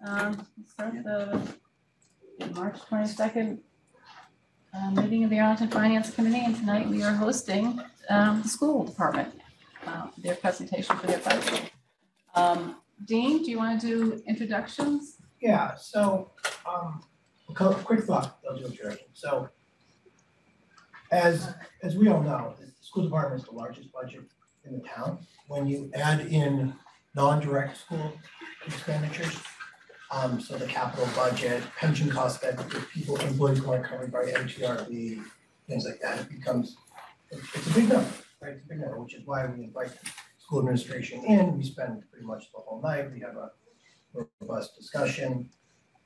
Start the March 22nd meeting of the Arlington Finance Committee, and tonight we are hosting the school department, their presentation for their budget. Dean, do you want to do introductions? Yeah, so quick thought, I'll do introduction. So as we all know, the school department is the largest budget in the town. When you add in non-direct school expenditures, so the capital budget, pension costs that people, employees who aren't covered by NTRB, things like that, it becomes, it's a big number, right? It's a big number, which is why we invite school administration in. We spend pretty much the whole night. We have a robust discussion,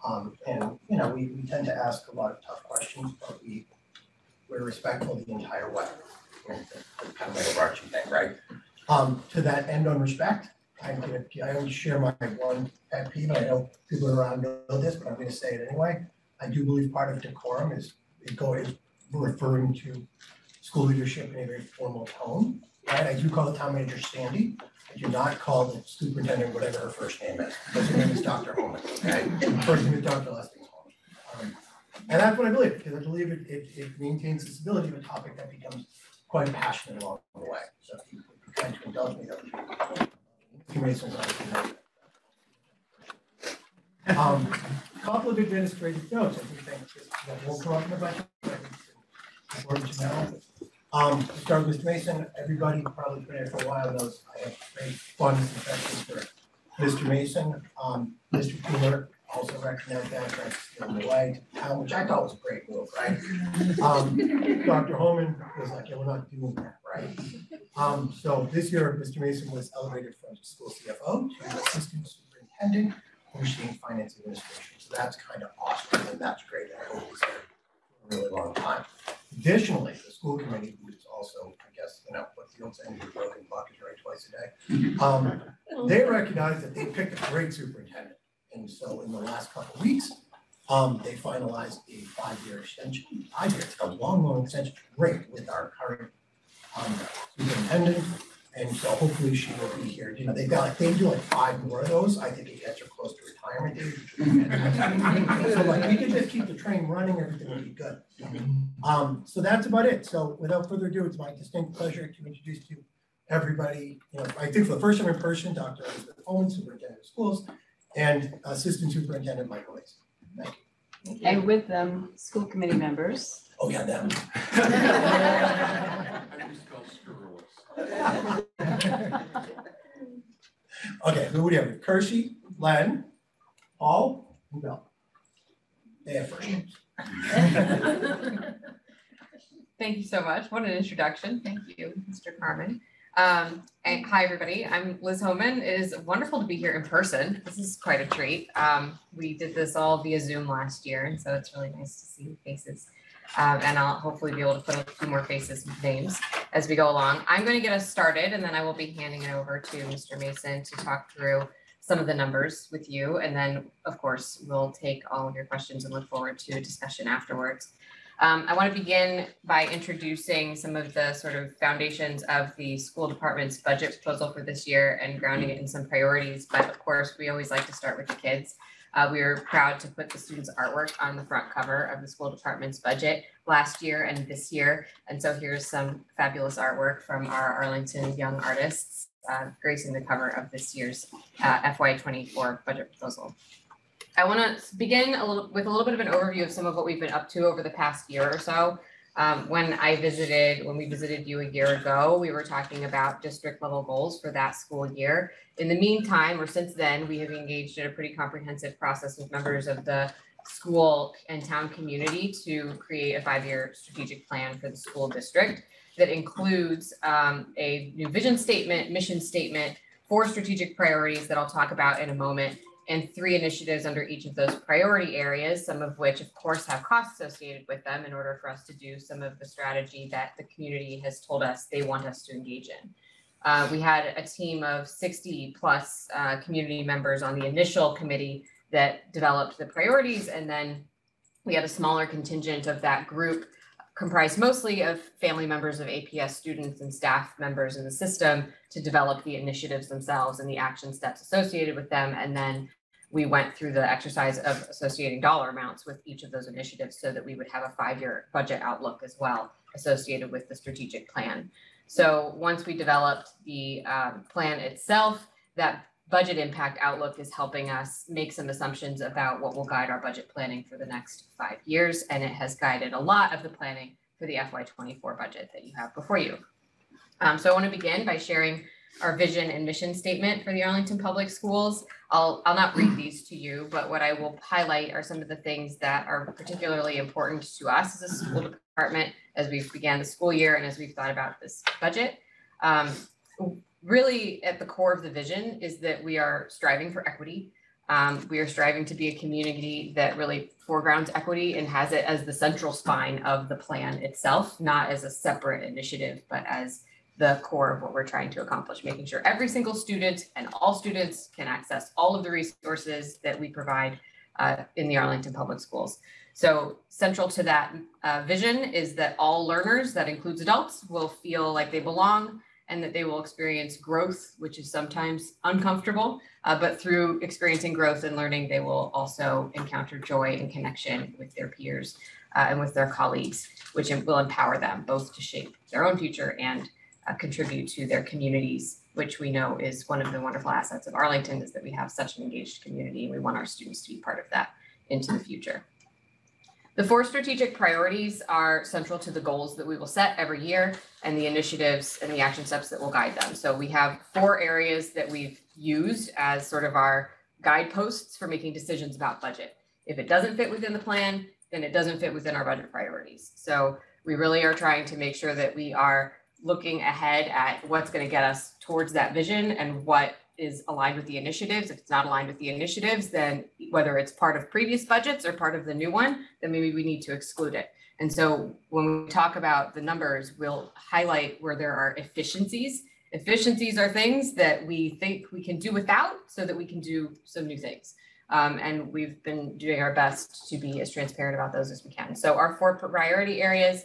and you know, we tend to ask a lot of tough questions, but we're respectful the entire way. That's kind of an overarching thing, right? To that end, on respect, I only share my one pet peeve. I know people around know this, but I'm going to say it anyway. I do believe part of decorum is referring to school leadership in a very formal tone. Right? I do call the town manager Sandy. I do not call the superintendent whatever her first name is, because her name is Dr. Holmes. Okay? First name is Dr. Lesting Holmes. And that's what I believe, because I believe it maintains the stability of a topic that becomes quite passionate along the way. So if you kind of indulge me, that would be cool. A couple of administrative notes, I think, that will come up in the budget. It's important to know. To start with Mr. Mason, everybody probably been here for a while knows I have great fun and affection for Mr. Mason. Mr. Cooler also recognized that in the way, which I thought was a great move, right? Dr. Holman was like, yeah, we're not doing that, right? So this year, Mr. Mason was elevated from school CFO to assistant superintendent, overseeing finance administration. So that's kind of awesome, and that's great. And I hope he's there for a really long time. Additionally, the school committee, which is also, I guess, you know, what's the old saying, the broken clock is right twice a day. They recognized that they picked a great superintendent. And so in the last couple of weeks, they finalized a 5-year extension. 5 years, a long, long extension, great, with our current superintendent. And so hopefully she will be here. You know, they do like 5 more of those. I think it gets her close to retirement age. So like, we could just keep the train running, everything would be good. So that's about it. So without further ado, it's my distinct pleasure to introduce to everybody, you know, I think for the first time in person, Dr. Elizabeth Owens, superintendent of schools, and assistant superintendent Michael Mason. Thank you. Thank you. And with them, school committee members. Oh yeah, them. I just call scurrilous. Okay, who do we have? Kershey, Len, Paul, and Bell. They have first names. Thank you so much. What an introduction. Thank you, Mr. Carmen. And hi everybody, I'm Liz Homan. It is wonderful to be here in person. This is quite a treat. We did this all via Zoom last year, and so it's really nice to see faces. And I'll hopefully be able to put a few more faces with names as we go along. I'm going to get us started, and then I will be handing it over to Mr. Mason to talk through some of the numbers with you. And then, of course, we'll take all of your questions and look forward to a discussion afterwards. I want to begin by introducing some of the sort of foundations of the school department's budget proposal for this year and grounding it in some priorities. But of course, we always like to start with the kids. We are proud to put the students' artwork on the front cover of the school department's budget last year and this year. And so here's some fabulous artwork from our Arlington young artists gracing the cover of this year's FY24 budget proposal. I want to begin with a little bit of an overview of some of what we've been up to over the past year or so. When we visited you a year ago, we were talking about district level goals for that school year. In the meantime, or since then, we have engaged in a pretty comprehensive process with members of the school and town community to create a 5-year strategic plan for the school district that includes a new vision statement, mission statement, 4 strategic priorities that I'll talk about in a moment, and 3 initiatives under each of those priority areas, some of which, of course, have costs associated with them in order for us to do some of the strategy that the community has told us they want us to engage in. We had a team of 60 plus community members on the initial committee that developed the priorities, and then we had a smaller contingent of that group comprised mostly of family members of APS students and staff members in the system to develop the initiatives themselves and the action steps associated with them, and then we went through the exercise of associating dollar amounts with each of those initiatives so that we would have a five-year budget outlook as well associated with the strategic plan. So once we developed the plan itself, that budget impact outlook is helping us make some assumptions about what will guide our budget planning for the next 5 years. And it has guided a lot of the planning for the FY24 budget that you have before you. So I want to begin by sharing our vision and mission statement for the Arlington Public Schools. I'll not read these to you, but what I will highlight are some of the things that are particularly important to us as a school department as we began the school year and as we've thought about this budget. Really at the core of the vision is that we are striving for equity. We are striving to be a community that really foregrounds equity and has it as the central spine of the plan itself, not as a separate initiative, but as the core of what we're trying to accomplish, making sure every single student and all students can access all of the resources that we provide in the Arlington Public Schools. So central to that vision is that all learners, that includes adults, will feel like they belong and that they will experience growth, which is sometimes uncomfortable, but through experiencing growth and learning, they will also encounter joy and connection with their peers and with their colleagues, which will empower them both to shape their own future and contribute to their communities, which we know is one of the wonderful assets of Arlington, is that we have such an engaged community, and we want our students to be part of that into the future. The four strategic priorities are central to the goals that we will set every year and the initiatives and the action steps that will guide them. So we have four areas that we've used as sort of our guideposts for making decisions about budget. If it doesn't fit within the plan, then it doesn't fit within our budget priorities. So we really are trying to make sure that we are looking ahead at what's going to get us towards that vision and what is aligned with the initiatives. If it's not aligned with the initiatives, then whether it's part of previous budgets or part of the new one, then maybe we need to exclude it. And so when we talk about the numbers, we'll highlight where there are efficiencies. Efficiencies are things that we think we can do without so that we can do some new things. And we've been doing our best to be as transparent about those as we can. So our four priority areas.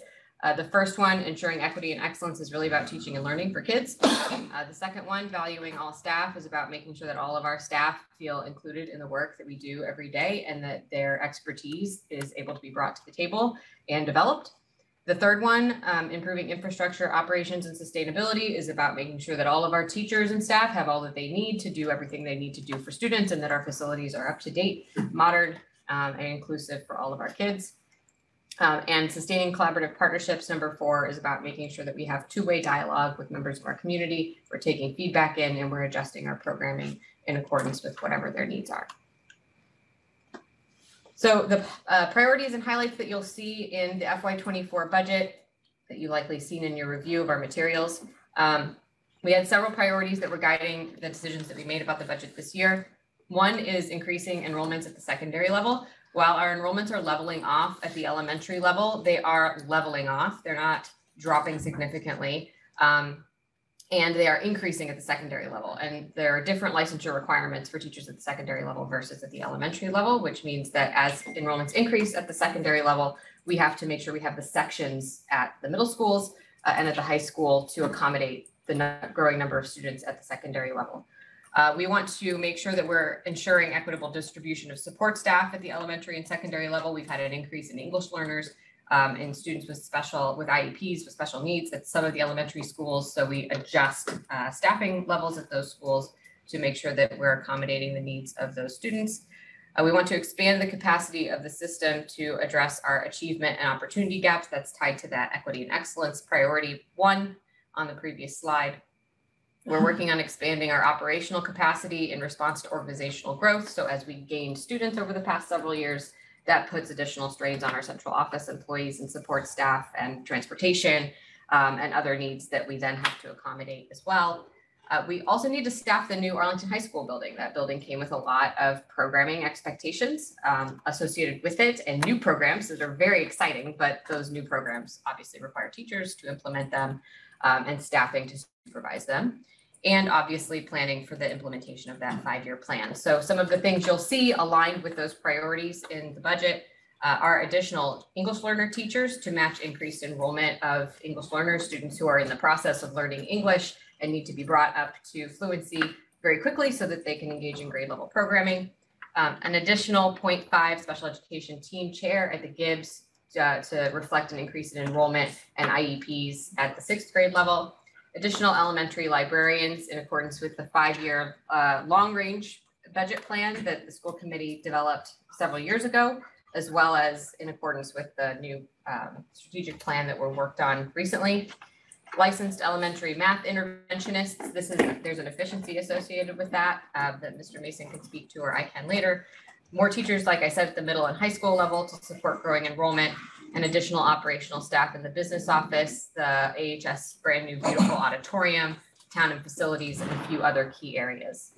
The first one, ensuring equity and excellence, is really about teaching and learning for kids. The second one, valuing all staff, is about making sure that all of our staff feel included in the work that we do every day and that their expertise is able to be brought to the table and developed. The third one, improving infrastructure, operations, and sustainability, is about making sure that all of our teachers and staff have all that they need to do everything they need to do for students and that our facilities are up to date, modern, and inclusive for all of our kids. And sustaining collaborative partnerships, number four, is about making sure that we have two-way dialogue with members of our community. We're taking feedback in and we're adjusting our programming in accordance with whatever their needs are. So the priorities and highlights that you'll see in the FY24 budget that you likely seen in your review of our materials. We had several priorities that were guiding the decisions that we made about the budget this year. One is increasing enrollments at the secondary level. While our enrollments are leveling off at the elementary level, they are leveling off. They're not dropping significantly, and they are increasing at the secondary level. And there are different licensure requirements for teachers at the secondary level versus at the elementary level, which means that as enrollments increase at the secondary level, we have to make sure we have the sections at the middle schools and at the high school to accommodate the growing number of students at the secondary level. We want to make sure that we're ensuring equitable distribution of support staff at the elementary and secondary level. We've had an increase in English learners and students with IEPs, with special needs at some of the elementary schools. So we adjust staffing levels at those schools to make sure that we're accommodating the needs of those students. We want to expand the capacity of the system to address our achievement and opportunity gaps. That's tied to that equity and excellence priority one on the previous slide. We're working on expanding our operational capacity in response to organizational growth. So as we gain students over the past several years, that puts additional strains on our central office employees and support staff and transportation and other needs that we then have to accommodate as well. We also need to staff the new Arlington High School building. That building came with a lot of programming expectations associated with it and new programs that are very exciting, but those new programs obviously require teachers to implement them and staffing to supervise them. And obviously planning for the implementation of that five-year plan. So some of the things you'll see aligned with those priorities in the budget are additional English learner teachers to match increased enrollment of English learners, students who are in the process of learning English and need to be brought up to fluency very quickly so that they can engage in grade level programming. an additional 0.5 special education team chair at the Gibbs to reflect an increase in enrollment and IEPs at the 6th grade level, additional elementary librarians in accordance with the 5-year long range budget plan that the school committee developed several years ago, as well as in accordance with the new strategic plan that were worked on recently. Licensed elementary math interventionists. There's an efficiency associated with that that Mr. Mason can speak to, or I can later. More teachers, like I said, at the middle and high school level to support growing enrollment, and additional operational staff in the business office, the AHS brand new beautiful auditorium, town and facilities, and a few other key areas.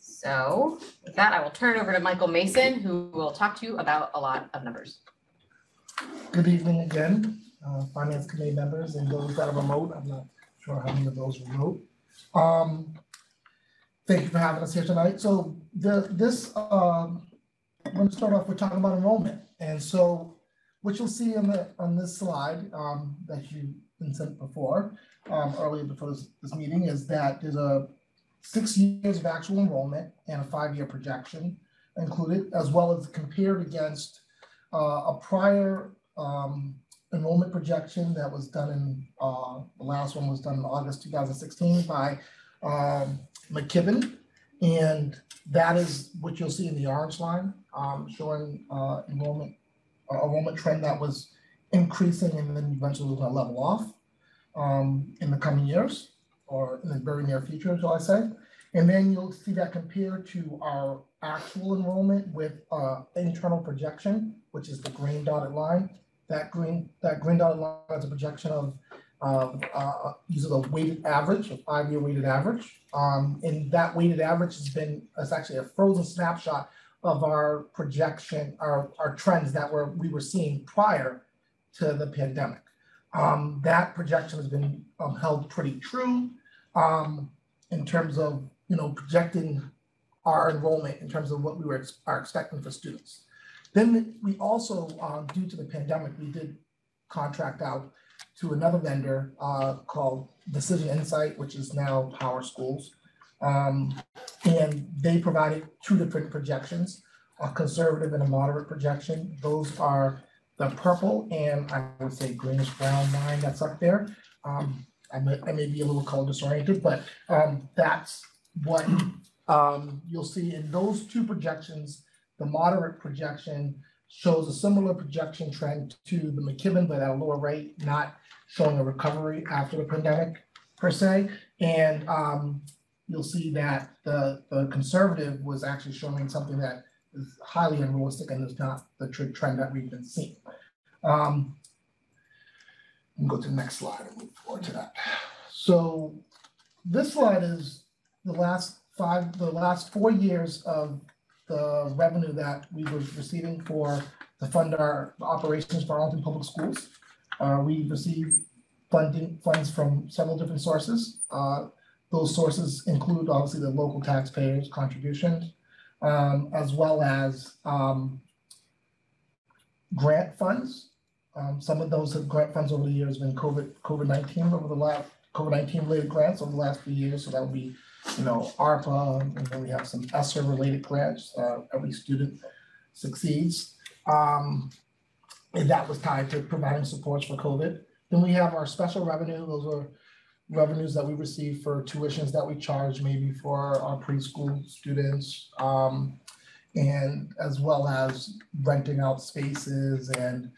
So with that, I will turn over to Michael Mason, who will talk to you about a lot of numbers. Good evening again, Finance Committee members and those that are remote. I'm not sure how many of those are remote. Thank you for having us here tonight. So I'm going to start off with talking about enrollment. And so what you'll see on this slide that you've been sent before, earlier before this meeting, is that there's a 6 years of actual enrollment and a 5-year projection included, as well as compared against a prior enrollment projection that was done in, the last one was done in August 2016 by McKibben. And that is what you'll see in the orange line, showing enrollment trend that was increasing and then eventually was gonna level off in the coming years, or in the very near future, shall I say. And then you'll see that compared to our actual enrollment with internal projection, which is the green dotted line. That green dotted line is a projection of uses a weighted average, a 5-year weighted average. And that weighted average is actually a frozen snapshot of our projection, our trends that we were seeing prior to the pandemic. That projection has been held pretty true in terms of, projecting our enrollment in terms of what we are expecting for students. Then we also, due to the pandemic, we did contract out to another vendor called Decision Insight, which is now Power Schools. And they provided 2 different projections, a conservative and a moderate projection. Those are the purple and I would say greenish brown line that's up there. I may be a little color disoriented, but that's what you'll see in those 2 projections. The moderate projection shows a similar projection trend to the McKibben, but at a lower rate, not showing a recovery after the pandemic per se. And you'll see that the conservative was actually showing something that is highly unrealistic and is not the trend that we've been seeing. Go to the next slide and move forward to that. So this slide is the last 4 years of the revenue that we were receiving to fund our operations for Arlington Public Schools. We received funds from several different sources. Those sources include obviously the local taxpayers' contributions, as well as grant funds. Some of those grant funds over the years have been COVID-19 COVID-19 related grants over the last few years. So that would be, ARPA, and then we have some ESSER related grants. Every student succeeds, and that was tied to providing supports for COVID. Then we have our special revenue. Those are revenues that we receive for tuitions that we charge maybe for our preschool students, and as well as renting out spaces and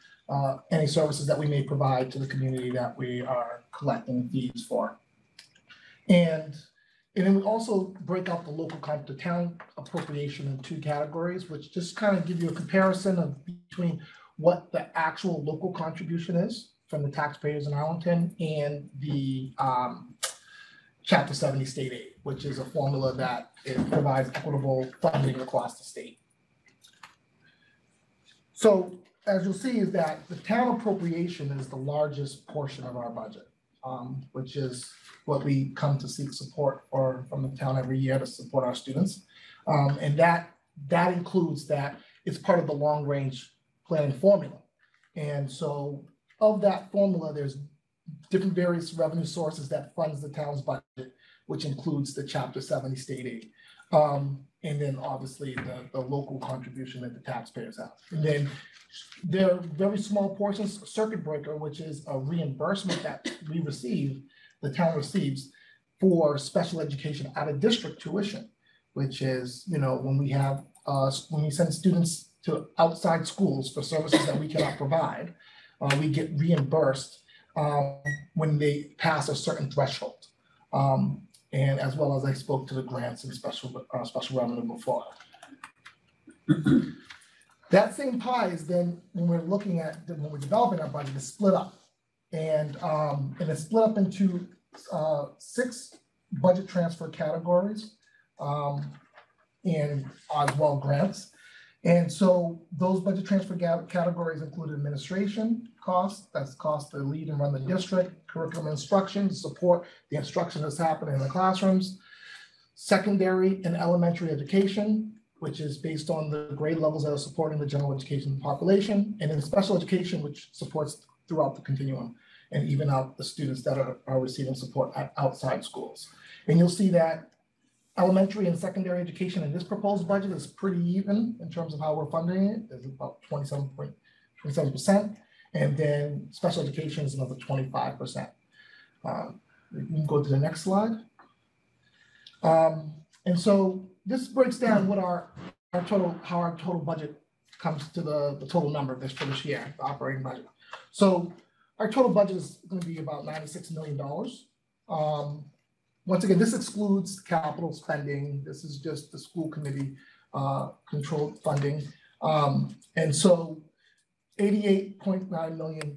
any services that we may provide to the community that we are collecting fees for. And then we also break out the local to town appropriation in 2 categories, which just kind of give you a comparison of between what the actual local contribution is from the taxpayers in Arlington and the Chapter 70 state aid, which is a formula that provides equitable funding across the state. So, as you'll see, is that the town appropriation is the largest portion of our budget, which is what we come to seek support from the town every year to support our students. And that includes that it's part of the long range planning formula. And so of that formula, there's different various revenue sources that funds the town's budget. which includes the Chapter 70 state aid. And then obviously the local contribution that the taxpayers have. And then there are very small portions, Circuit Breaker, which is a reimbursement that we receive, the town receives for special education out of district tuition, which is, you know, when we have, when we send students to outside schools for services that we cannot provide, we get reimbursed when they pass a certain threshold. And as well as I spoke to the grants and special revenue before. That same pie is then, when we're looking at, when we're developing our budget, is split up. And it's split up into 6 budget transfer categories and as well grants. And so those budget transfer categories include administration costs, that's cost to lead and run the district, curriculum instruction, support the instruction that's happening in the classrooms, secondary and elementary education, which is based on the grade levels that are supporting the general education population, and then special education, which supports throughout the continuum and even out the students that are receiving support at outside schools. And you'll see that elementary and secondary education in this proposed budget is pretty even in terms of how we're funding it. It's about 27%. And then special education is another 25%. We can go to the next slide. And so this breaks down what our total budget comes to the total number this for this year, the operating budget. So our total budget is going to be about $96 million. Once again, this excludes capital spending. This is just the school committee controlled funding. And so $88.9 million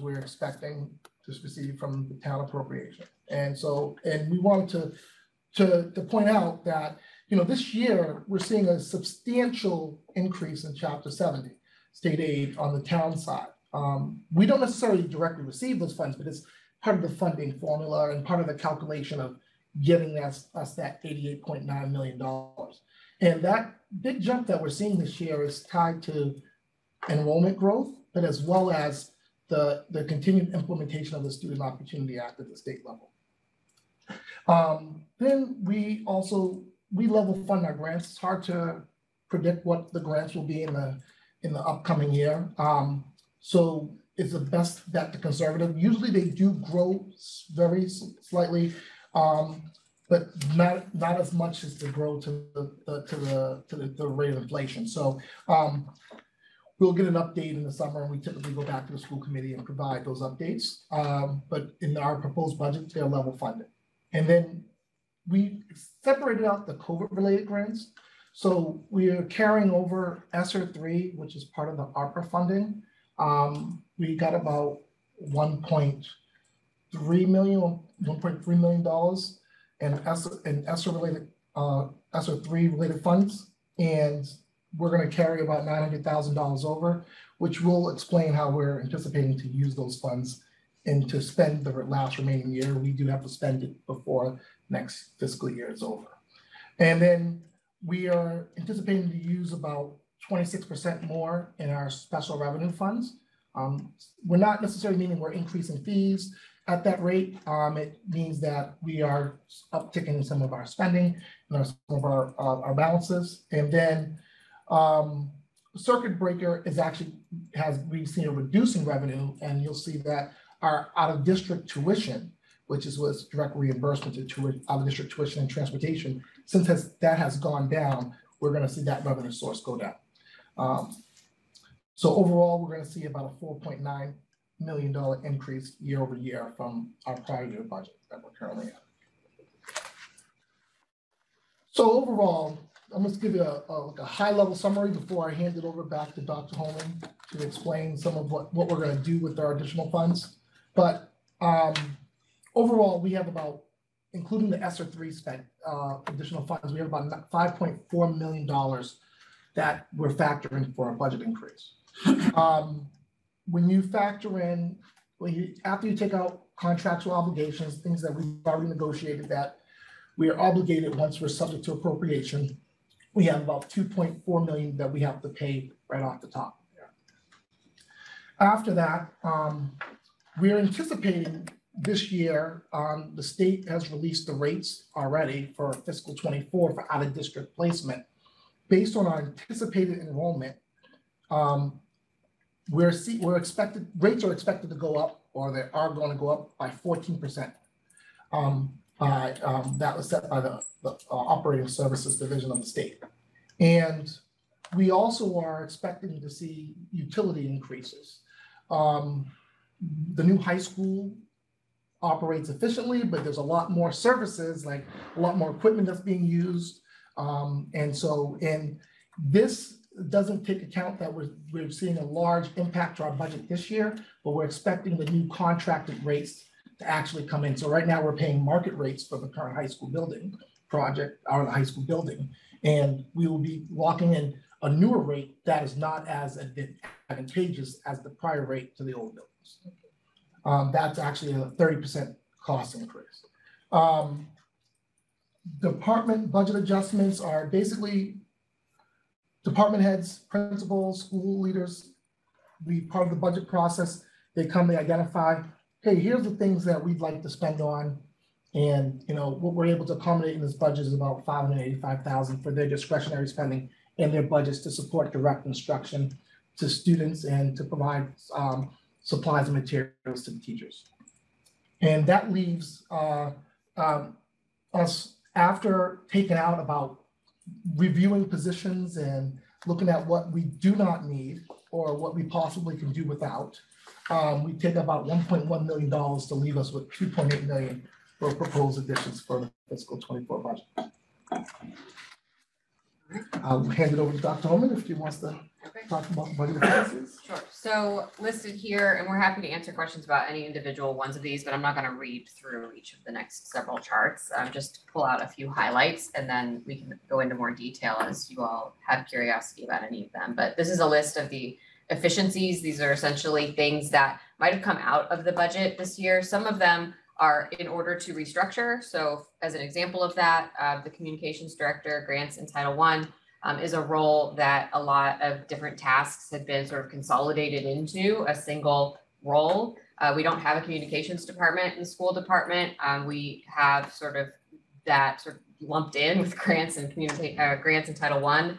we're expecting to receive from the town appropriation. And so, and we wanted to point out that, you know, this year we're seeing a substantial increase in Chapter 70 state aid on the town side. We don't necessarily directly receive those funds, but it's part of the funding formula and part of the calculation of giving us that $88.9 million. And that big jump that we're seeing this year is tied to enrollment growth, but as well as the continued implementation of the Student Opportunity Act at the state level. Then we level fund our grants. It's hard to predict what the grants will be in the upcoming year. So it's the best that the conservative. Usually they do grow very slightly, but not as much as they grow to the rate of inflation. So we'll get an update in the summer, and we typically go back to the school committee and provide those updates. But in our proposed budget, they're level funded. And then we separated out the COVID-related grants. So we are carrying over ESSER III, which is part of the ARPA funding. We got about $1.3 million in ESSER III related funds, and we're going to carry about $900,000 over, which will explain how we're anticipating to use those funds and to spend the last remaining year. We do have to spend it before next fiscal year is over. And then we are anticipating to use about 26% more in our special revenue funds. We're not necessarily meaning we're increasing fees at that rate. It means that we are upticking some of our spending and some of our balances. And then Circuit Breaker is actually, we've seen a reduce in revenue, and you'll see that our out-of-district tuition, which is what's direct reimbursement to out-of-district tuition and transportation, since that has gone down, we're going to see that revenue source go down. So overall, we're going to see about a $4.9 million increase year over year from our prior year budget that we're currently at. So overall, I'm going to give you a high level summary before I hand it over back to Dr. Holmes to explain some of what we're going to do with our additional funds. But overall, we have about, including the ESSER III spent additional funds, we have about $5.4 million that we're factoring for a budget increase. When you factor in, after you take out contractual obligations, things that we've already negotiated that we are obligated once we're subject to appropriation, we have about $2.4 million that we have to pay right off the top. After that, we're anticipating this year, the state has released the rates already for fiscal 24 for out-of-district placement. Based on our anticipated enrollment, rates are expected to go up, or they are going to go up by 14%. That was set by the Operating Services Division of the state. And we also are expecting to see utility increases. The new high school operates efficiently, but there's a lot more services, like a lot more equipment that's being used. And this doesn't take account that we're seeing a large impact to our budget this year, but we're expecting the new contracted rates to actually come in. So right now we're paying market rates for the current high school building project, or the high school building, and we will be locking in a newer rate that is not as advantageous as the prior rate to the old buildings. That's actually a 30% cost increase. Department budget adjustments are basically department heads, principals, school leaders, be part of the budget process. They come, they identify, hey, here's the things that we'd like to spend on. And you know what we're able to accommodate in this budget is about $585,000 for their discretionary spending and their budgets to support direct instruction to students and to provide supplies and materials to the teachers. And that leaves us, after taking out about reviewing positions and looking at what we do not need or what we possibly can do without, we take about $1.1 million to leave us with $2.8 million for proposed additions for the fiscal 24 budget. I'll hand it over to Dr. Holman if she wants to talk about budget policies. Sure. So listed here, and we're happy to answer questions about any individual ones of these, but I'm not going to read through each of the next several charts. Just pull out a few highlights, and then we can go into more detail as you all have curiosity about any of them. But this is a list of the efficiencies. These are essentially things that might have come out of the budget this year. Some of them are in order to restructure. So as an example of that, the communications director, grants in Title I is a role that a lot of different tasks have been sort of consolidated into a single role. We don't have a communications department in the school department. We have sort of that sort of lumped in with grants and grants in Title I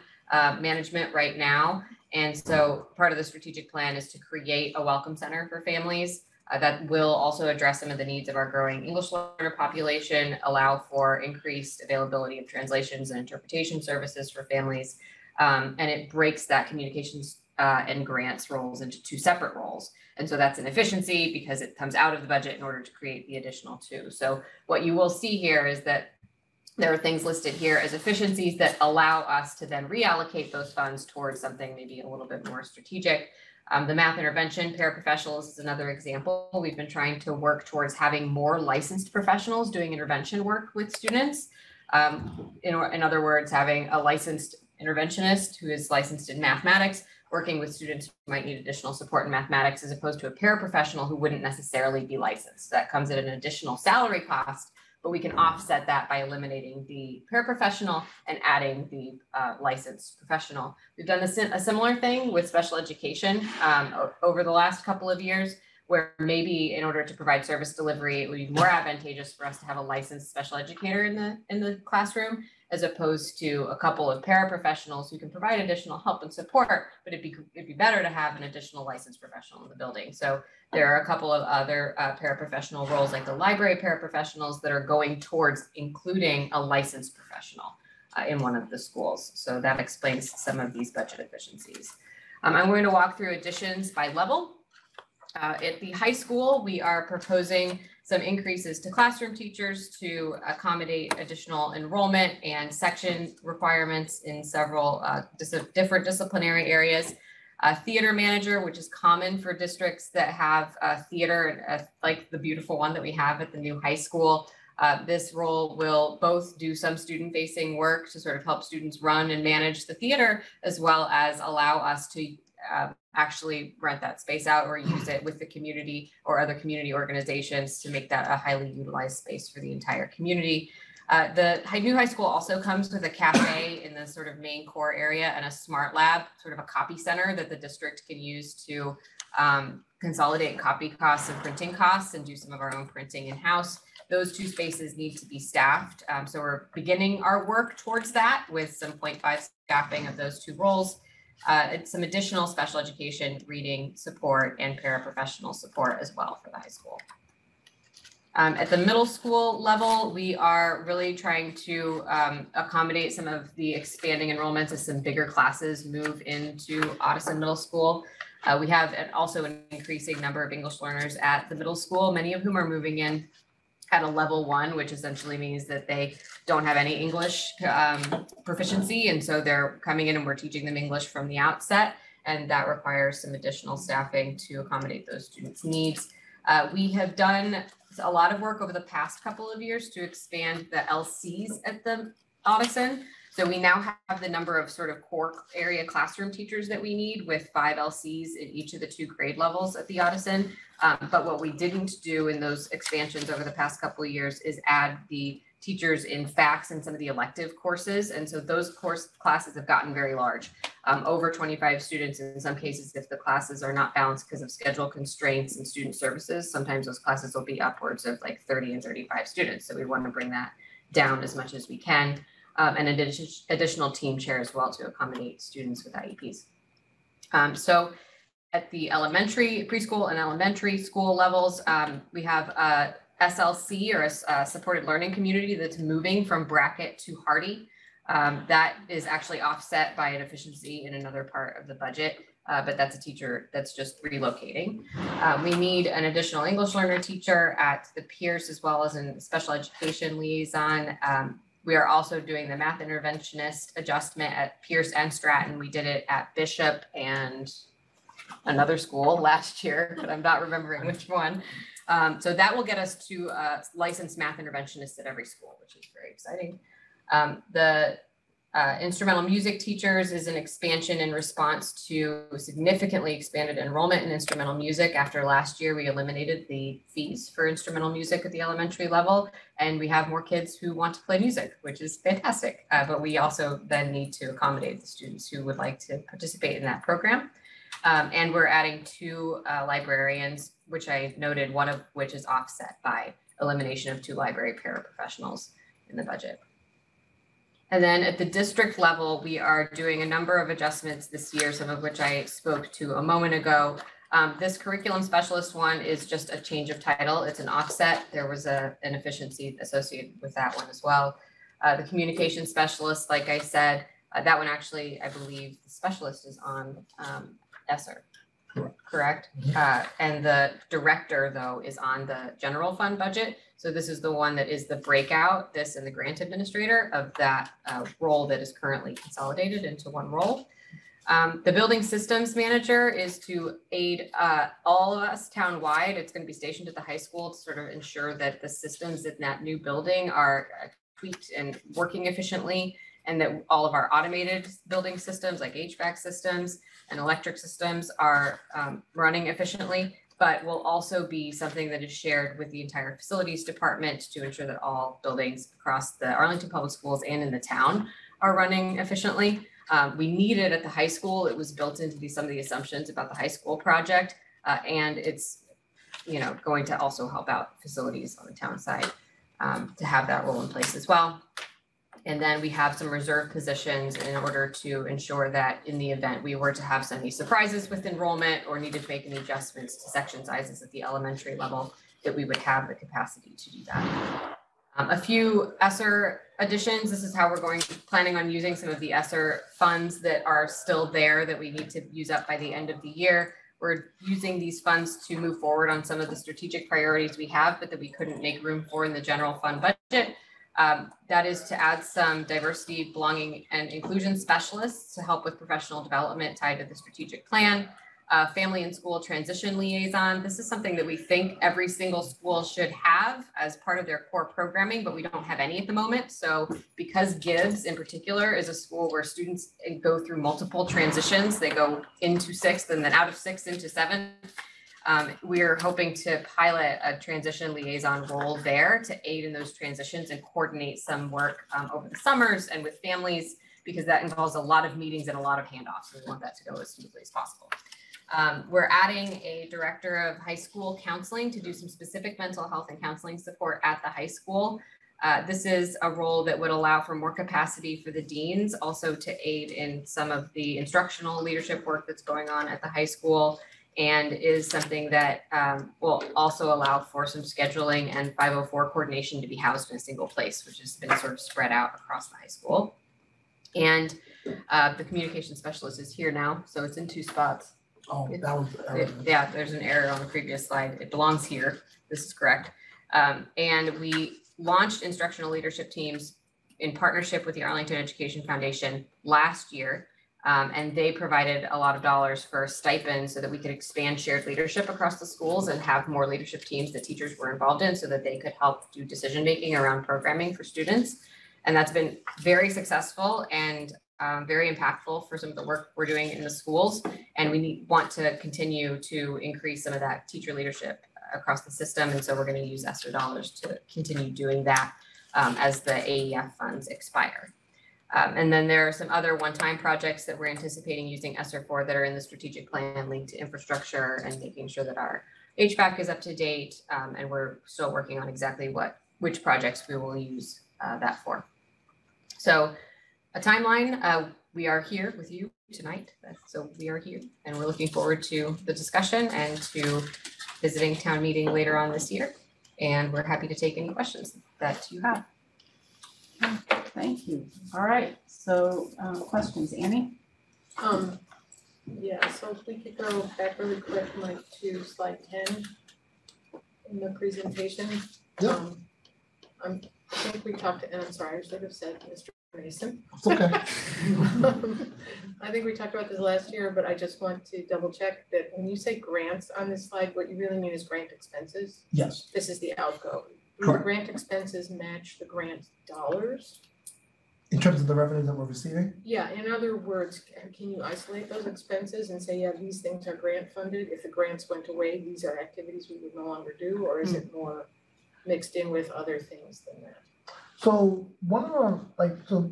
management right now. And so part of the strategic plan is to create a welcome center for families that will also address some of the needs of our growing English learner population, allow for increased availability of translations and interpretation services for families. And it breaks that communications and grants roles into two separate roles. And so that's an efficiency because it comes out of the budget in order to create the additional two. So what you will see here is that there are things listed here as efficiencies that allow us to then reallocate those funds towards something maybe a little bit more strategic. The math intervention paraprofessionals is another example. We've been trying to work towards having more licensed professionals doing intervention work with students. In other words, having a licensed interventionist who is licensed in mathematics, working with students who might need additional support in mathematics, as opposed to a paraprofessional who wouldn't necessarily be licensed. That comes at an additional salary cost, but we can offset that by eliminating the paraprofessional and adding the licensed professional. We've done a similar thing with special education over the last couple of years, where maybe in order to provide service delivery, it would be more advantageous for us to have a licensed special educator in the classroom, as opposed to a couple of paraprofessionals who can provide additional help and support, but it'd be better to have an additional licensed professional in the building. So there are a couple of other paraprofessional roles, like the library paraprofessionals, that are going towards including a licensed professional in one of the schools. So that explains some of these budget efficiencies. I'm going to walk through additions by level. At the high school, we are proposing some increases to classroom teachers to accommodate additional enrollment and section requirements in several different disciplinary areas. Theater manager, which is common for districts that have theater, like the beautiful one that we have at the new high school. This role will both do some student-facing work to sort of help students run and manage the theater, as well as allow us to actually rent that space out or use it with the community or other community organizations to make that a highly utilized space for the entire community. The new high school also comes with a cafe in the sort of main core area and a smart lab, sort of a copy center that the district can use to consolidate and copy costs and printing costs and do some of our own printing in-house. Those two spaces need to be staffed. So we're beginning our work towards that with some 0.5 staffing of those two roles, and some additional special education, reading support, and paraprofessional support as well for the high school. At the middle school level, we are really trying to accommodate some of the expanding enrollments as some bigger classes move into Ottoson Middle School. We have also an increasing number of English learners at the middle school, many of whom are moving in at a level 1, which essentially means that they don't have any English proficiency. And so they're coming in and we're teaching them English from the outset. And that requires some additional staffing to accommodate those students' needs. We have done a lot of work over the past couple of years to expand the LCs at the Ottoson. So we now have the number of sort of core area classroom teachers that we need with 5 LCs in each of the 2 grade levels at the Ottoson. But what we didn't do in those expansions over the past couple of years is add the teachers in FACS and some of the elective courses. And so those classes have gotten very large, over 25 students in some cases. If the classes are not balanced because of schedule constraints and student services, sometimes those classes will be upwards of like 30 and 35 students. So we want to bring that down as much as we can, and an additional team chair as well to accommodate students with IEPs. So at the elementary, preschool and elementary school levels, we have SLC, or a supported learning community, that's moving from Brackett to Hardy. That is actually offset by an efficiency in another part of the budget, but that's a teacher that's just relocating. We need an additional English learner teacher at the Pierce, as well as a special education liaison. We are also doing the math interventionist adjustment at Pierce and Stratton. We did it at Bishop and another school last year, but I'm not remembering which one. So that will get us to licensed math interventionists at every school, which is very exciting. The instrumental music teachers is an expansion in response to significantly expanded enrollment in instrumental music. After last year, we eliminated the fees for instrumental music at the elementary level, and we have more kids who want to play music, which is fantastic. But we also then need to accommodate the students who would like to participate in that program. And we're adding 2 librarians, which I noted, one of which is offset by elimination of 2 library paraprofessionals in the budget. And then at the district level, we are doing a number of adjustments this year, some of which I spoke to a moment ago. This curriculum specialist one is just a change of title. It's an offset. There was an inefficiency associated with that one as well. The communication specialist, like I said, that one actually, I believe the specialist is on ESSER. Correct. And the director, though, is on the general fund budget. So this is the one that is the breakout, this and the grant administrator, of that role that is currently consolidated into one role. The building systems manager is to aid all of us townwide. It's going to be stationed at the high school to sort of ensure that the systems in that new building are tweaked and working efficiently, and that all of our automated building systems like HVAC systems and electric systems are running efficiently, but will also be something that is shared with the entire facilities department to ensure that all buildings across the Arlington Public Schools and in the town are running efficiently. We need it at the high school. It was built into some of the assumptions about the high school project, and it's, you know, going to also help out facilities on the town side to have that role in place as well. And then we have some reserve positions in order to ensure that in the event we were to have any surprises with enrollment or needed to make any adjustments to section sizes at the elementary level, that we would have the capacity to do that. A few ESSER additions. This is how we're planning on using some of the ESSER funds that are still there that we need to use up by the end of the year. We're using these funds to move forward on some of the strategic priorities we have, but that we couldn't make room for in the general fund budget. That is to add some diversity, belonging, and inclusion specialists to help with professional development tied to the strategic plan. Family and school transition liaison. This is something that we think every single school should have as part of their core programming, but we don't have any at the moment. So because Gibbs in particular is a school where students go through multiple transitions, they go into 6th and then out of 6th into 7th. We're hoping to pilot a transition liaison role there to aid in those transitions and coordinate some work over the summers and with families, because that involves a lot of meetings and a lot of handoffs. We want that to go as smoothly as possible. We're adding a director of high school counseling to do some specific mental health and counseling support at the high school. This is a role that would allow for more capacity for the deans, also to aid in some of the instructional leadership work that's going on at the high school, and is something that will also allow for some scheduling and 504 coordination to be housed in a single place, which has been sort of spread out across the high school. And the communication specialist is here now, so it's in two spots. Oh, that was yeah, there's an error on the previous slide. It belongs here. This is correct. And we launched instructional leadership teams in partnership with the Arlington Education Foundation last year. And they provided a lot of dollars for stipends so that we could expand shared leadership across the schools and have more leadership teams that teachers were involved in so that they could help do decision-making around programming for students. And that's been very successful and very impactful for some of the work we're doing in the schools. And we want to continue to increase some of that teacher leadership across the system. And so we're going to use ESSER dollars to continue doing that as the AEF funds expire. And then there are some other one-time projects that we're anticipating using ESSER for that are in the strategic plan linked to infrastructure and making sure that our HVAC is up to date. And we're still working on exactly which projects we will use that for. So a timeline, we are here with you tonight. So we are here and we're looking forward to the discussion and to visiting town meeting later on this year. And we're happy to take any questions that you have. Thank you. All right. So questions, Annie? Yeah, so if we could go back really quick like to slide 10 in the presentation. Yep. I think we talked to, and I'm sorry, I should have said Mr. Mason. It's okay. I think we talked about this last year, but I just want to double check that when you say grants on this slide, what you really mean is grant expenses. Yes. This is the outgo. Correct. Grant expenses match the grant dollars. In terms of the revenue that we're receiving? Yeah, in other words, can you isolate those expenses and say, yeah, these things are grant funded? If the grants went away, these are activities we would no longer do, or is it more mixed in with other things than that? So one of our, like, so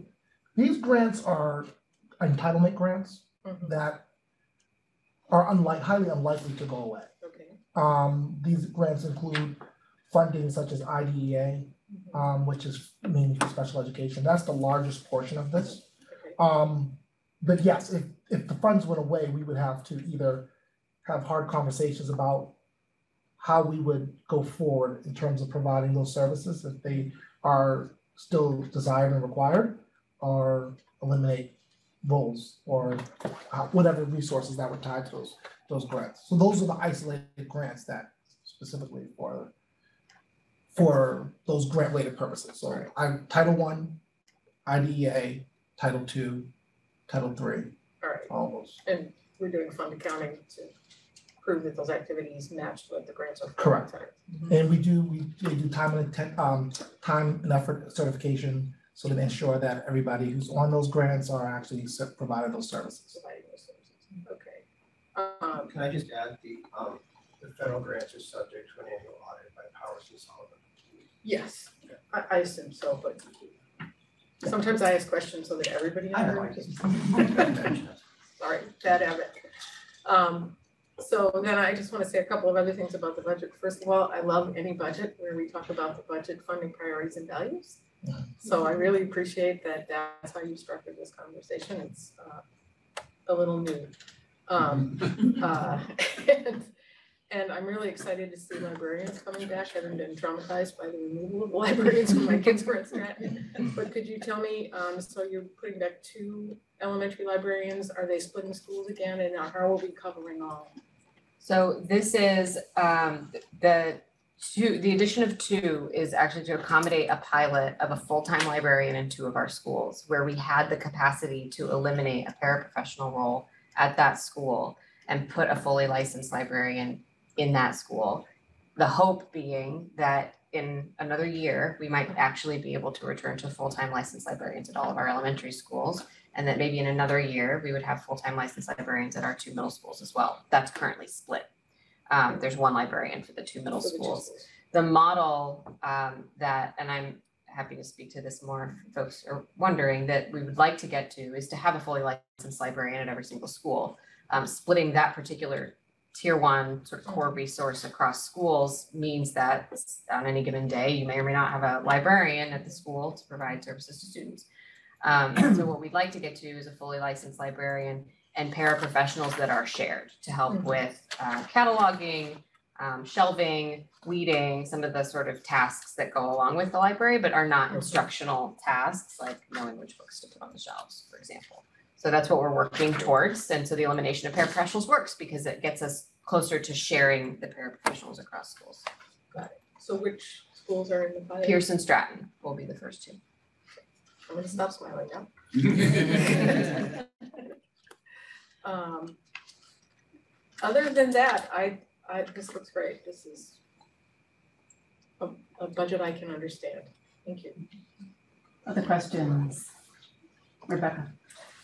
these grants are entitlement grants that are highly unlikely to go away. Okay. These grants include funding such as IDEA, which is mainly for special education. That's the largest portion of this. Okay. But yes, if the funds went away, we would have to either have hard conversations about how we would go forward in terms of providing those services if they are still desired and required, or eliminate roles or whatever resources that were tied to those grants. So those are the isolated grants that specifically for those grant-related purposes. So Title I, IDEA, Title II, Title III. All right. Almost. And we're doing fund accounting to prove that those activities matched what the grants are. Correct. And we do time and effort certification, so to ensure that everybody who's on those grants are actually provided those services. Okay. Can I just add the federal grants are subject to an annual audit by Power Schools? Yes, I assume so, but sometimes I ask questions so that everybody knows. Sorry, bad habit. So then I just want to say a couple of other things about the budget. First of all, I love any budget where we talk about the budget, funding priorities and values. So I really appreciate that that's how you structured this conversation. It's a little new. And I'm really excited to see librarians coming back. I haven't been traumatized by the removal of the librarians when my kids were at Stratton. But could you tell me, so you're putting back 2 elementary librarians. Are they splitting schools again? And how are we covering all? So this is the addition of 2 is actually to accommodate a pilot of a full-time librarian in 2 of our schools where we had the capacity to eliminate a paraprofessional role at that school and put a fully licensed librarian in that school. The hope being that in another year, we might actually be able to return to full-time licensed librarians at all of our elementary schools. And that maybe in another year, we would have full-time licensed librarians at our 2 middle schools as well. That's currently split. There's 1 librarian for the 2 middle schools. The model that, and I'm happy to speak to this more if folks are wondering, that we would like to get to is to have a fully licensed librarian at every single school. splitting that particular tier one sort of core resource across schools means that on any given day, you may or may not have a librarian at the school to provide services to students. So what we'd like to get to is a fully licensed librarian and paraprofessionals that are shared to help with cataloging, shelving, weeding, some of the sort of tasks that go along with the library, but are not instructional tasks, like knowing which books to put on the shelves, for example. So that's what we're working towards. And so the elimination of paraprofessionals works because it gets us closer to sharing the paraprofessionals across schools. Got it. So which schools are in the pilot? Pierce and Stratton will be the first two. I'm gonna stop smiling now. Other than that, I this looks great. This is a budget I can understand. Thank you. Other questions? Rebecca.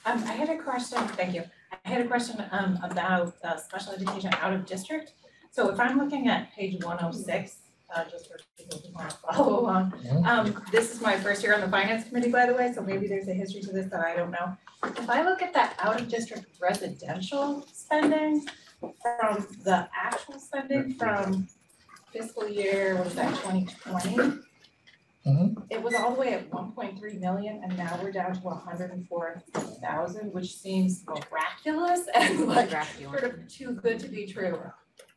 I had a question. Thank you. I had a question about special education out of district. So if I'm looking at page 106, just for people who want to follow along. This is my first year on the Finance Committee, by the way, so maybe there's a history to this that I don't know. If I look at that out-of-district residential spending from the actual spending from fiscal year, what was that, 2020? It was all the way at 1.3 million, and now we're down to 104,000, which seems miraculous and like sort of too good to be true.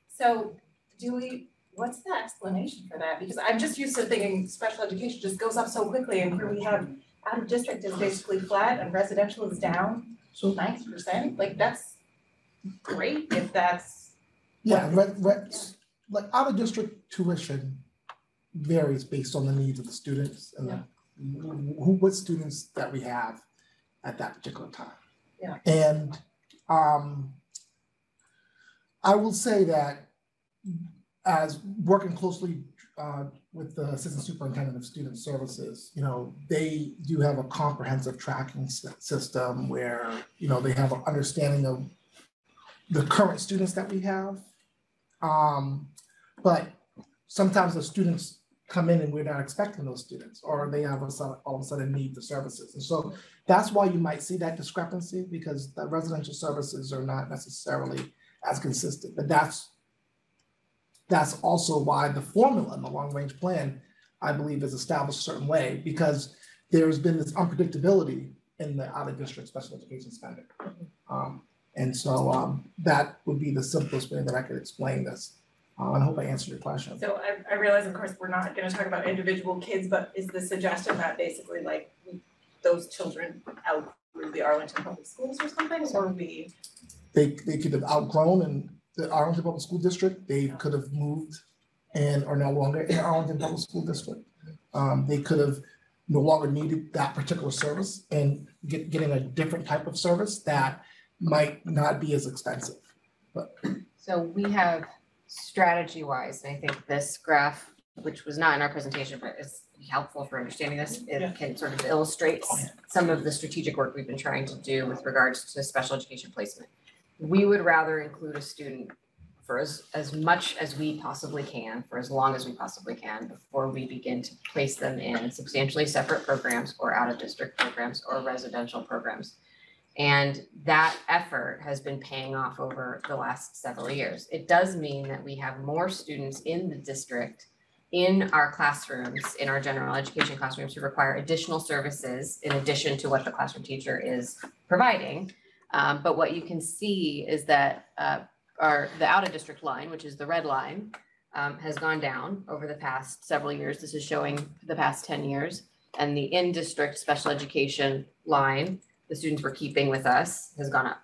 So do we... What's the explanation for that? Because I'm just used to thinking special education just goes up so quickly, and here we have out of district is basically flat and residential is down 9%. Like that's great if that's. Yeah, like out of district tuition varies based on the needs of the students and what students that we have at that particular time. Yeah. And I will say that as working closely with the Assistant Superintendent of Student Services, you know, they do have a comprehensive tracking system where, you know, they have an understanding of the current students that we have. But sometimes the students come in and we're not expecting those students, or they have all of a sudden need the services. And so that's why you might see that discrepancy, because the residential services are not necessarily as consistent, but that's also why the formula in the long range plan, I believe, is established a certain way, because there's been this unpredictability in the out of district special education spending. And so that would be the simplest way that I could explain this. I hope I answered your question. So I realize, of course, we're not going to talk about individual kids, but is the suggestion that basically like those children outgrew the Arlington Public Schools or something, or be? They could have outgrown and the Arlington Public School District, they could have moved and are no longer in Arlington Public School District. They could have no longer needed that particular service and getting a different type of service that might not be as expensive. But. So we have strategy-wise, and I think this graph, which was not in our presentation, but is helpful for understanding this, it can sort of illustrate some of the strategic work we've been trying to do with regards to special education placement. We would rather include a student for as much as we possibly can, for as long as we possibly can, before we begin to place them in substantially separate programs or out of district programs or residential programs. And that effort has been paying off over the last several years. It does mean that we have more students in the district, in our classrooms, in our general education classrooms, who require additional services in addition to what the classroom teacher is providing. But what you can see is that the out-of-district line, which is the red line, has gone down over the past several years. This is showing the past 10 years. And the in-district special education line, the students we're keeping with us, has gone up.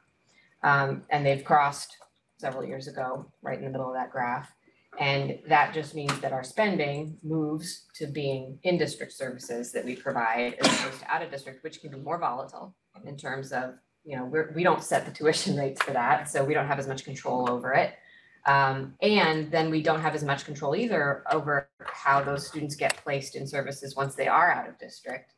And they've crossed several years ago, right in the middle of that graph. And that just means that our spending moves to being in-district services that we provide as opposed to out-of-district, which can be more volatile in terms of, you know, we don't set the tuition rates for that, so we don't have as much control over it. And then we don't have as much control either over how those students get placed in services once they are out of district.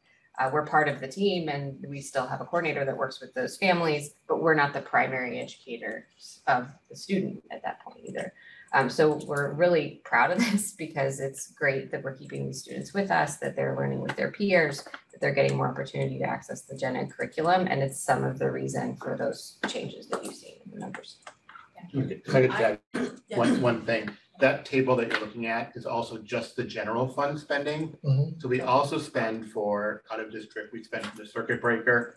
We're part of the team, and we still have a coordinator that works with those families, but we're not the primary educator of the student at that point either. So we're really proud of this because it's great that we're keeping these students with us, that they're learning with their peers, that they're getting more opportunity to access the gen ed curriculum. And it's some of the reason for those changes that you've seen. numbers. Okay, so I could add one thing. That table that you're looking at is also just the general fund spending. Mm-hmm. So we also spend for out of district, we spend for the Circuit Breaker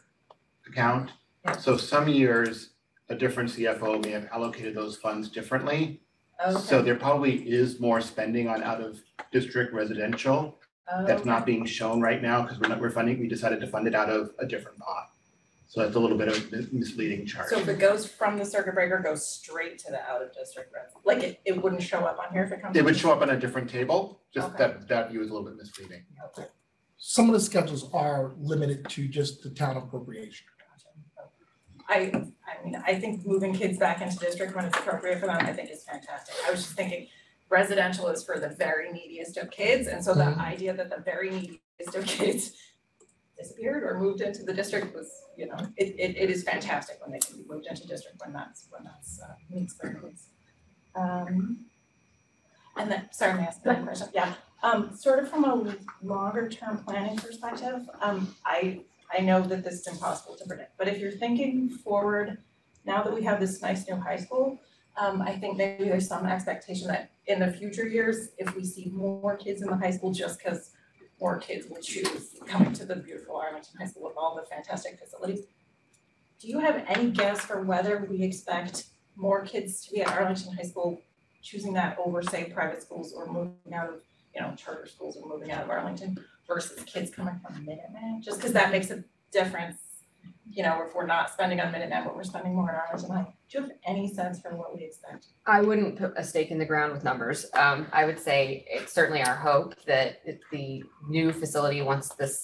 account. So some years, a different CFO may have allocated those funds differently. Okay. So there probably is more spending on out of district residential that's not being shown right now because we decided to fund it out of a different pot. So that's a little bit of a misleading chart. So if it goes from the Circuit Breaker, goes straight to the out of district residential. Like it wouldn't show up on here if it comes. It would show up on a different table. Just that view is a little bit misleading. Okay. Some of the schedules are limited to just the town appropriation. I mean, I think moving kids back into district when it's appropriate for them, I think is fantastic. I was just thinking residential is for the very neediest of kids. And so the idea that the very neediest of kids disappeared or moved into the district was, you know, it is fantastic when they can be moved into district when that's meets their needs. And then, sorry, I'm asking that question. Yeah, sort of from a longer term planning perspective, I know that this is impossible to predict, but if you're thinking forward, now that we have this nice new high school, I think maybe there's some expectation that in the future years, if we see more kids in the high school, just because more kids will choose coming to the beautiful Arlington High School with all the fantastic facilities, do you have any guess for whether we expect more kids to be at Arlington High School choosing that over, say, private schools or moving out of, you know, charter schools or moving out of Arlington? Versus kids coming from Minuteman, just because that makes a difference, you know, if we're not spending on Minuteman, but we're spending more on Arlington High. Do you have any sense for what we expect? I wouldn't put a stake in the ground with numbers. I would say it's certainly our hope that the new facility,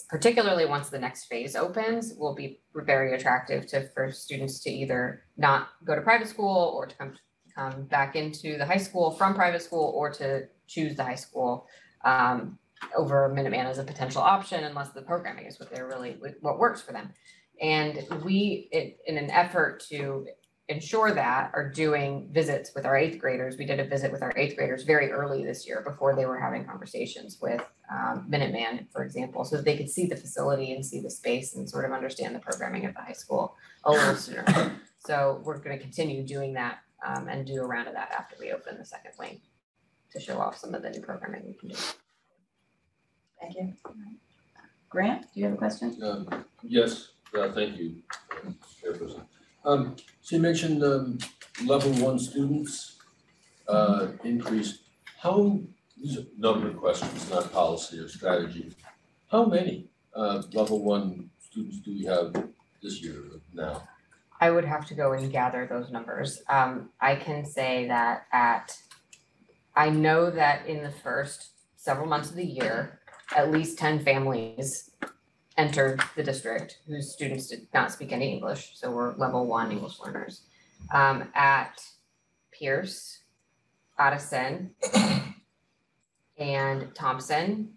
particularly once the next phase opens, will be very attractive for students to either not go to private school or to come back into the high school from private school or to choose the high school. Over Minuteman as a potential option, unless the programming is what works for them. And we, in an effort to ensure that, are doing visits with our 8th graders. We did a visit with our 8th graders very early this year before they were having conversations with Minuteman, for example, so that they could see the facility and see the space and sort of understand the programming of the high school a little sooner. So we're going to continue doing that and do a round of that after we open the second wing to show off some of the new programming we can do. Thank you. Grant, do you have a question? Yes, thank you, Chairperson. So you mentioned level 1 students increased. These are number questions, not policy or strategy. How many level 1 students do we have this year now? I would have to go and gather those numbers. I can say that I know that in the first several months of the year, at least 10 families entered the district whose students did not speak any English. So we're level 1 English learners at Pierce, Addison, and Thompson.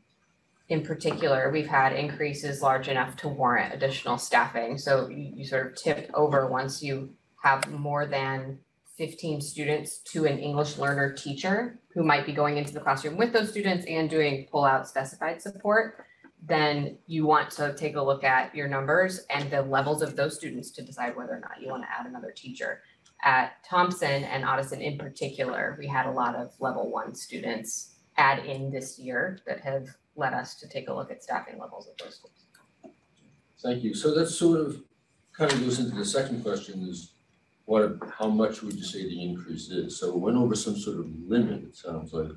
In particular, we've had increases large enough to warrant additional staffing. So you sort of tip over once you have more than 15 students to an English learner teacher who might be going into the classroom with those students and doing pull-out specified support, then you want to take a look at your numbers and the levels of those students to decide whether or not you want to add another teacher. At Thompson and Ottoson in particular, we had a lot of level 1 students add in this year that have led us to take a look at staffing levels at those schools. Thank you. So that sort of kind of goes into the second question is, how much would you say the increase is? So we went over some sort of limit, it sounds like.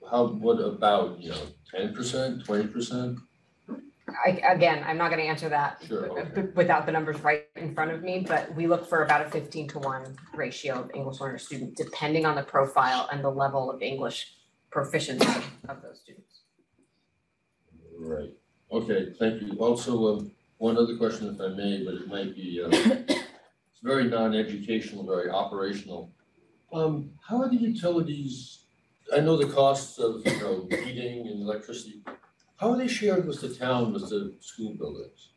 What about, you know, 10%, 20%? Again, I'm not going to answer that without the numbers right in front of me, but we look for about a 15-to-1 ratio of English learner student, depending on the profile and the level of English proficiency of those students. Right. Okay, thank you. Also, one other question, if I may, but it might be... It's very non-educational, very operational. How are the utilities? I know the costs of, you know, heating and electricity. How are they shared with the town, with the school buildings?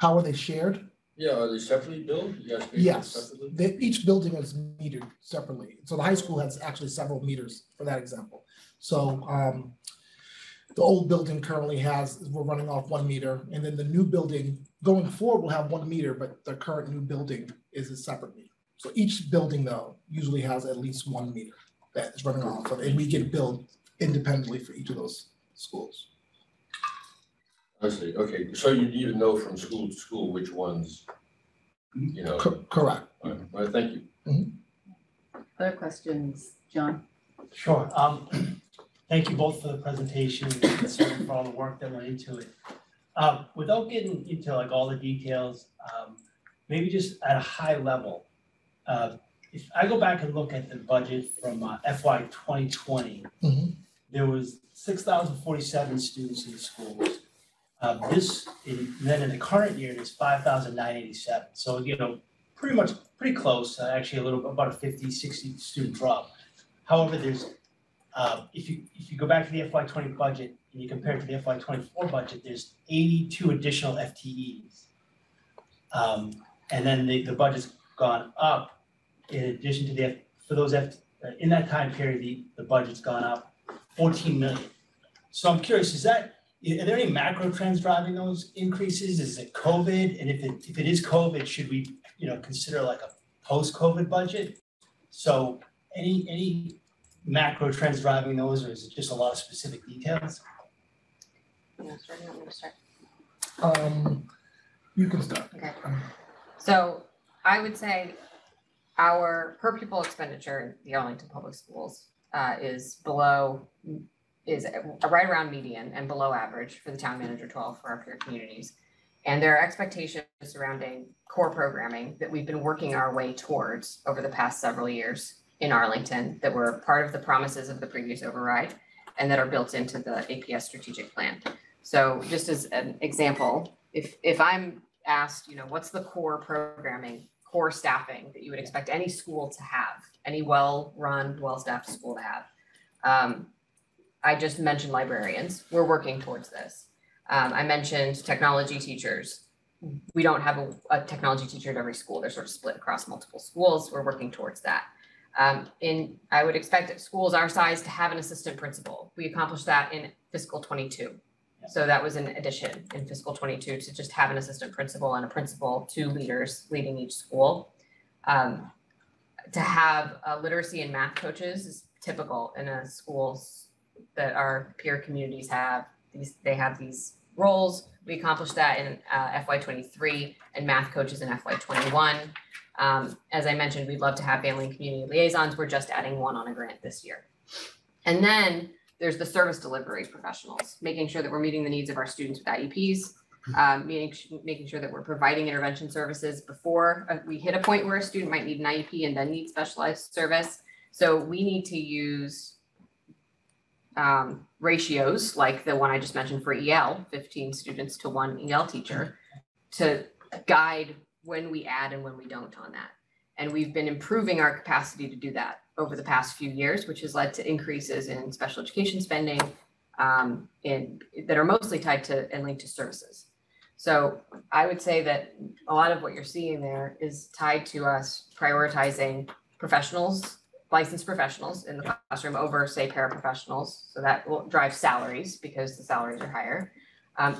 How are they shared? Yeah, are they separately built? Yes, each building is metered separately. So the high school has actually several meters for that example. So the old building currently we're running off 1 meter, and then the new building going forward will have 1 meter, but the current new building is a separate meter. So each building though usually has at least 1 meter that is running off of, and we can build independently for each of those schools. I see. Okay, so you need to know from school to school which ones, you know. Correct. All right. Well, thank you. Mm-hmm. Other questions, John? Sure. Thank you both for the presentation and for all the work that went into it. Without getting into like all the details, maybe just at a high level, if I go back and look at the budget from FY 2020, mm-hmm. there was 6,047 students in the schools. Then in the current year, it's 5,987. So, you know, pretty close, actually a little, about a 50, 60 student drop. However, there's, if you go back to the FY 20 budget and you compare it to the FY 24 budget, there's 82 additional FTEs. And then the budget's gone up. In addition to the, in that time period, the budget's gone up 14 million. So I'm curious, are there any macro trends driving those increases? Is it COVID? And if it is COVID, should we, you know, consider like a post-COVID budget? So any macro trends driving those, or is it just a lot of specific details? Yes, right, I'm going to start. You can start. Okay. So I would say our per pupil expenditure in the Arlington Public Schools is right around median and below average for the town manager 12 for our peer communities. And there are expectations surrounding core programming that we've been working our way towards over the past several years in Arlington that were part of the promises of the previous override and that are built into the APS strategic plan. So just as an example, if I'm asked, you know, what's the core programming, core staffing that you would expect any school to have, any well-run, well-staffed school to have, I just mentioned librarians. We're working towards this. I mentioned technology teachers. We don't have a technology teacher at every school. They're sort of split across multiple schools. We're working towards that. I would expect that schools our size to have an assistant principal. We accomplished that in fiscal 22. So that was an addition in fiscal 22 to just have an assistant principal and a principal, 2 leaders leading each school. To have literacy and math coaches is typical in a school that our peer communities have. They have these roles. We accomplished that in FY23 and math coaches in FY21. As I mentioned, we'd love to have family and community liaisons. We're just adding 1 on a grant this year. And then there's the service delivery professionals, making sure that we're meeting the needs of our students with IEPs, making sure that we're providing intervention services before we hit a point where a student might need an IEP and then need specialized service. So we need to use ratios like the one I just mentioned for EL, 15 students to 1 EL teacher, to guide when we add and when we don't on that. And we've been improving our capacity to do that over the past few years, which has led to increases in special education spending that are mostly tied to and linked to services. So I would say that a lot of what you're seeing there is tied to us prioritizing professionals, licensed professionals in the classroom over, say, paraprofessionals. So that will drive salaries because the salaries are higher,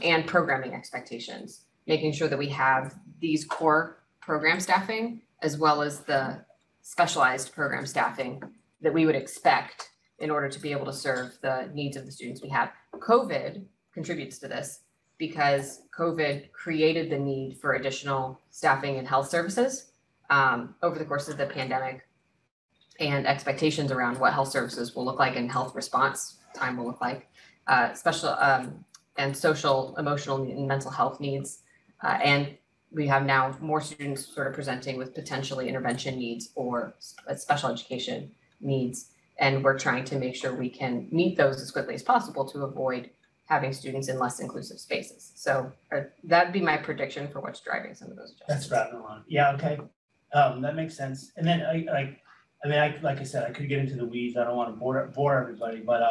and programming expectations, making sure that we have these core program staffing as well as the specialized program staffing that we would expect in order to be able to serve the needs of the students we have. COVID contributes to this because COVID created the need for additional staffing and health services over the course of the pandemic, and expectations around what health services will look like and health response time will look like, special and social, emotional, and mental health needs, and we have now more students sort of presenting with potentially intervention needs or special education needs. And we're trying to make sure we can meet those as quickly as possible to avoid having students in less inclusive spaces. So that'd be my prediction for what's driving some of those adjustments. That's right along. Yeah, okay. That makes sense. And then I mean, like I said, I could get into the weeds. I don't want to bore everybody, but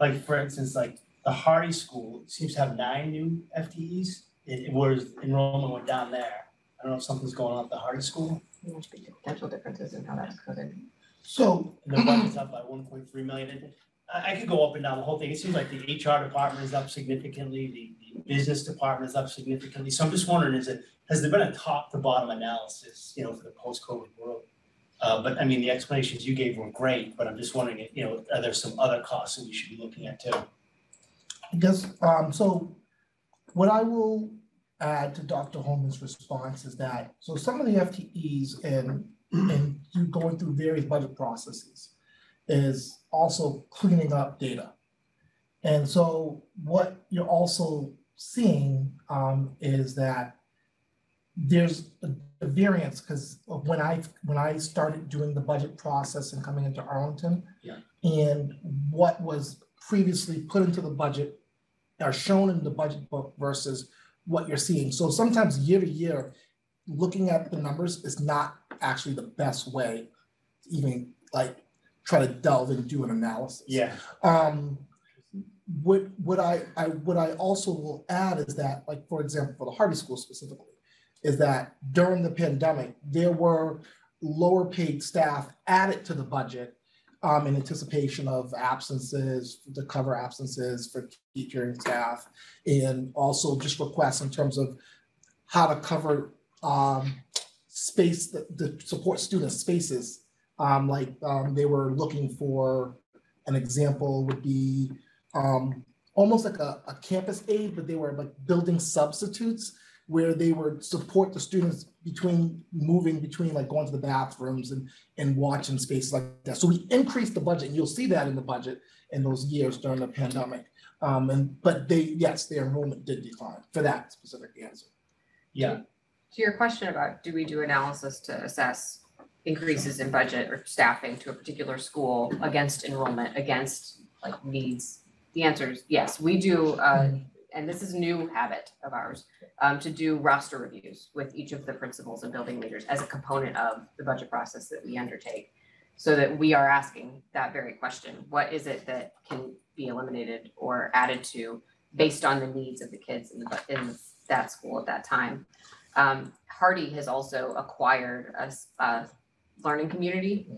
like for instance, like the Hardy school seems to have 9 new FTEs. Whereas enrollment went down there. I don't know if something's going on at the Hardy school. There's potential differences in how that's coded. So the budget's up by 1.3 million. And I could go up and down the whole thing. It seems like the HR department is up significantly. The business department is up significitly. So I'm just wondering, has there been a top to bottom analysis, you know, for the post-COVID world? But I mean, the explanations you gave were great, but I'm just wondering, you know, are there some other costs that we should be looking at too? I guess, so what I will add to Dr. Holman's response is that, so some of the FTEs and you going through various budget processes is also cleaning up data. And so what you're also seeing is that there's a variance, because when I started doing the budget process and coming into Arlington, yeah, and what was previously put into the budget are shown in the budget book versus what you're seeing. So sometimes year to year, looking at the numbers is not actually the best way to even like try to delve and do an analysis. Yeah. What I also will add is that, like, for example, for the Hardy School specifically, is that during the pandemic, there were lower paid staff added to the budget in anticipation of absences, to cover absences for teaching staff, and also just requests in terms of how to cover space, the support student spaces. They were looking for, an example would be almost like a campus aid, but they were like building substitutes where they would support the students between moving between, like going to the bathrooms and watching spaces like that. So we increased the budget, and you'll see that in the budget in those years during the pandemic. But their enrollment did decline for that specific answer. Yeah. To your question about, do we do analysis to assess increases in budget or staffing to a particular school against enrollment, against like needs? The answer is yes, we do. And this is a new habit of ours, to do roster reviews with each of the principals and building leaders as a component of the budget process that we undertake, so that we are asking that very question. What is it that can be eliminated or added to based on the needs of the kids in that school at that time? Hardy has also acquired a learning community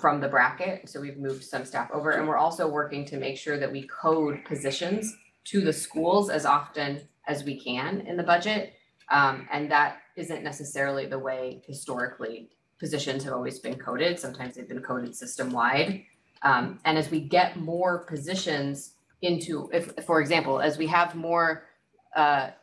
from the Brackett. So we've moved some staff over, and we're also working to make sure that we code positions to the schools as often as we can in the budget. And that isn't necessarily the way historically positions have always been coded. Sometimes they've been coded system-wide. And as we get more positions into, if, for example, as we have more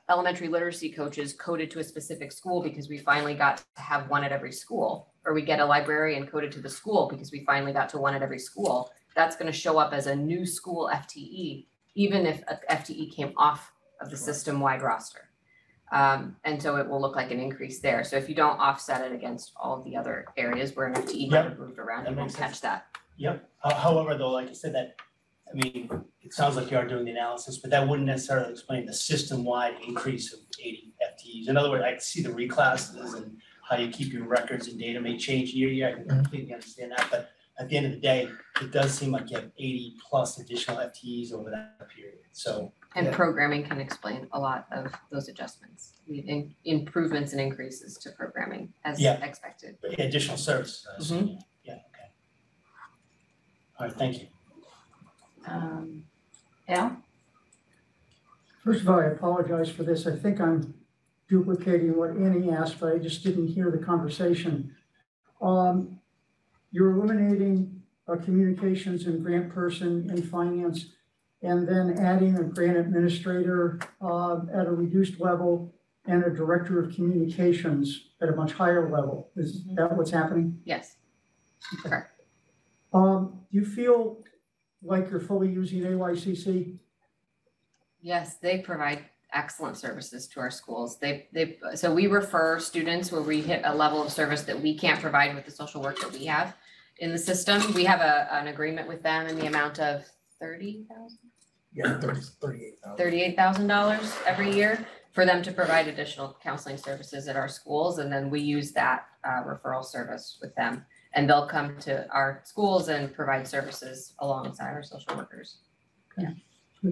elementary literacy coaches coded to a specific school because we finally got to have one at every school, or we get a librarian coded to the school because we finally got to one at every school, that's gonna show up as a new school FTE, even if an FTE came off of the system-wide roster. And so it will look like an increase there. So if you don't offset it against all the other areas where an FTE yep. moved around, you won't catch that. Yep. However, though, like you said, that, I mean, it sounds like you are doing the analysis, but that wouldn't necessarily explain the system-wide increase of 80 FTEs. In other words, I see the reclasses and how you keep your records and data may change year to year. I can completely understand that, but at the end of the day, it does seem like you have 80 plus additional FTEs over that period. So, and yeah. Programming can explain a lot of those adjustments, improvements and increases to programming as yeah. expected. But additional services. Mm-hmm. Yeah. Okay. All right. Thank you. Al? First of all, I apologize for this. I think I'm duplicating what Annie asked, but I just didn't hear the conversation. You're eliminating communications and grant person in finance, and then adding a grant administrator at a reduced level and a director of communications at a much higher level. Is mm-hmm. that what's happening? Yes. Okay. You feel like you're fully using AYCC? Yes, they provide excellent services to our schools. So we refer students where we hit a level of service that we can't provide with the social work that we have in the system. We have an agreement with them in the amount of $30,000? Yeah, $38,000. $38,000 every year for them to provide additional counseling services at our schools. And then we use that referral service with them. And they'll come to our schools and provide services alongside our social workers. Okay. Yeah.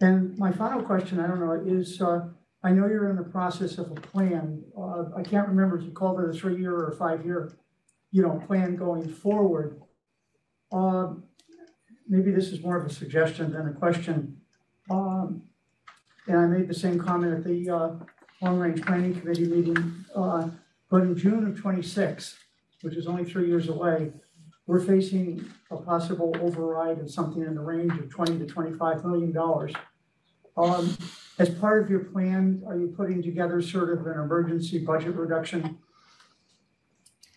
And my final question, I don't know, is I know you're in the process of a plan. I can't remember if you called it a 3-year or a 5-year, plan going forward. Maybe this is more of a suggestion than a question. And I made the same comment at the Long Range Planning Committee meeting, but in June of 26, which is only 3 years away, we're facing a possible override of something in the range of $20 to $25 million. As part of your plan, are you putting together sort of an emergency budget reduction?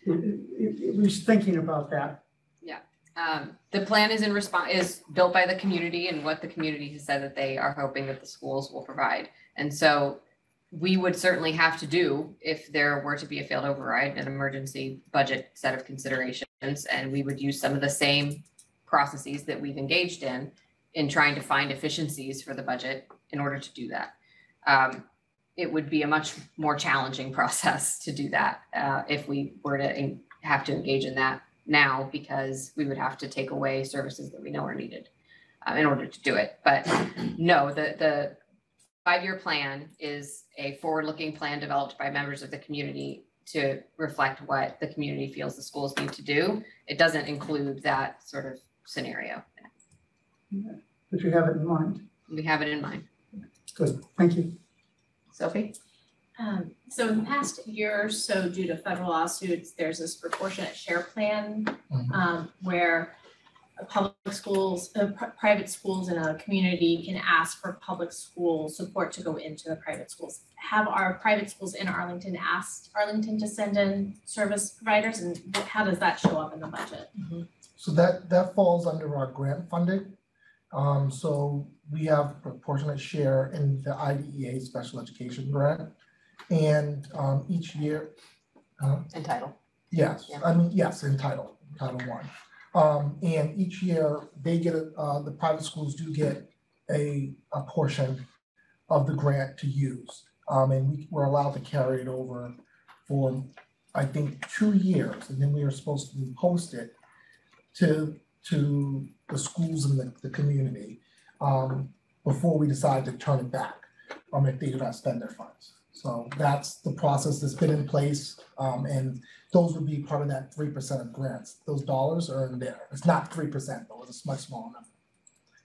It was thinking about that. Yeah. The plan is in response, is built by the community and what the community has said that they are hoping that the schools will provide. And so we would certainly have to do, if there were to be a failed override, an emergency budget set of considerations, and we would use some of the same processes that we've engaged in trying to find efficiencies for the budget in order to do that. It would be a much more challenging process to do that if we were to have to engage in that now, because we would have to take away services that we know are needed in order to do it. But no, the five-year plan is a forward-looking plan developed by members of the community to reflect what the community feels the schools need to do. It doesn't include that sort of scenario. But you have it in mind. We have it in mind. Good, thank you. Sophie? So in the past year or so, due to federal lawsuits, there's this proportionate share plan where public schools, private schools in a community can ask for public school support to go into the private schools. Have our private schools in Arlington asked Arlington to send in service providers, and how does that show up in the budget? So that falls under our grant funding. So we have proportionate share in the IDEA special education grant, and each year. Title. Yes, yeah. I mean, yes, in Title I. And each year they get, the private schools do get a portion of the grant to use. And we're allowed to carry it over for, I think, 2 years. And then we are supposed to post it to the schools in the community before we decide to turn it back if they do not spend their funds. So that's the process that's been in place, and those would be part of that 3% of grants. Those dollars are in there. It's not 3% though, it's a much smaller number.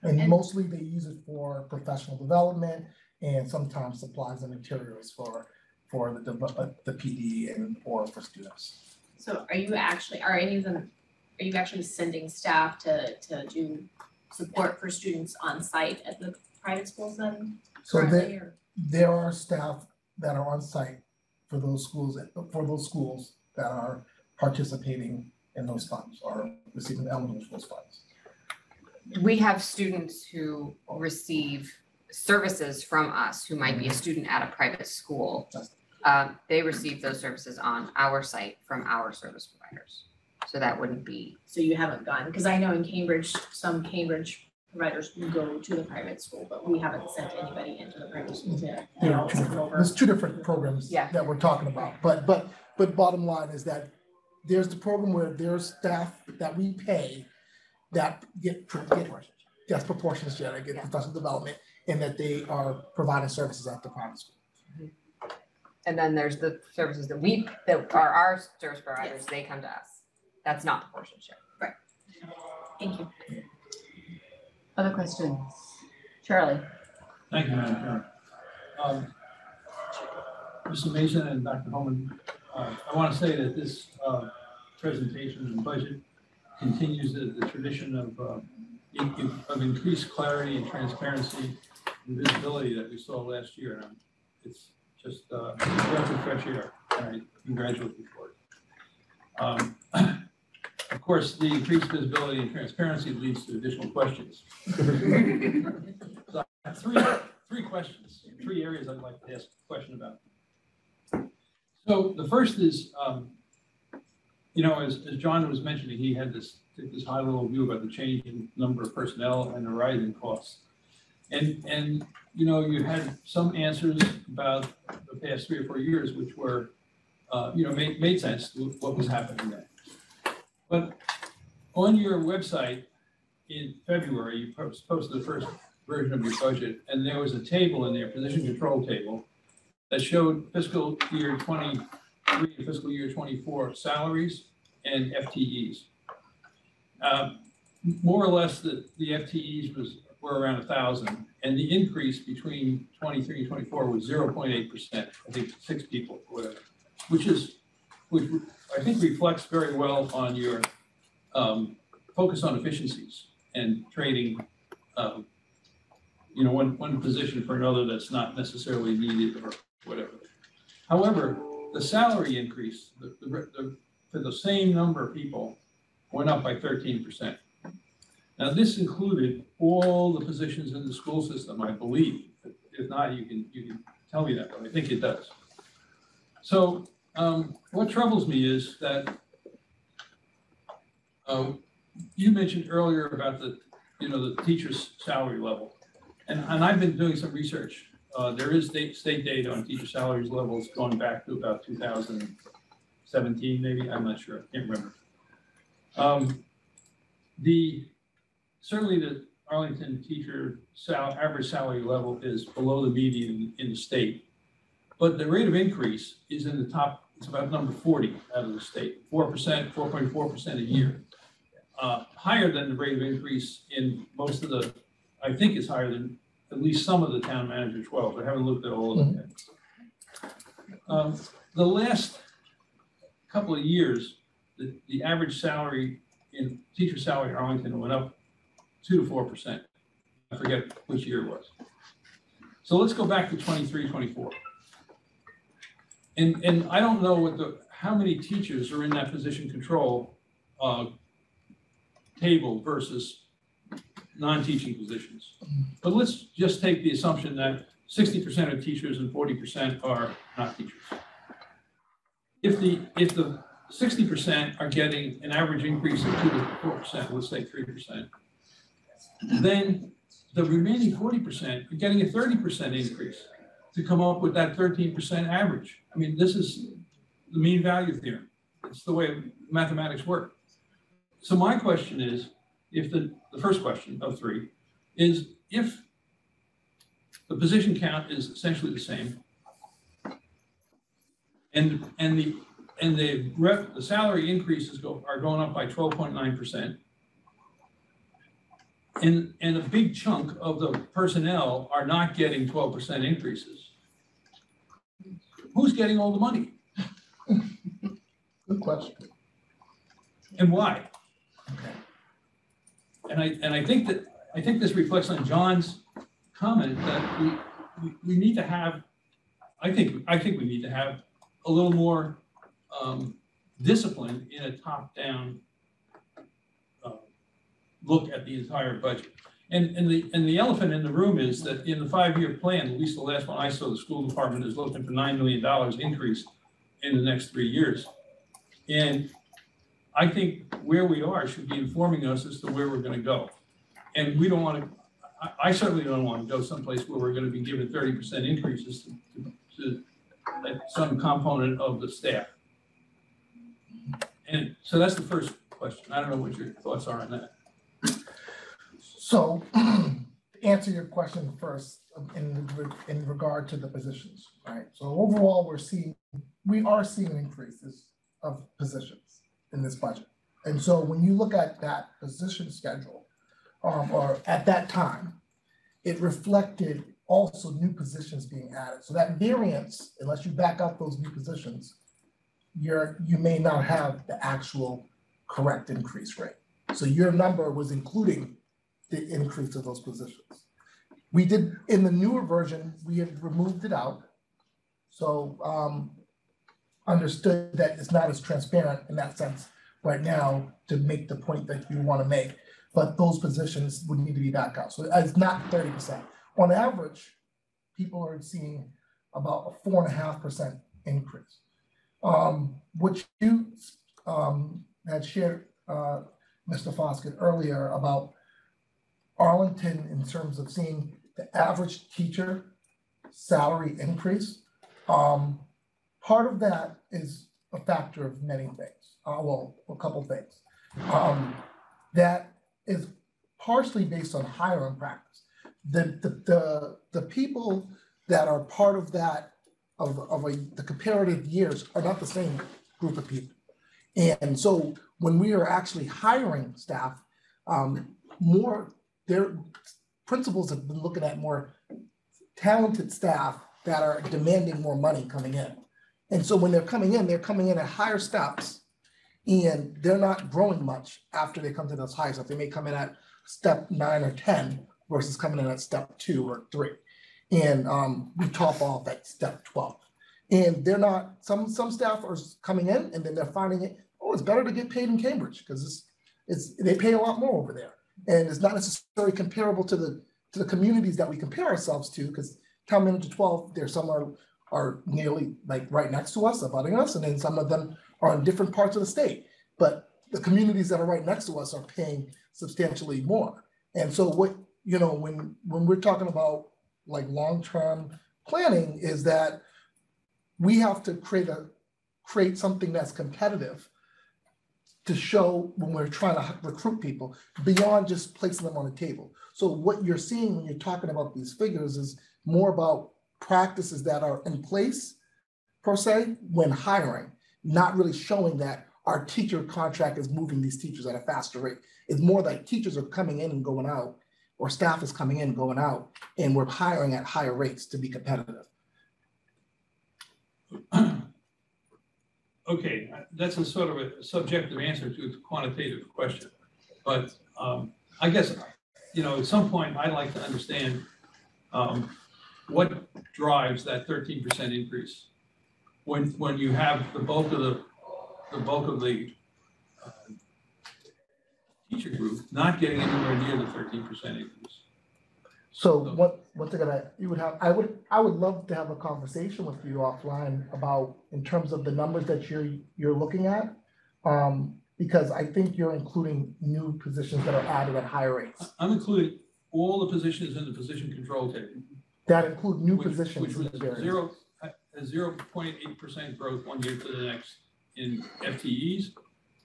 And mostly they use it for professional development and sometimes supplies and materials for the PD and or for students. So are you actually, are you actually sending staff to do support for students on site at the private schools then? So there are staff that are on site for those schools that are participating in those funds or receiving elements of those funds. We have students who receive services from us who might be a student at a private school. They receive those services on our site from our service providers. So that wouldn't be. So you haven't gone, because I know in Cambridge, some Cambridge providers will go to the private school, but we haven't sent anybody into the private school yet. There's two different programs that we're talking about, but bottom line is that there's the program where there's staff that we pay that get proportionate share, that get professional development, and that they are providing services at the private school. And then there's the services that that are our service providers. They come to us. That's not proportionate share. Right. Thank you. Other questions? Charlie. Thank you, Madam Chair. Mr. Mason and Dr. Holman, I want to say that this presentation and budget continues the tradition of increased clarity and transparency and visibility that we saw last year. And it's just a breath of fresh air, and I congratulate you for it. Of course, the increased visibility and transparency leads to additional questions. So I have three questions, three areas I'd like to ask a question about. So the first is, you know, as John was mentioning, he had this high level view about the change in number of personnel and the rise in costs. And you know, you had some answers about the past 3 or 4 years, which were, you know, made sense to what was happening then. But on your website in February, you posted the first version of your budget, and there was a table in there, position control table, that showed fiscal year 23 and fiscal year 24 salaries and FTEs. More or less, the FTEs were around 1,000, and the increase between 23 and 24 was 0.8%. I think 6 people, whatever, which I I think reflects very well on your focus on efficiencies and trading, one position for another that's not necessarily needed or whatever. However, the salary increase for the same number of people went up by 13%. Now, this included all the positions in the school system, I believe. If not, you can tell me that, but I think it does. So what troubles me is that you mentioned earlier about the teacher's salary level, and I've been doing some research. There is state data on teacher salaries levels going back to about 2017, maybe. I'm not sure. I can't remember. Certainly the Arlington teacher average salary level is below the median in the state, but the rate of increase is in the top. It's about number 40 out of the state, 4%, 4.4% a year, higher than the rate of increase in most of the. I think it's higher than at least some of the town managers' 12. I haven't looked at all of them. The last couple of years, the average salary in teacher salary in Arlington went up 2 to 4%. I forget which year it was. So let's go back to 23-24. And I don't know how many teachers are in that position control table versus non-teaching positions. But let's just take the assumption that 60% of teachers and 40% are not teachers. If the 60% are getting an average increase of 2 to 4%, let's say 3%, then the remaining 40% are getting a 30% increase to come up with that 13% average. I mean, this is the mean value theorem. It's the way mathematics work. So my question is, the first question of three is, if the position count is essentially the same and the salary increases are going up by 12.9%, and a big chunk of the personnel are not getting 12% increases, who's getting all the money? Good question. And why? Okay. And I think this reflects on John's comment that we need to have, I think we need to have a little more discipline in a top-down look at the entire budget. And the elephant in the room is that in the five-year plan, at least the last one I saw, the school department is looking for $9 million increase in the next 3 years. And I think where we are should be informing us as to where we're going to go. And we don't want to, I certainly don't want to go someplace where we're going to be given 30% increases to some component of the staff. And so that's the first question. I don't know what your thoughts are on that. So to answer your question first in regard to the positions, right? So overall, we are seeing increases of positions in this budget. And so when you look at that position schedule, or at that time, it reflected also new positions being added. So that variance, unless you back out those new positions, you may not have the actual correct increase rate. So your number was including the increase of those positions. We did, in the newer version, we had removed it out. So, understood that it's not as transparent in that sense right now to make the point that you want to make, but those positions would need to be back out. So it's not 30%. On average, people are seeing about a 4.5% increase, which you had shared, Mr. Foskett, earlier about Arlington in terms of seeing the average teacher salary increase. Part of that is a factor of many things, a couple things. That is partially based on hiring practice. The people that are part of that, the comparative years are not the same group of people. And so when we are actually hiring staff, their principals have been looking at more talented staff that are demanding more money coming in. And so when they're coming in at higher steps and they're not growing much after they come to those high. So they may come in at step 9 or 10 versus coming in at step 2 or 3. And we top off at step 12. And they're not, some staff are coming in and then they're finding it, oh, it's better to get paid in Cambridge because they pay a lot more over there. And it's not necessarily comparable to the communities that we compare ourselves to, because coming into 12, there's some are nearly like right next to us, abutting us, and then some of them are in different parts of the state. But the communities that are right next to us are paying substantially more. And so what, you know, when we're talking about like long-term planning is that we have to create something that's competitive to show when we're trying to recruit people beyond just placing them on a table. So what you're seeing when you're talking about these figures is more about practices that are in place per se when hiring, not really showing that our teacher contract is moving these teachers at a faster rate. It's more like teachers are coming in and going out, or staff is coming in and going out, and we're hiring at higher rates to be competitive. Okay, that's a sort of a subjective answer to a quantitative question, but I guess, you know, at some point I'd like to understand what drives that 13% increase when you have the bulk of the teacher group not getting anywhere near the 13% increase. So one thing that you would have, I would love to have a conversation with you offline about in terms of the numbers that you're looking at, because I think you're including new positions that are added at higher rates. I'm including all the positions in the position control table. That include new positions. Which was 0.8% growth one year to the next in FTEs,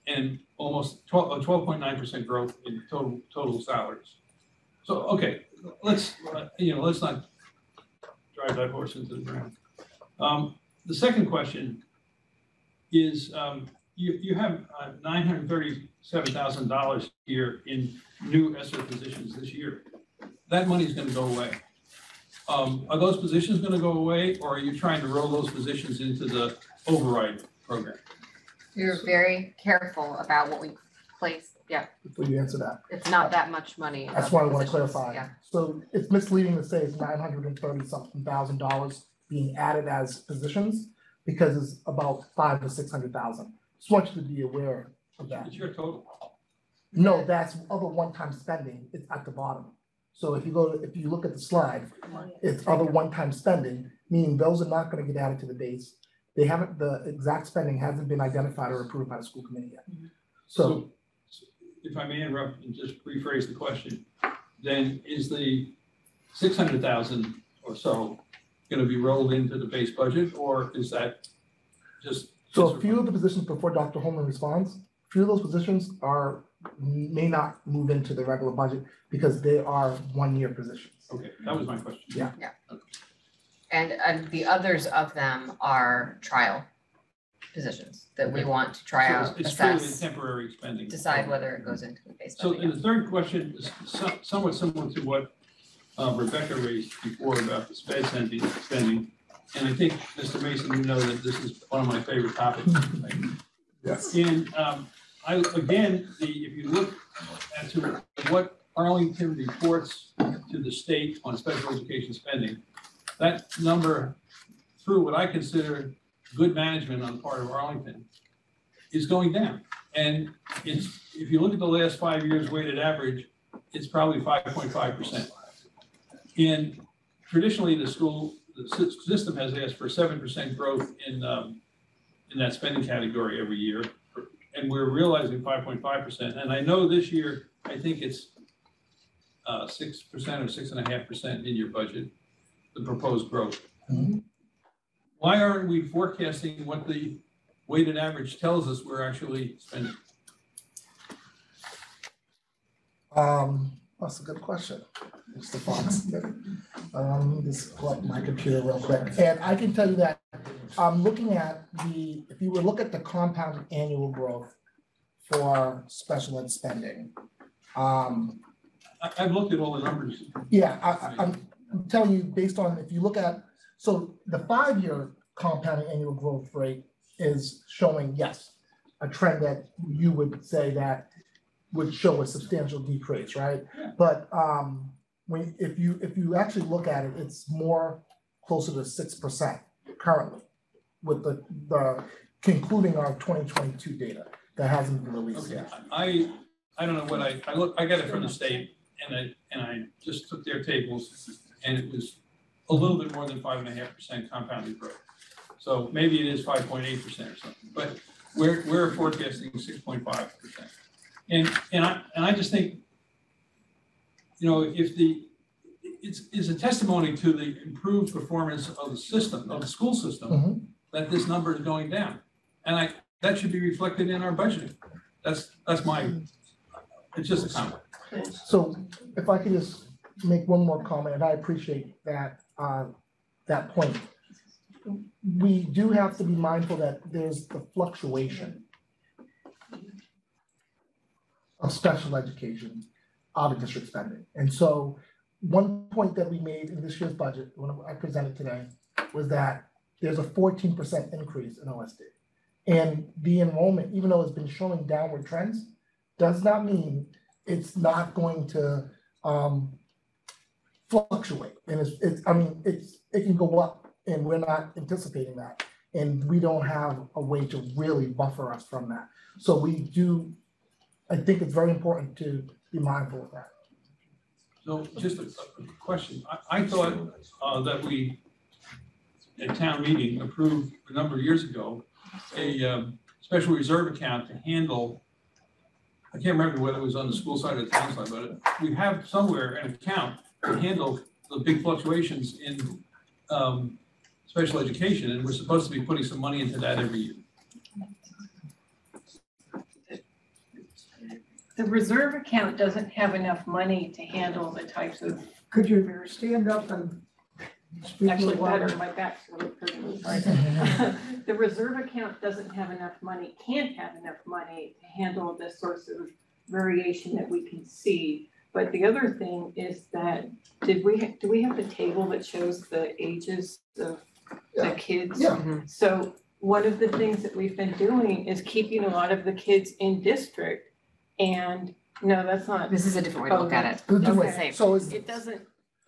and almost 12.9% growth in total salaries. So okay, let's not drive that horse into the ground. The second question is you have $937,000 here in new ESSER positions this year. That money is going to go away. Are those positions going to go away, or are you trying to roll those positions into the override program? You're very careful about what we place. Yeah. Before you answer that, it's not that much money. That's why I want to clarify. Yeah. So it's misleading to say it's $930,000 being added as positions, because it's about $500,000 to $600,000. Just want you to be aware of that. It's your total. No, that's other one-time spending. It's at the bottom. So if you look at the slide, it's other one-time spending, meaning those are not going to get added to the base. They haven't, the exact spending hasn't been identified or approved by the school committee yet. So if I may interrupt and just rephrase the question, then is the $600,000 or so going to be rolled into the base budget, or is that just? So a few of the positions before Dr. Holman responds, a few of those positions may not move into the regular budget because they are one-year positions. Okay, that was my question. Yeah. Yeah. Okay. And the others of them are trial positions that we want to try out, assess, temporary spending, decide whether it goes into the base. So the third question is somewhat similar to what Rebecca raised before about the spending. And I think, Mr. Mason, you know that this is one of my favorite topics. Yes. And if you look at what Arlington reports to the state on special education spending, that number, through what I consider good management on the part of Arlington, is going down. And it's, if you look at the last 5 years weighted average, it's probably 5.5%. And traditionally, the system has asked for 7% growth in that spending category every year. And we're realizing 5.5%. And I know this year, I think it's 6% or 6.5% in your budget, the proposed growth. Mm-hmm. Why aren't we forecasting what the weighted average tells us we're actually spending? That's a good question, Mr. Fox. Just pull up my computer real quick. And I can tell you that I'm looking at if you would look at the compounded annual growth for special ed spending. I've looked at all the numbers. Yeah, I'm telling you based on, if you look at, so the 5-year compounded annual growth rate is showing, yes, a trend that you would say that would show a substantial decrease, right? Yeah. But if you actually look at it, it's more closer to 6% currently, with the concluding our 2022 data that hasn't been released yet. I don't know what I got it from the state, and I just took their tables, and it was a little bit more than 5.5% compounded growth. So maybe it is 5.8% or something, but we're forecasting 6.5%. And I just think, you know, it's a testimony to the improved performance of the system, of the school system, mm-hmm. that this number is going down, and that should be reflected in our budgeting. That's my. It's just a comment. So if I could just make one more comment, and I appreciate that that point. We do have to be mindful that there's the fluctuation of special education out of district spending. And so one point that we made in this year's budget, when I presented today, was that there's a 14% increase in OSD. And the enrollment, even though it's been showing downward trends, does not mean it's not going to fluctuate. And it can go up, and we're not anticipating that. And we don't have a way to really buffer us from that. So I think it's very important to be mindful of that. So just a question. I thought that we, at town meeting, approved a number of years ago a special reserve account to handle, I can't remember whether it was on the school side or the town side, but we have somewhere an account to handle the big fluctuations in special education, and we're supposed to be putting some money into that every year. The reserve account doesn't have enough money to handle the types of. Could you stand up and speak? Actually, better. My back's a little privileged, right? The reserve account doesn't have enough money, can't have enough money to handle this source of variation that we can see. But the other thing is that do we have the table that shows the ages of the kids? Yeah. Mm-hmm. So one of the things that we've been doing is keeping a lot of the kids in district. And no, that's not. This is a different way to look at it. Okay. So it doesn't.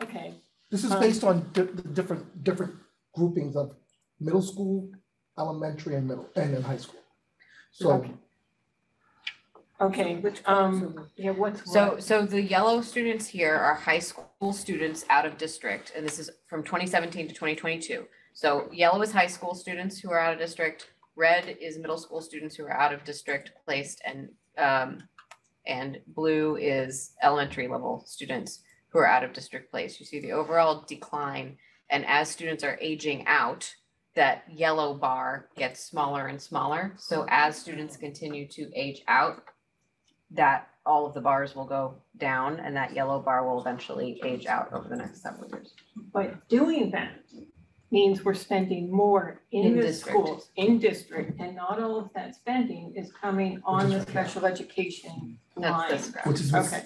Okay. This is based on different groupings of middle school, elementary, and then high school. So. Okay. Which yeah. What's so what? So the yellow students here are high school students out of district, and this is from 2017 to 2022. So yellow is high school students who are out of district. Red is middle school students who are out of district placed, and blue is elementary level students who are out of district place. You see the overall decline, and as students are aging out, that yellow bar gets smaller and smaller. So as students continue to age out, that all of the bars will go down, and that yellow bar will eventually age out over the next several years. But doing that means we're spending more in the schools, in district, and not all of that spending is coming on the special education line.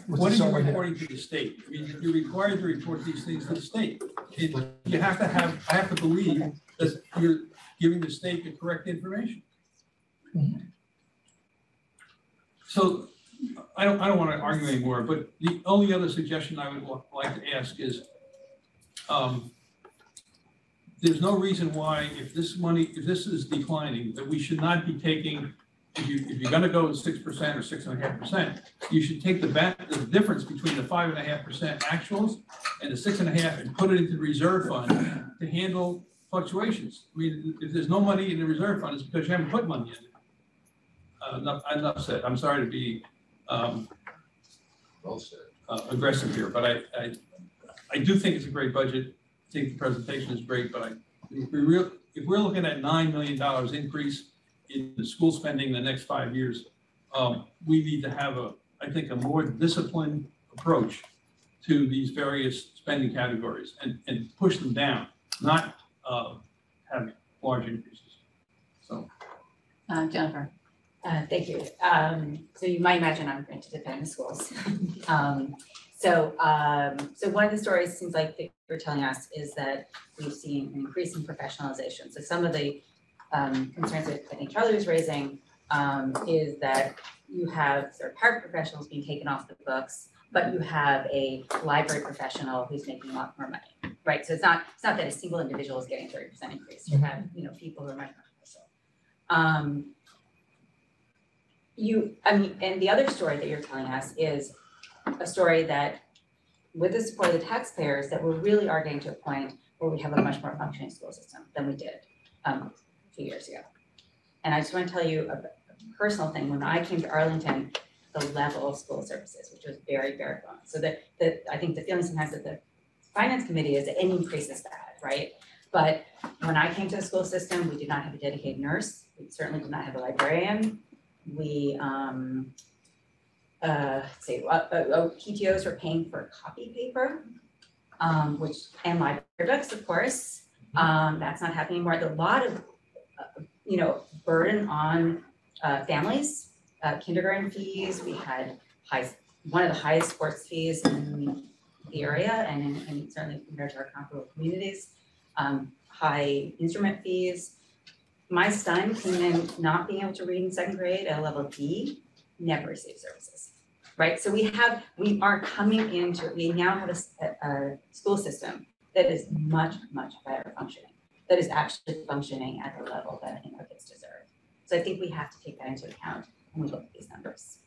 What are you reporting to the state? I mean, you're required to report these things to the state. You have to have, I have to believe that you're giving the state the correct information. Mm-hmm. So I don't want to argue anymore, but the only other suggestion I would like to ask is, there's no reason why, if this is declining, that we should not be taking, if you're going to go to 6% or 6.5%, you should take the difference between the 5.5% actuals and the 6.5% and put it into the reserve fund to handle fluctuations. I mean, if there's no money in the reserve fund, it's because you haven't put money in it. Enough said. I'm sorry to be aggressive here, but I do think it's a great budget. I think the presentation is great, but if we're looking at $9 million increase in the school spending in the next 5 years, we need to have I think a more disciplined approach to these various spending categories and push them down, not having large increases. So, Jennifer. Thank you. So you might imagine I'm going to defend the schools. So one of the stories, seems like that you're telling us, is that we've seen an increase in professionalization. So some of the concerns that I think Charlie was raising is that you have sort of park professionals being taken off the books, but you have a library professional who's making a lot more money, right? So it's not that a single individual is getting 30% increase. You have, you know, people who are much more professional. And the other story that you're telling us is a story that, with the support of the taxpayers, that we really are getting to a point where we have a much more functioning school system than we did a few years ago. And I just want to tell you a personal thing. When I came to Arlington, the level of school services, which was very bare bones. So I think the feeling sometimes that the finance committee is that any increase is bad, right? But when I came to the school system, we did not have a dedicated nurse. We certainly did not have a librarian. We, PTOs were paying for copy paper, which, and library books, of course. That's not happening anymore. There's a lot of, burden on families. Kindergarten fees, we had one of the highest sports fees in the area, and certainly compared to our comparable communities. High instrument fees. My son came in not being able to read in second grade at a level D, never received services, right? So we now have a school system that is much, much better functioning, that is actually functioning at the level that I think our kids deserve. So I think we have to take that into account when we look at these numbers.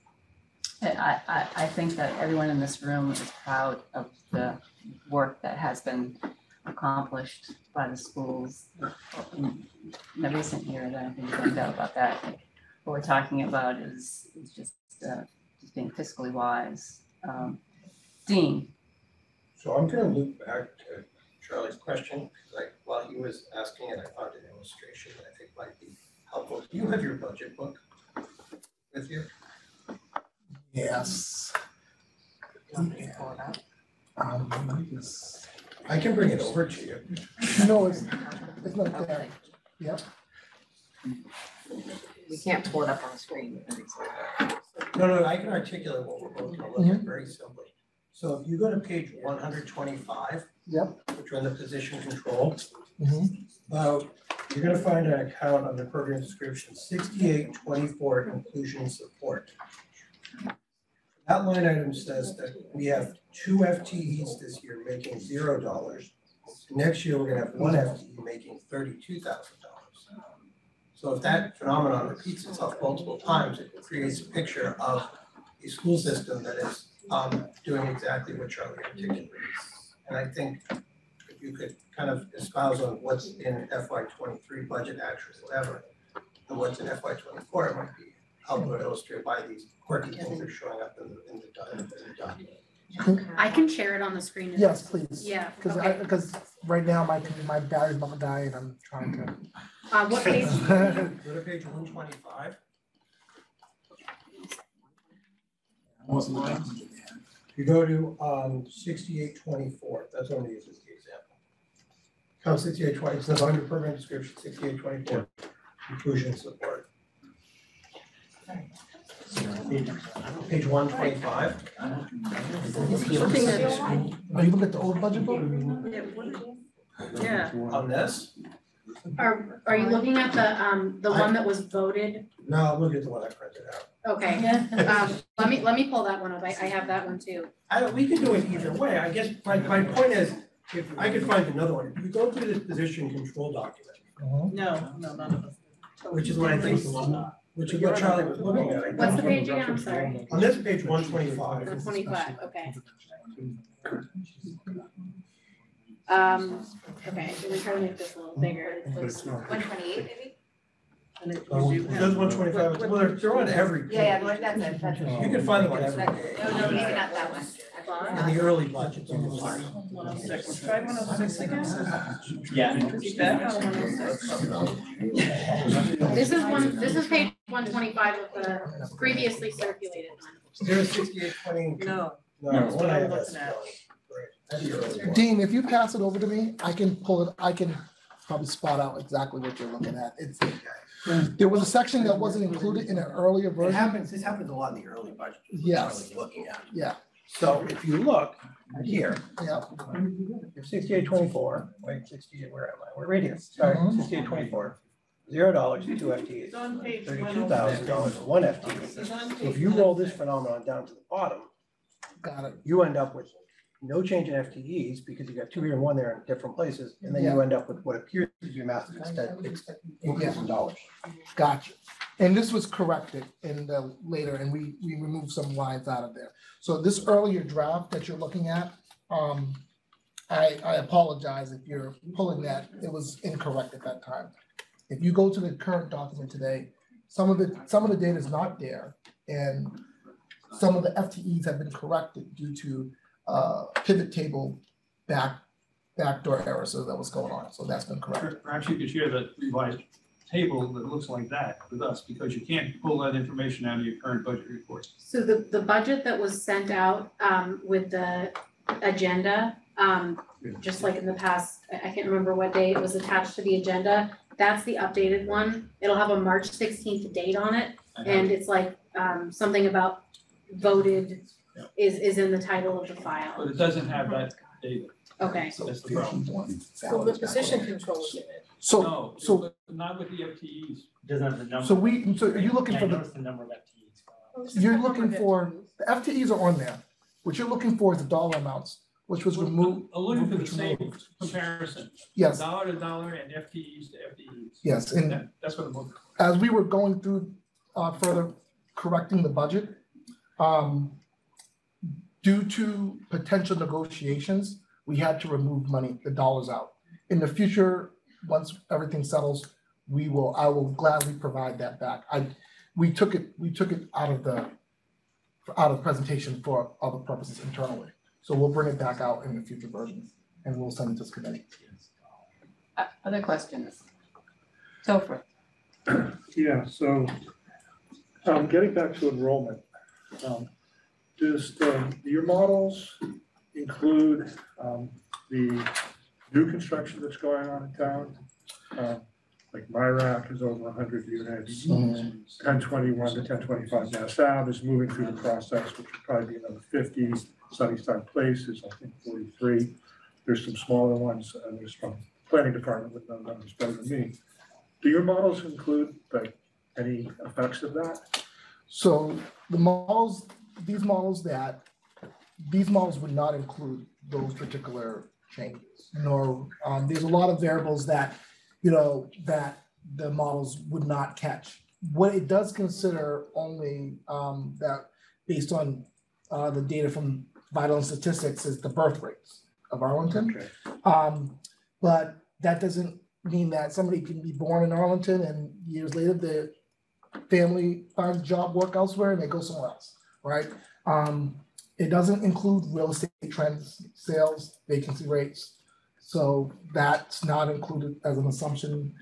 And I think that everyone in this room is proud of the work that has been accomplished by the schools in the recent year. That I think there's no doubt about that. Like, what we're talking about is just being fiscally wise. Dean. So I'm going to loop back to Charlie's question, because while he was asking it, I found an illustration that I think might be helpful. Do you have your budget book with you? Yes. I can bring it over to you. No, it's not there. Yep. We can't pull it up on the screen. No, I can articulate what we're both going to look at very simply. So if you go to page 125, yep, which are in the position control, you're going to find an account on the program description, 6824 inclusion support. That line item says that we have 2 FTEs this year making $0. Next year, we're going to have 1 FTE making $32,000. So if that phenomenon repeats itself multiple times, it creates a picture of a school system that is doing exactly what Charlie articulated. And I think if you could kind of espouse on what's in FY23 budget actions, whatever, and what's in FY24, it might be helpful to illustrate why these quirky things are showing up in the document. I can share it on the screen. Yes, please. Yeah. Because right now my battery's about to die, and I'm trying to. What page? Go to page 125. You go to 6824. That's what I'm using as the example. Count 6820. It says under program description 6824 inclusion support. Page 125. Are you looking at the old budget book? Yeah. On this? Are you looking at the one that was voted? No, I'm looking at the one I printed out. Okay. Let me pull that one up. I have that one too. We can do it either way. I guess my point is, if I could find another one. If you go through this position control document. No, none of us. Which is what I think. Which is what Charlie was looking at. What's the page again? I'm sorry. On this page, 125. 125, okay. Okay, so we're trying to make this a little bigger. 128, maybe? It does 125. Well, they're on every page. Yeah, that's it. You can find them on every page. No, maybe not that one. In the early budgets. 106. Try 106 again? Yeah. This is page 125 of the previously circulated one. 06820. No, it's what I'm looking at. Dean, if you pass it over to me, I can pull it. I can probably spot out exactly what you're looking at. There was a section that wasn't included in an earlier version. This happens a lot in the early budget. Yes. Looking at. Yeah. So if you look here, if 6824, wait, 68, where am I? We're right here. Sorry, 6824. $0 to two FTEs, $32,000 to one FTE. So if you roll this phenomenon down to the bottom, you end up with no change in FTEs because you got two here and one there in different places, and then you end up with what appears to be a massive increase in dollars. Gotcha. And this was corrected in the later, and we removed some lines out of there. So this earlier draft that you're looking at, I apologize if you're pulling that. It was incorrect at that time. If you go to the current document today, some of the data is not there, and some of the FTEs have been corrected due to pivot table backdoor error. So that was going on. So that's been corrected. Perhaps you could share that revised table that looks like that with us, because you can't pull that information out of your current budget reports. So the budget that was sent out with the agenda, just like in the past, I can't remember what day it was attached to the agenda. That's the updated one. It'll have a March 16th date on it. And it's like something about voted is in the title of the file. But it doesn't have that data. Okay. So that's the problem. So the position control is in it. So, no, so not with the FTEs. Doesn't have the number. So we, so are you looking for the number of FTEs? You're looking for, the FTEs are on there. What you're looking for is the dollar amounts, which was removed. Alluding to the same comparison. Yes. Dollar to dollar and FTEs to FTEs. Yes, and that's what I'm looking for. As we were going through further correcting the budget, due to potential negotiations, we had to remove money, the dollars out. In the future, once everything settles, we will, I will gladly provide that back. We took it out of presentation for other purposes internally. So we'll bring it back out in the future versions, and we'll send it to this committee. Other questions? Topher. Yeah, so getting back to enrollment, do your models include the new construction that's going on in town? Like MIRAC is over 100 units, 1021 to 1025 Mass Ave is moving through the process, which would probably be another 50. Sunnyside Place is, I think, 43. There's some smaller ones, and there's from the planning department with no numbers better than me. Do your models include like any effects of that? So the models, these models would not include those particular changes. Nor there's a lot of variables that, you know, that the models would not catch. What it does consider only that based on the data from Vital and Statistics is the birth rates of Arlington. Okay. But that doesn't mean that somebody can be born in Arlington and years later the family finds a job, work elsewhere, and they go somewhere else, right? It doesn't include real estate trends, sales, vacancy rates. So that's not included as an assumption.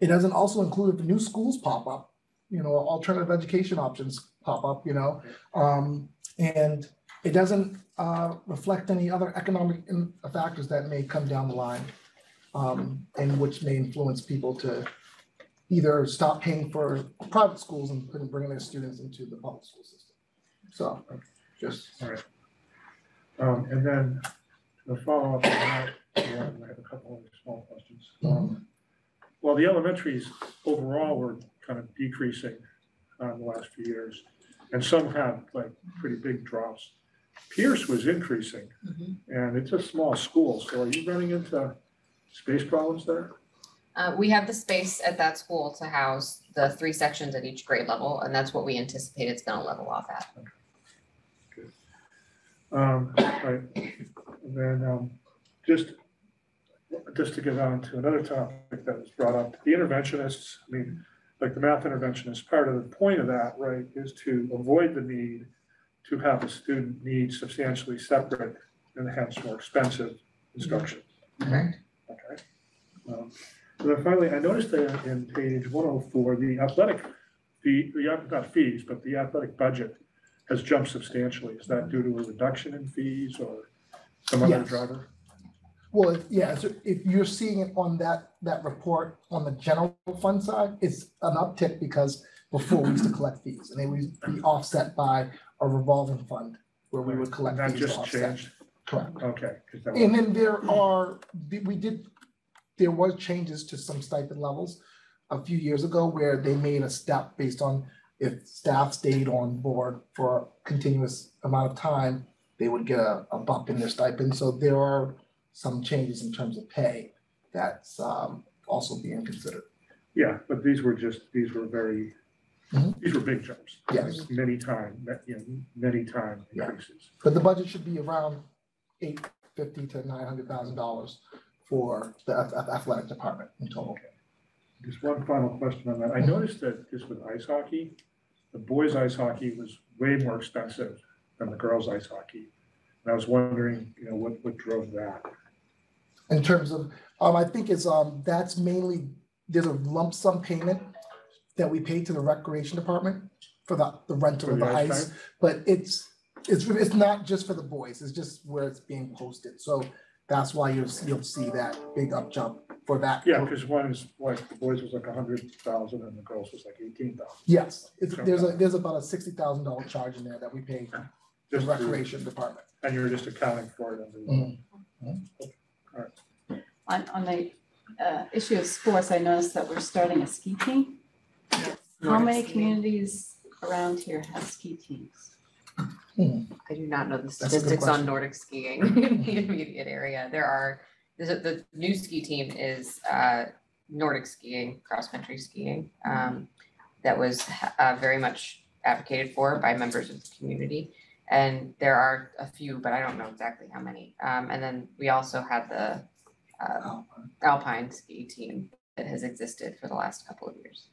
It doesn't also include if the new schools pop up, you know, alternative education options pop up, you know, and it doesn't reflect any other economic factors that may come down the line and which may influence people to either stop paying for private schools and bringing their students into the public school system. So just. All right. And then the follow up on that, I have a couple of small questions. Well, the elementaries overall were kind of decreasing in the last few years, and some had like pretty big drops. Pierce was increasing, and it's a small school. So are you running into space problems there? We have the space at that school to house the three sections at each grade level, and that's what we anticipate it's going to level off at. Okay. Good. Right. And then just to get on to another topic that was brought up, the interventionists, I mean, like the math interventionist, part of the point of that, right, is to avoid the need to have a student need substantially separate and hence more expensive instruction. Okay. And then finally, I noticed that in page 104, the athletic budget has jumped substantially. Is that due to a reduction in fees or some other driver? Well, yeah, so if you're seeing it on that report on the general fund side, it's an uptick because before we used to collect fees and they would be offset by a revolving fund where we would collect fees. That just changed. Correct. Okay. And then we did there were changes to some stipend levels a few years ago where they made a step based on if staff stayed on board for a continuous amount of time, they would get a bump in their stipend. So there are some changes in terms of pay that's also being considered. Yeah, but these were just, these were very, these were big jumps. Yes. Like many time increases. Yeah. But the budget should be around $850,000 to $900,000 for the athletic department in total. Okay. Just one final question on that. I noticed that just with ice hockey, the boys' ice hockey was way more expensive than the girls' ice hockey. And I was wondering, you know, what drove that? In terms of, I think it's, that's mainly, there's a lump sum payment that we pay to the recreation department for the rental of the ice, but it's not just for the boys, it's just where it's being posted. So that's why you'll see that big up jump for that. Yeah, because one is like the boys was like 100,000 and the girls was like 18,000. Yes, there's about a $60,000 charge in there that we pay the recreation department. And you're just accounting for it. Under okay. All right. On the issue of sports, I noticed that we're starting a ski team. How many communities around here have ski teams? I do not know the statistics on Nordic skiing in the immediate area. There are, the new ski team is Nordic skiing, cross-country skiing, that was very much advocated for by members of the community. And there are a few, but I don't know exactly how many. And then we also have the Alpine ski team that has existed for the last couple of years,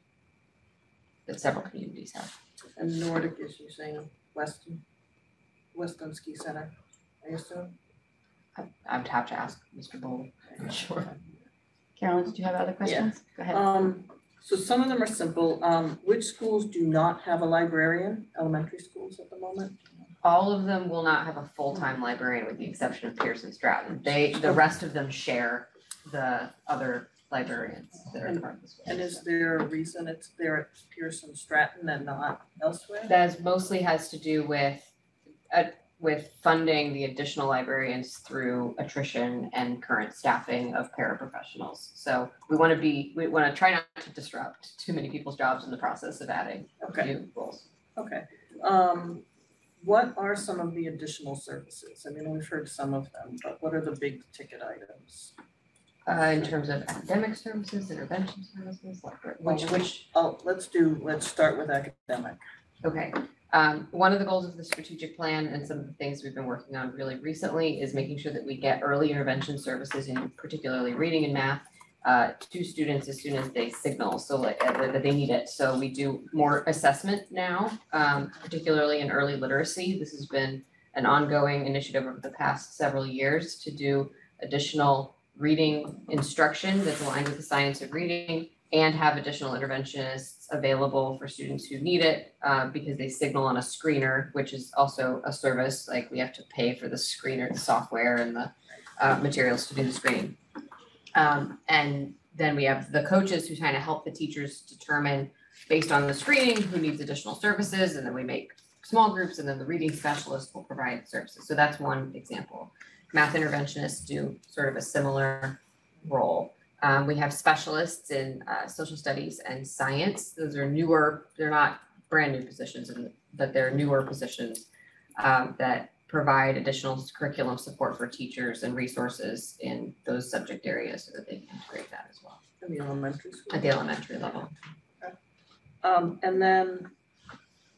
that several communities have. And Nordic is using Western Ski Center, I assume? I'd have to ask Mr. Bull. Sure. Carolyn, did you have other questions? Yeah. Go ahead. So some of them are simple. Which schools do not have a librarian, elementary schools at the moment? All of them will not have a full-time librarian with the exception of Pierce and Stratton. The rest of them share the other librarians that are part of the school. And is there a reason it's there at Pierce and Stratton and not elsewhere? That mostly has to do with funding the additional librarians through attrition and current staffing of paraprofessionals. So we want to try not to disrupt too many people's jobs in the process of adding new roles. Okay. What are some of the additional services? I mean, we've heard some of them, but what are the big ticket items? In terms of academic services, intervention services, let's start with academic. Okay. One of the goals of the strategic plan and some of the things we've been working on really recently is making sure that we get early intervention services, in particularly reading and math, to students as soon as they signal, so like that they need it. So we do more assessment now, particularly in early literacy. This has been an ongoing initiative over the past several years to do additional reading instruction that's aligned with the science of reading and have additional interventionists available for students who need it because they signal on a screener, which is also a service, like we have to pay for the screener, the software and the materials to do the screening. And then we have the coaches who kind of help the teachers determine based on the screening who needs additional services, and then we make small groups, and then the reading specialist will provide services. So that's one example. Math interventionists do sort of a similar role. We have specialists in social studies and science. Those are newer, they're not brand new positions, but they're newer positions that provide additional curriculum support for teachers and resources in those subject areas so that they can integrate that as well. At the elementary school? At the elementary level. Okay. And then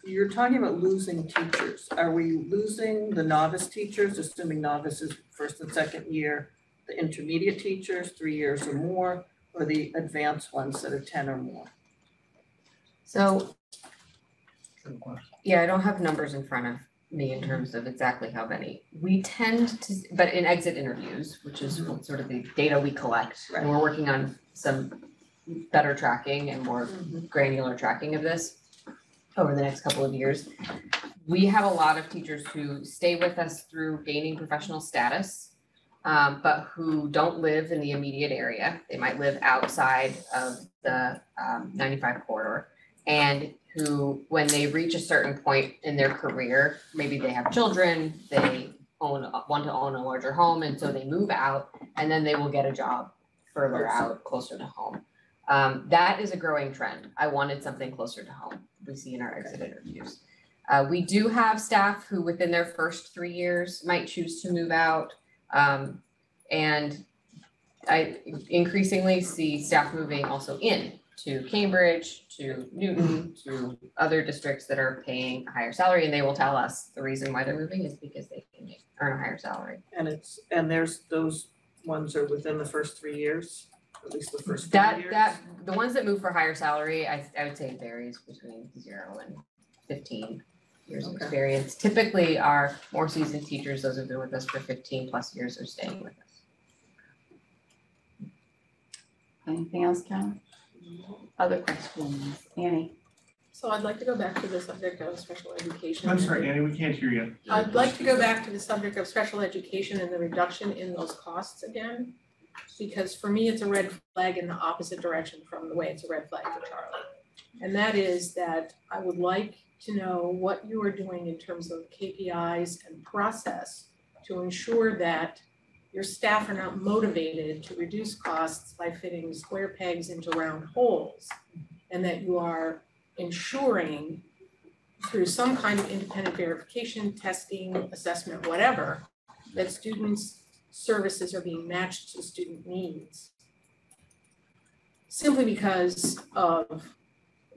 you're talking about losing teachers. Are we losing the novice teachers, assuming novices first and second year, the intermediate teachers, 3 years or more, or the advanced ones that are 10 or more? So, yeah, I don't have numbers in front of me in terms of exactly how many. We tend to, but in exit interviews, which is sort of the data we collect, and we're working on some better tracking and more granular tracking of this over the next couple of years. We have a lot of teachers who stay with us through gaining professional status, but who don't live in the immediate area. They might live outside of the 95 corridor, and who, when they reach a certain point in their career, maybe they have children, they want to own a larger home, and so they move out, and then they will get a job further out, closer to home. That is a growing trend. I wanted something closer to home. We see in our exit interviews. We do have staff who within their first 3 years might choose to move out. And I increasingly see staff moving also in to Cambridge, to Newton, to other districts that are paying a higher salary, and they will tell us the reason why they're moving is because they can earn a higher salary. And it's, and there's, those ones are within the first 3 years, at least the first 3 years. That, the ones that move for higher salary, I would say varies between 0 and 15 years of experience. Typically our more seasoned teachers, those who've been with us for 15 plus years, are staying with us. Anything else, Karen? Other questions? Annie? So I'd like to go back to the subject of special education. I'm sorry, Annie, we can't hear you. I'd like to go back to the subject of special education and the reduction in those costs again, because for me, it's a red flag in the opposite direction from the way it's a red flag for Charlie. And that is that I would like to know what you are doing in terms of KPIs and process to ensure that your staff are not motivated to reduce costs by fitting square pegs into round holes, and that you are ensuring through some kind of independent verification, testing, assessment, whatever, that students' services are being matched to student needs. Simply because of,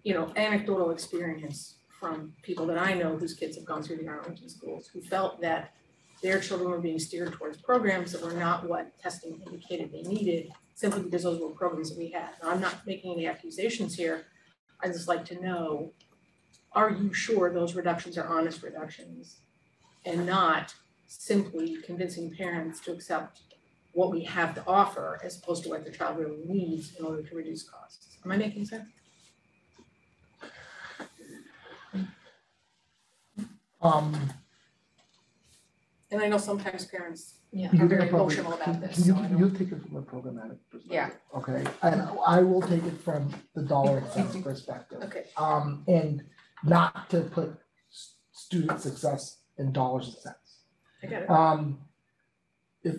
you know, anecdotal experience from people that I know whose kids have gone through the Arlington schools, who felt that their children were being steered towards programs that were not what testing indicated they needed, simply because those were programs that we had. Now, I'm not making any accusations here. I just like to know, are you sure those reductions are honest reductions and not simply convincing parents to accept what we have to offer as opposed to what their child really needs in order to reduce costs? Am I making sense? And I know sometimes parents are very emotional about this. You'll take it from a programmatic perspective. Yeah. Okay. And I will take it from the dollar and cents perspective. Okay. And not to put student success in dollars and cents. I get it. If,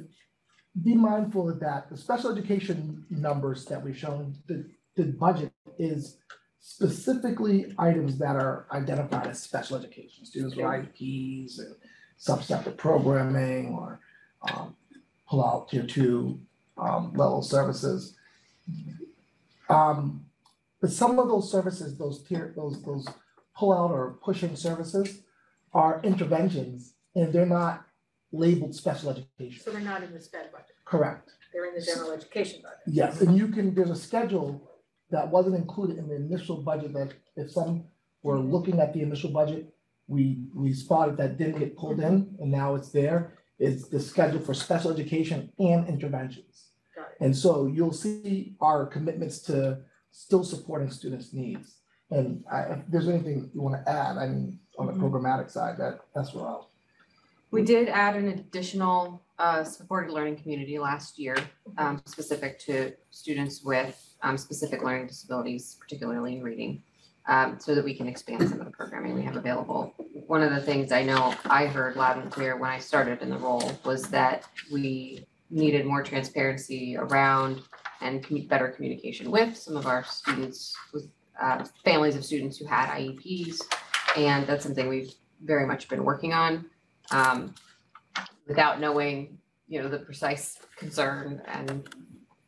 be mindful of that. The special education numbers that we've shown, the budget is specifically items that are identified as special education. Students with IEPs and subsector programming, or pull out tier 2 level services. But some of those services, those pull out or pushing services, are interventions, and they're not labeled special education. So they're not in the SPED budget. Correct. They're in the general education budget. Yes, and you can, there's a schedule that wasn't included in the initial budget that if some were looking at the initial budget, we spotted that didn't get pulled in, and now it's there. It's the schedule for special education and interventions. And so you'll see our commitments to still supporting students' needs. And if there's anything you want to add, I mean, on the programmatic side, that's where I'll. We did add an additional supported learning community last year, specific to students with specific learning disabilities, particularly in reading. So that we can expand some of the programming we have available. One of the things I know I heard loud and clear when I started in the role was that we needed more transparency around and better communication with some of our students, with families of students who had IEPs. And that's something we've very much been working on without knowing, you know, the precise concern and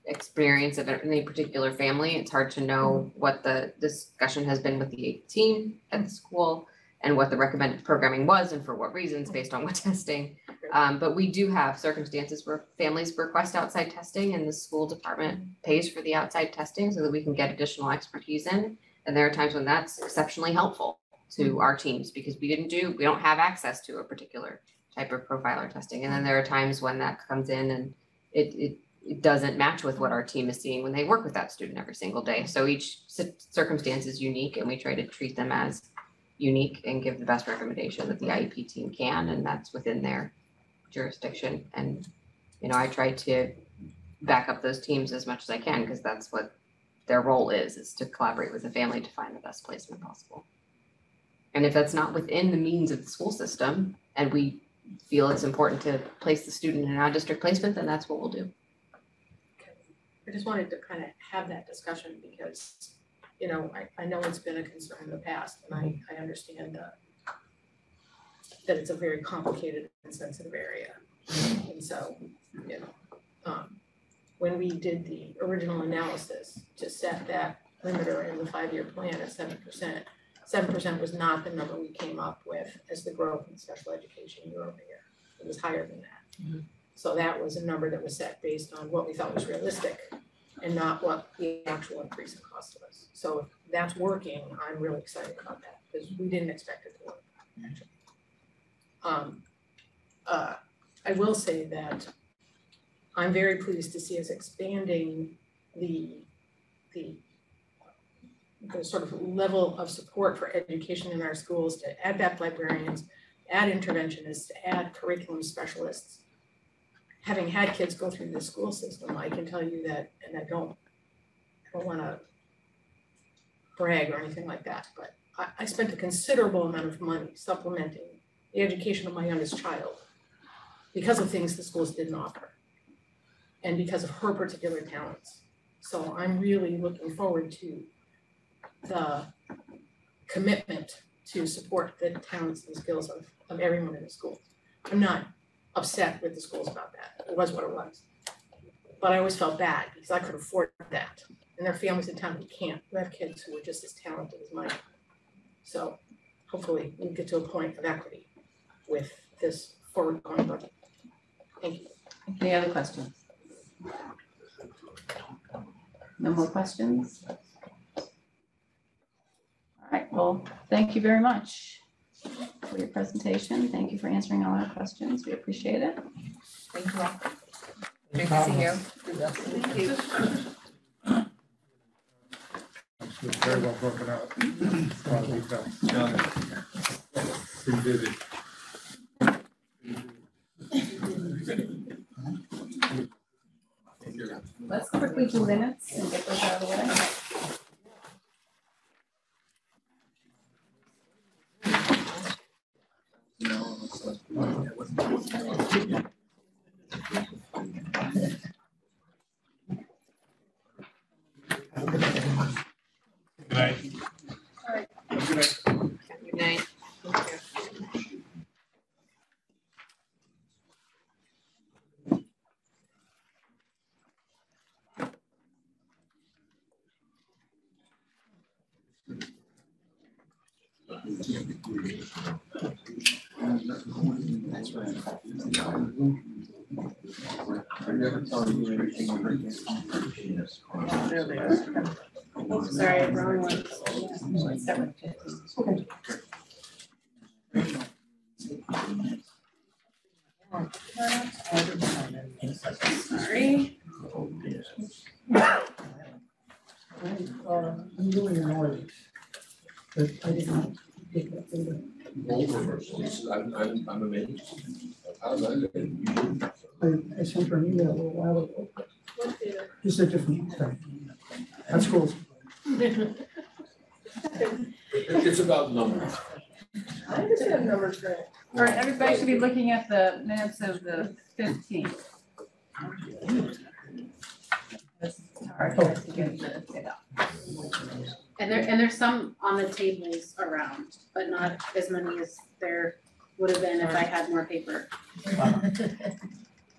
experience of any particular family. It's hard to know what the discussion has been with the team at the school and what the recommended programming was and for what reasons based on what testing. But we do have circumstances where families request outside testing and the school department pays for the outside testing so that we can get additional expertise in. And there are times when that's exceptionally helpful to our teams because we don't have access to a particular type of profiler testing. And then there are times when that comes in and it doesn't match with what our team is seeing when they work with that student every single day. So each circumstance is unique, and we try to treat them as unique and give the best recommendation that the IEP team can, and that's within their jurisdiction. And, you know, I try to back up those teams as much as I can because that's what their role is to collaborate with the family to find the best placement possible. And if that's not within the means of the school system and we feel it's important to place the student in an out-of-district placement, then that's what we'll do. I just wanted to kind of have that discussion because, you know, I know it's been a concern in the past, and I understand that it's a very complicated and sensitive area. And so, you know, when we did the original analysis to set that limiter in the 5-year plan at 7%, 7% was not the number we came up with as the growth in special education year over year. It was higher than that. Mm-hmm. So that was a number that was set based on what we thought was realistic and not what the actual increase in cost was. So if that's working, I'm really excited about that because we didn't expect it to work, actually. I will say that I'm very pleased to see us expanding the sort of level of support for education in our schools to add depth librarians, add interventionists, add curriculum specialists. Having had kids go through the school system, I can tell you that, and I don't want to brag or anything like that, but I spent a considerable amount of money supplementing the education of my youngest child because of things the schools didn't offer and because of her particular talents. So I'm really looking forward to the commitment to support the talents and skills of everyone in the school. I'm not upset with the schools about that. It was what it was. But I always felt bad because I could afford that. And there are families in town who can't. We have kids who are just as talented as mine. So hopefully we get to a point of equity with this forward-going budget. Thank you. Any other questions? No more questions? All right, well, thank you very much for your presentation. Thank you for answering all our questions. We appreciate it. Thank you all. Great to see you. Thank you. Very well broken out. Been busy. Let's quickly do minutes and get those out of the way. Sorry, wrong one. Okay. Sorry. I'm doing an audit, but I did not pick up the role reversal. I'm amazed. How did I do that? I sent her an email a little while ago. It's a different thing. That's cool. It's about numbers. I understand numbers great. All right, everybody should be looking at the minutes of the 15th. This is hard to get it up. And there's some on the tables around, but not as many as there would have been if I had more paper.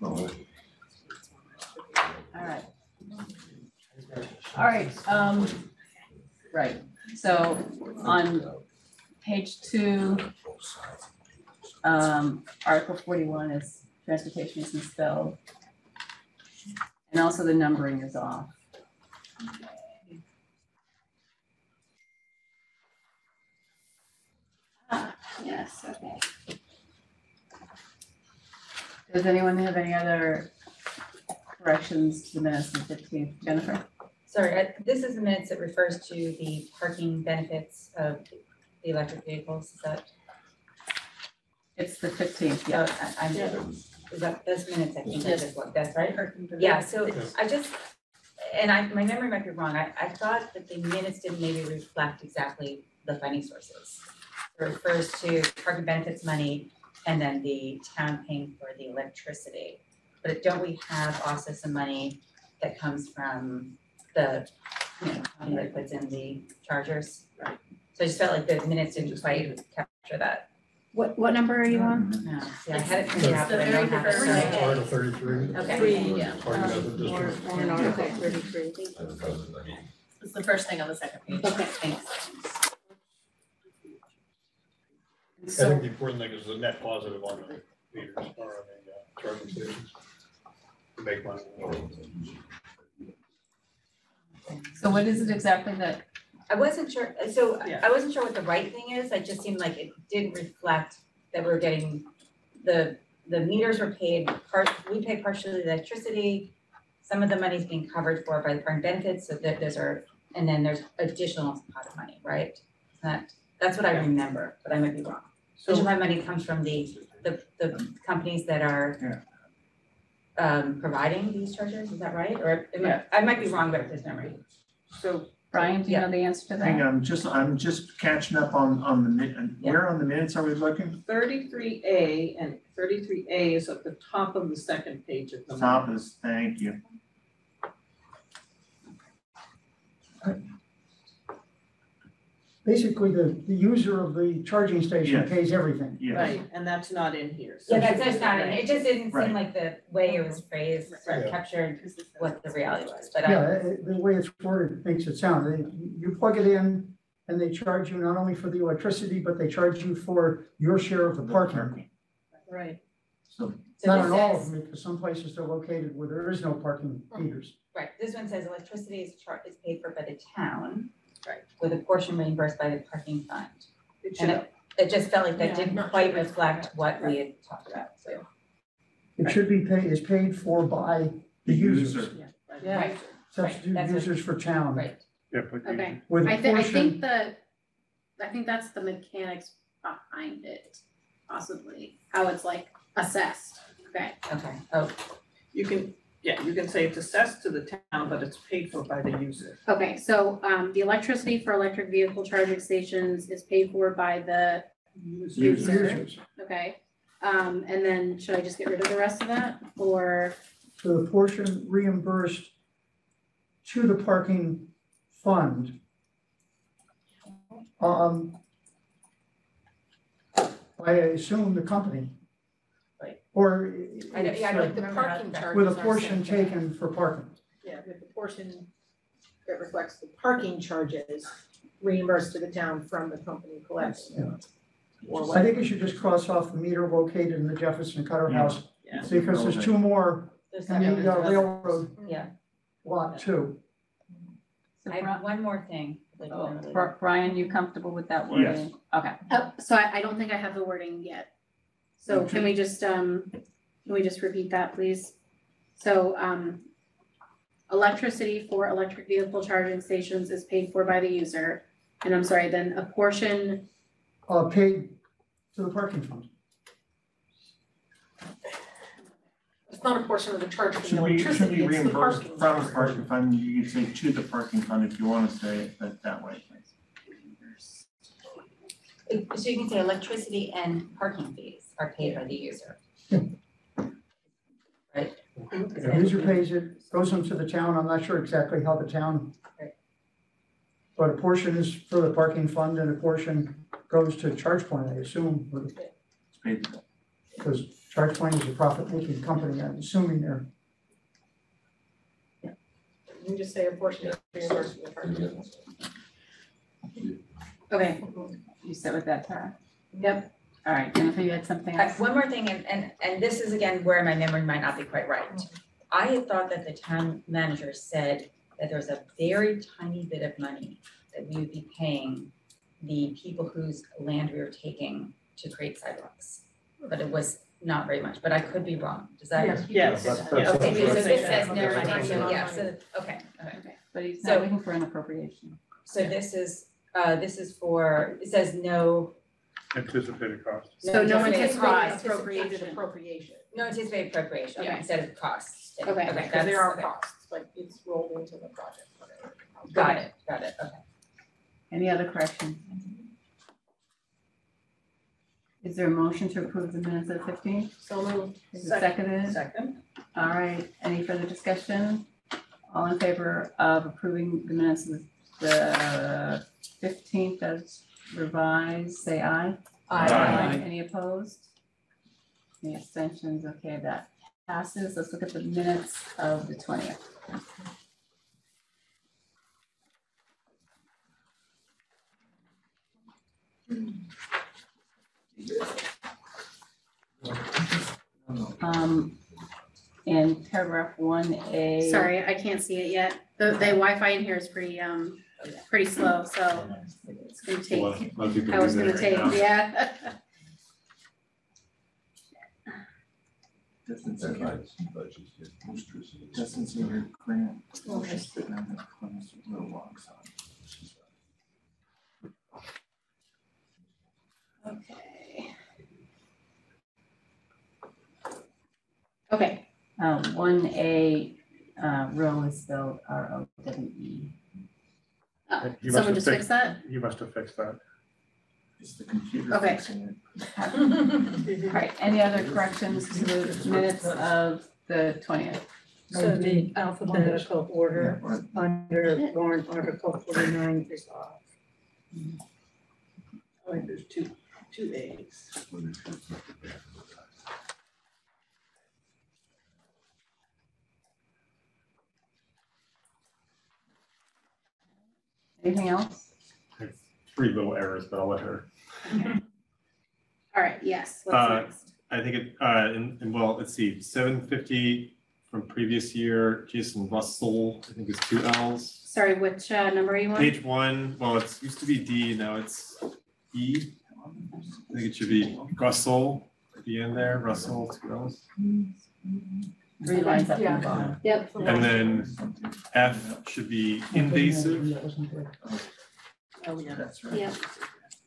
All right. All right. Right. So on page 2, Article 41 is transportation is misspelled, and also the numbering is off. Ah, yes. Okay. Does anyone have any other corrections to the minutes of the 15th? Jennifer? Sorry, this is the minutes that refers to the parking benefits of the electric vehicles. Is that? It's the 15th. Yeah. Oh, Is that those minutes? I think that's right. Yeah. So I just, and my memory might be wrong. I thought that the minutes didn't maybe reflect exactly the funding sources. It refers to parking benefits money, and then the town paying for the electricity. But don't we have also some money that comes from the, you know, company that puts in the chargers. Right. So I just felt like the minutes didn't quite capture that. What number are you on? No. Yeah, I had it printed out, but I don't have it. Article 33. Okay. Or in Article 33. It's the first thing on the second page. Okay, thanks. So, I think the important thing is the net positive on the meters or on the charging stations to make money. So what is it exactly that? I wasn't sure. So yeah. I wasn't sure what the right thing is. It just seemed like it did reflect that we were getting the meters were paid. We pay partially the electricity. Some of the money is being covered for by the foreign benefits. So that those are, and then there's additional pot of money, right? That's what I remember, but I might be wrong. So much of my money comes from the companies that are providing these chargers. Is that right? Or I might be wrong, but if there's memory. So. Brian, do you know the answer to that? Hang on, I'm just catching up on the minutes. Yeah. Where on the minutes are we looking? 33A, and 33A is at the top of the second page of the top moment. Is, thank you. Basically, the user of the charging station pays everything. Yes. Right, and that's not in here. So yeah, that's not in. It just didn't seem like the way it was phrased captured what the reality was. But the way it's worded makes it sound. You plug it in, and they charge you not only for the electricity, but they charge you for your share of the parking. Right. So not in all of them, because some places are located where there is no parking meters. Right. This one says electricity is paid for by the town. Right. With a portion reimbursed by the parking fund. It just felt like that didn't quite reflect what we had talked about. So it should be paid for by the user. Substitute users for town. Right. Yeah, okay. I think that's the mechanics behind it, possibly. How it's like assessed. Okay. Okay. Oh. You can say it's assessed to the town, but it's paid for by the user. Okay, so the electricity for electric vehicle charging stations is paid for by the user. Okay, and then should I just get rid of the rest of that, or? So the portion reimbursed to the parking fund I assume the company. Or like the parking with a portion taken for parking. Yeah, with the portion that reflects the parking charges reimbursed to the town from the company collection. I think you should just cross off the meter located in the Jefferson Cutter House because there's two more. And you got a railroad lot too. So I have one more thing. Brian, you comfortable with that wording? Yes. Okay. So I don't think I have the wording yet. So can we just repeat that, please? So electricity for electric vehicle charging stations is paid for by the user, and I'm sorry, then a portion paid to the parking fund. It's not a portion of the charge for the electricity. It should be reimbursed from the parking fund. You can say to the parking fund if you want to say it that way. So you can say electricity and parking fees are paid by the user, right? The user pays it, goes into the town. I'm not sure exactly how the town, but a portion is for the parking fund and a portion goes to Charge Point, I assume. It's paid because Charge Point is a profit-making company. I'm assuming they're. You can just say a portion is reimbursed for the parking fund. Okay, you sit with that, Tara. Yep. All right, Jennifer, you had something else? One more thing, and this is again where my memory might not be quite right. I had thought that the town manager said that there was a very tiny bit of money that we would be paying the people whose land we were taking to create sidewalks, but it was not very much, but I could be wrong. Does that? Yes. Okay, so this says no money, okay. But he's not looking for an appropriation. So this is for, it says no. Anticipated cost. So no anticipated appropriation. No anticipated appropriation. Okay. Instead of costs. Okay. Okay. Because there are costs, but it's rolled into the project. Okay. Got it. Okay. Any other corrections? Is there a motion to approve the minutes of 15? So moved. Is it seconded? Second. All right. Any further discussion? All in favor of approving the minutes of the 15th as revised, say aye. Aye. Aye. Any opposed? Any abstentions? Okay, that passes. Let's look at the minutes of the 20th. And paragraph 1A. Sorry, I can't see it yet. The Wi-Fi in here is pretty slow, so it's going to take. I was going to take, yeah. Doesn't seem your grant. Okay. Okay. 1A row is spelled R-O-W-E. Oh, someone just fixed that? You must have fixed that. It's the computer. Okay. All right. Any other corrections to the minutes of the 20th? So the alphabetical order under Warrant Article 49 is off. I think there's two A's. Anything else? Three little errors, but I'll let her. Okay. All right. Yes. What's next? I think it. Well, let's see. 750 from previous year. Jason Russell. I think it's two L's. Sorry, which number are you on? Page one. Well, it used to be D. Now it's E. I think it should be Russell at the end there. Russell, two L's. Three lines up and down. Yep. And then F should be invasive. Oh yeah, that's right. Yeah.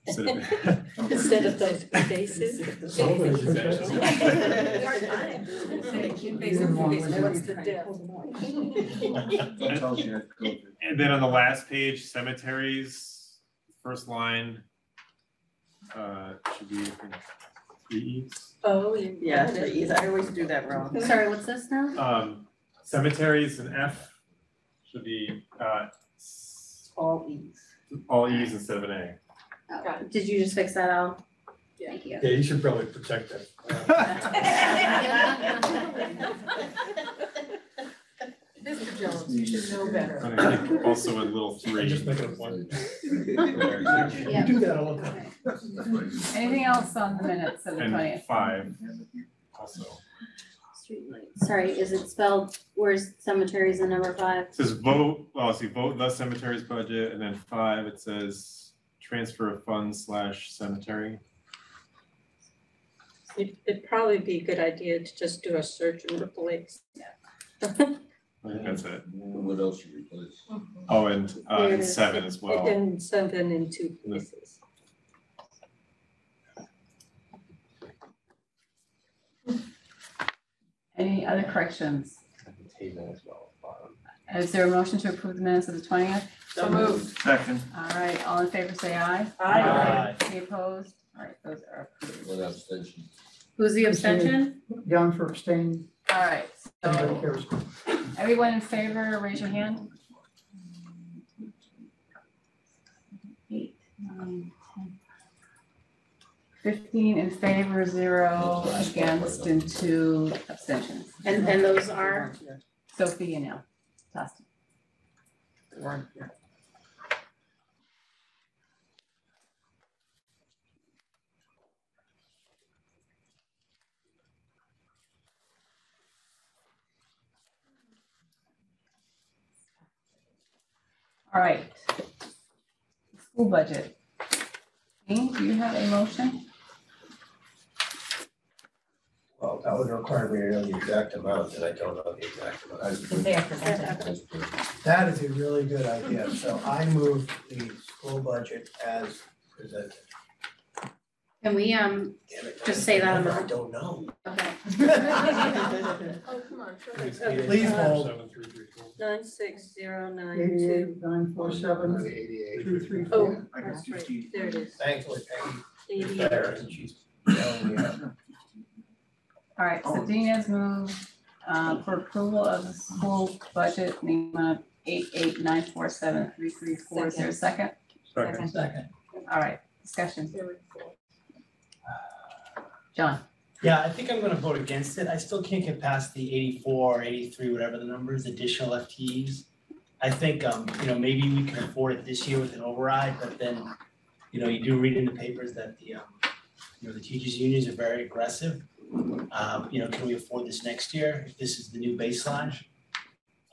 Instead of those invasive. And then on the last page, cemeteries, first line should be three E's. Oh, yeah, three E's. I always do that wrong. Sorry, what's this now? Cemeteries and F should be all E's. All E's instead of an A. Oh, did you just fix that out? Yeah. Thank you. Yeah, you should probably protect that. Mr. Jones, you should know better. I think also in little three. Just make it a one. Yeah. Do that all the time. Okay. Anything else on the minutes of the 20th? Five also. Sorry, is it spelled, where's cemeteries in number 5? It says vote, well, see, vote the cemeteries budget, and then 5, it says transfer of funds / cemetery. It'd probably be a good idea to just do a search and replace. Yeah. I think that's it. What else you replace? Oh, and 7 as well. And 7 in 2 places. Any other corrections? Is there a motion to approve the minutes of the 20th? So moved. Second. All right. All in favor, say aye. Aye. Aye. Any opposed? All right. Those are approved. What abstention? Who's the abstention? Down for abstain. All right. So everyone in favor, raise your hand. 8, 9, 10. 15 in favor, 0 against, and 2 abstentions. And those are Sophie and Elle. Tasty. All right. School budget. Dean, do you have a motion? Well, that would require me to know the exact amount, and I don't know the exact amount. That is a really good idea. So I move the school budget as presented. Can we just say that amount? I don't know. Okay. Oh, come on. Okay. Please hold. 96092947883. Oh, that's right. There it is. Thankfully, Peggy is there, and she's telling me. All right, so Dean has moved for approval of the school budget in the amount of 889473340. Is there a second? Second. All right, discussion. John. Yeah, I think I'm going to vote against it. I still can't get past the 84 or 83, whatever the number is, additional FTEs. I think, you know, maybe we can afford it this year with an override, but then, you know, you do read in the papers that the, you know, the teachers unions are very aggressive. You know, can we afford this next year if this is the new baseline?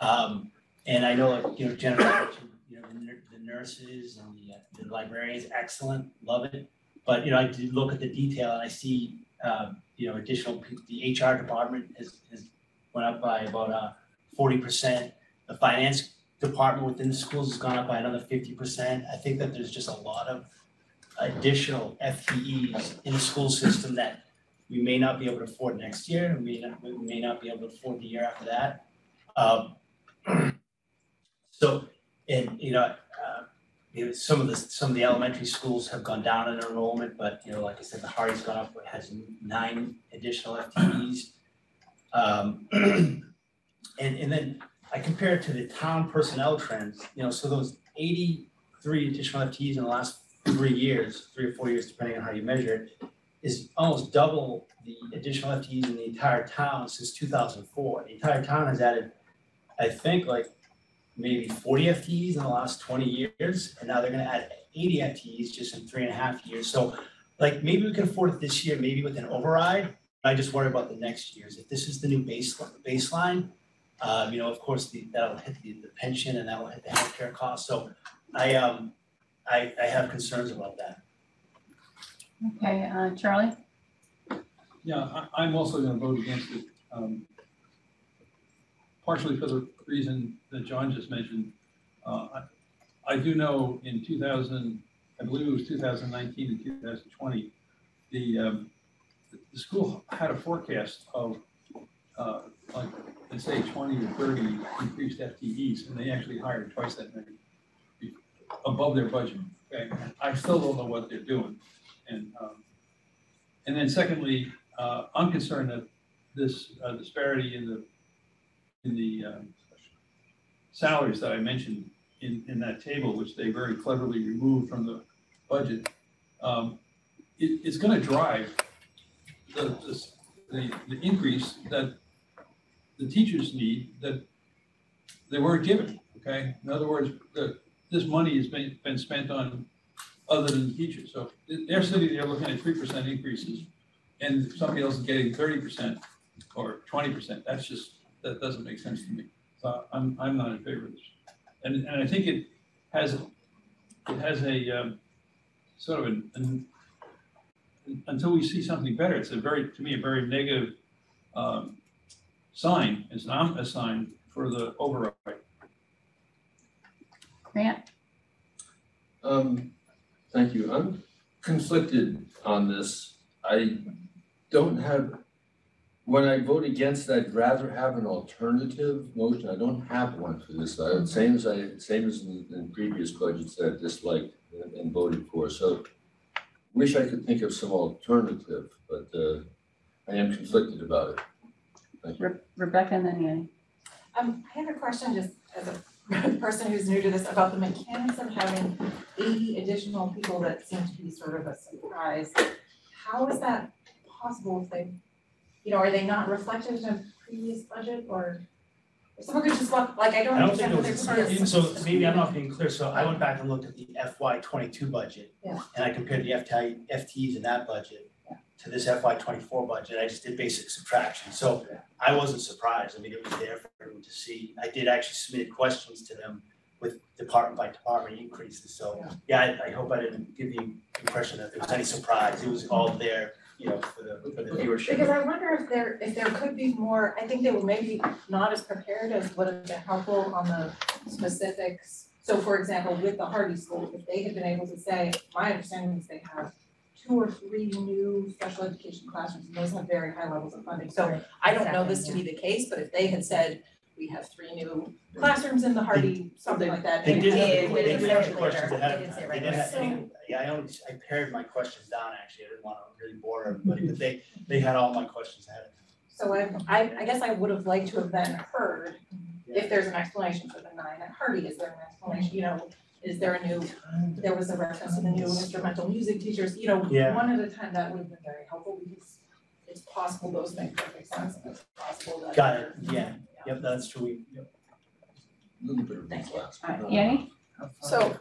And I know, like, you know, generally, you know, the nurses and the librarians, excellent, love it. But, you know, I did look at the detail and I see, you know, additional, the HR department has went up by about 40%. The finance department within the schools has gone up by another 50%. I think that there's just a lot of additional FTEs in the school system that we may not be able to afford next year, and we may not be able to afford the year after that. So, and you know, some of the elementary schools have gone down in enrollment, but you know, like I said, the Hardy's gone up. It has 9 additional FTEs, and then I compare it to the town personnel trends. You know, so those 83 additional FTEs in the last 3 or 4 years, depending on how you measure it, is almost double the additional FTEs in the entire town since 2004. The entire town has added, I think, like maybe 40 FTEs in the last 20 years, and now they're going to add 80 FTEs just in 3.5 years. So, like, maybe we can afford it this year, maybe with an override. I just worry about the next years. If this is the new baseline, you know, of course, that'll hit the pension and that'll hit the healthcare costs. So, I have concerns about that. Okay, Charlie? Yeah, I'm also going to vote against it, partially for the reason that John just mentioned. I do know in 2000, I believe it was 2019 and 2020, the school had a forecast of, like, let's say 20 or 30 increased FTEs, and they actually hired twice that many above their budget. Okay, I still don't know what they're doing. And then secondly, I'm concerned that this disparity in the salaries that I mentioned in that table, which they very cleverly removed from the budget, it's going to drive the increase that the teachers need that they weren't given. Okay, in other words, this money has been spent on other than the teachers. So they're sitting there looking at 3% increases and somebody else is getting 30% or 20%. That's just, that doesn't make sense to me. So I'm not in favor of this. And I think it has a sort of an until we see something better, it's to me, a very negative sign. It's not a sign for the override. Grant. Thank you. I'm conflicted on this. I don't have, when I vote against, I'd rather have an alternative motion. I don't have one for this. Same as in previous budgets that I disliked and voted for. So wish I could think of some alternative, but I am conflicted about it. Thank you. Rebecca and then Annie. I have a question just as a person who's new to this about the mechanics of having 80 additional people. That seems to be sort of a surprise. How is that possible? If they, you know, are they not reflected in a previous budget, or someone could just look, like, I don't understand what they're. So maybe I'm not being clear. So I went back and looked at the FY22 budget, yeah, and I compared the FTEs in that budget, yeah, to this FY24 budget. I just did basic subtraction. So I wasn't surprised. I mean, it was there for everyone to see. I did actually submit questions to them with department by department increases. So yeah, I hope I didn't give the impression that there was any surprise. It was all there, you know, for the viewership. Because I wonder if there could be more. I think they were maybe not as prepared as would have been helpful on the specifics. So for example, with the Hardy School, if they had been able to say, my understanding is they have 2 or 3 new special education classrooms, and those have very high levels of funding. So right. I don't know this to be the case, but if they had said, we have 3 new classrooms in the Hardy, something like that. They did have the questions ahead of time. I pared my questions down, actually. I didn't want to really bore everybody, but they had all my questions ahead of time. So I guess I would have liked to have then heard if there's an explanation for the 9 at Hardy. Is there an explanation? You know, is there a new? There was a reference to the new instrumental music teachers. You know, one at a time. That would have been very helpful because it's possible those make perfect sense. And it's possible that. Got it. Yep. That's true. Yep. A little bit of thank you. So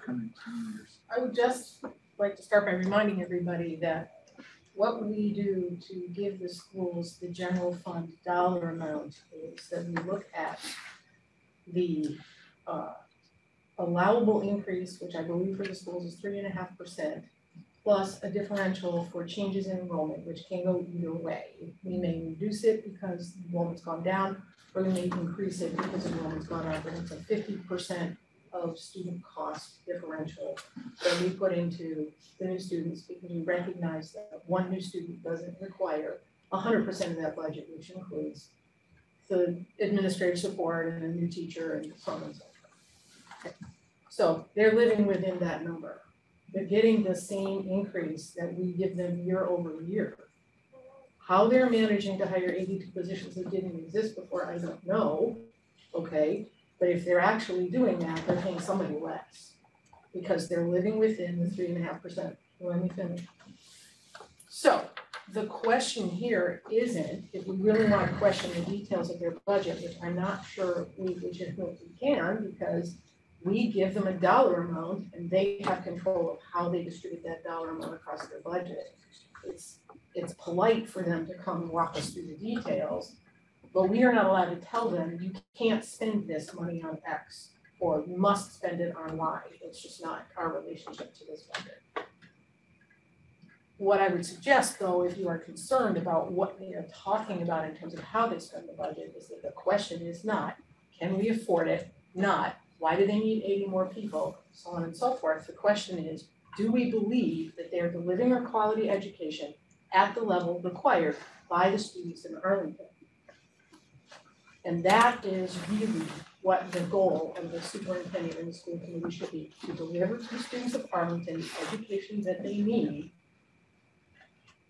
I would just like to start by reminding everybody that what we do to give the schools the general fund dollar amount is that we look at the allowable increase, which I believe for the schools is 3.5%, plus a differential for changes in enrollment, which can go either way. We may reduce it because enrollment's gone down, or we may increase it because enrollment's gone up, and it's a 50% of student cost differential that we put into the new students because we recognize that one new student doesn't require 100% of that budget, which includes the administrative support and a new teacher and so on and so forth. So they're living within that number. They're getting the same increase that we give them year over year. How they're managing to hire 82 positions that didn't exist before, I don't know, okay? But if they're actually doing that, they're paying somebody less because they're living within the 3.5%. Let me finish. So the question here isn't, if we really want to question the details of their budget, which I'm not sure we legitimately can, because we give them a dollar amount and they have control of how they distribute that dollar amount across their budget. It's polite for them to come walk us through the details, but we are not allowed to tell them you can't spend this money on X or you must spend it on Y. It's just not our relationship to this budget. What I would suggest, though, if you are concerned about what they are talking about in terms of how they spend the budget, is that the question is not, can we afford it? Not, why do they need 80 more people? So on and so forth. The question is, do we believe that they are delivering a quality education at the level required by the students in Arlington? And that is really what the goal of the superintendent and the school committee should be, to deliver to the students of Arlington the education that they need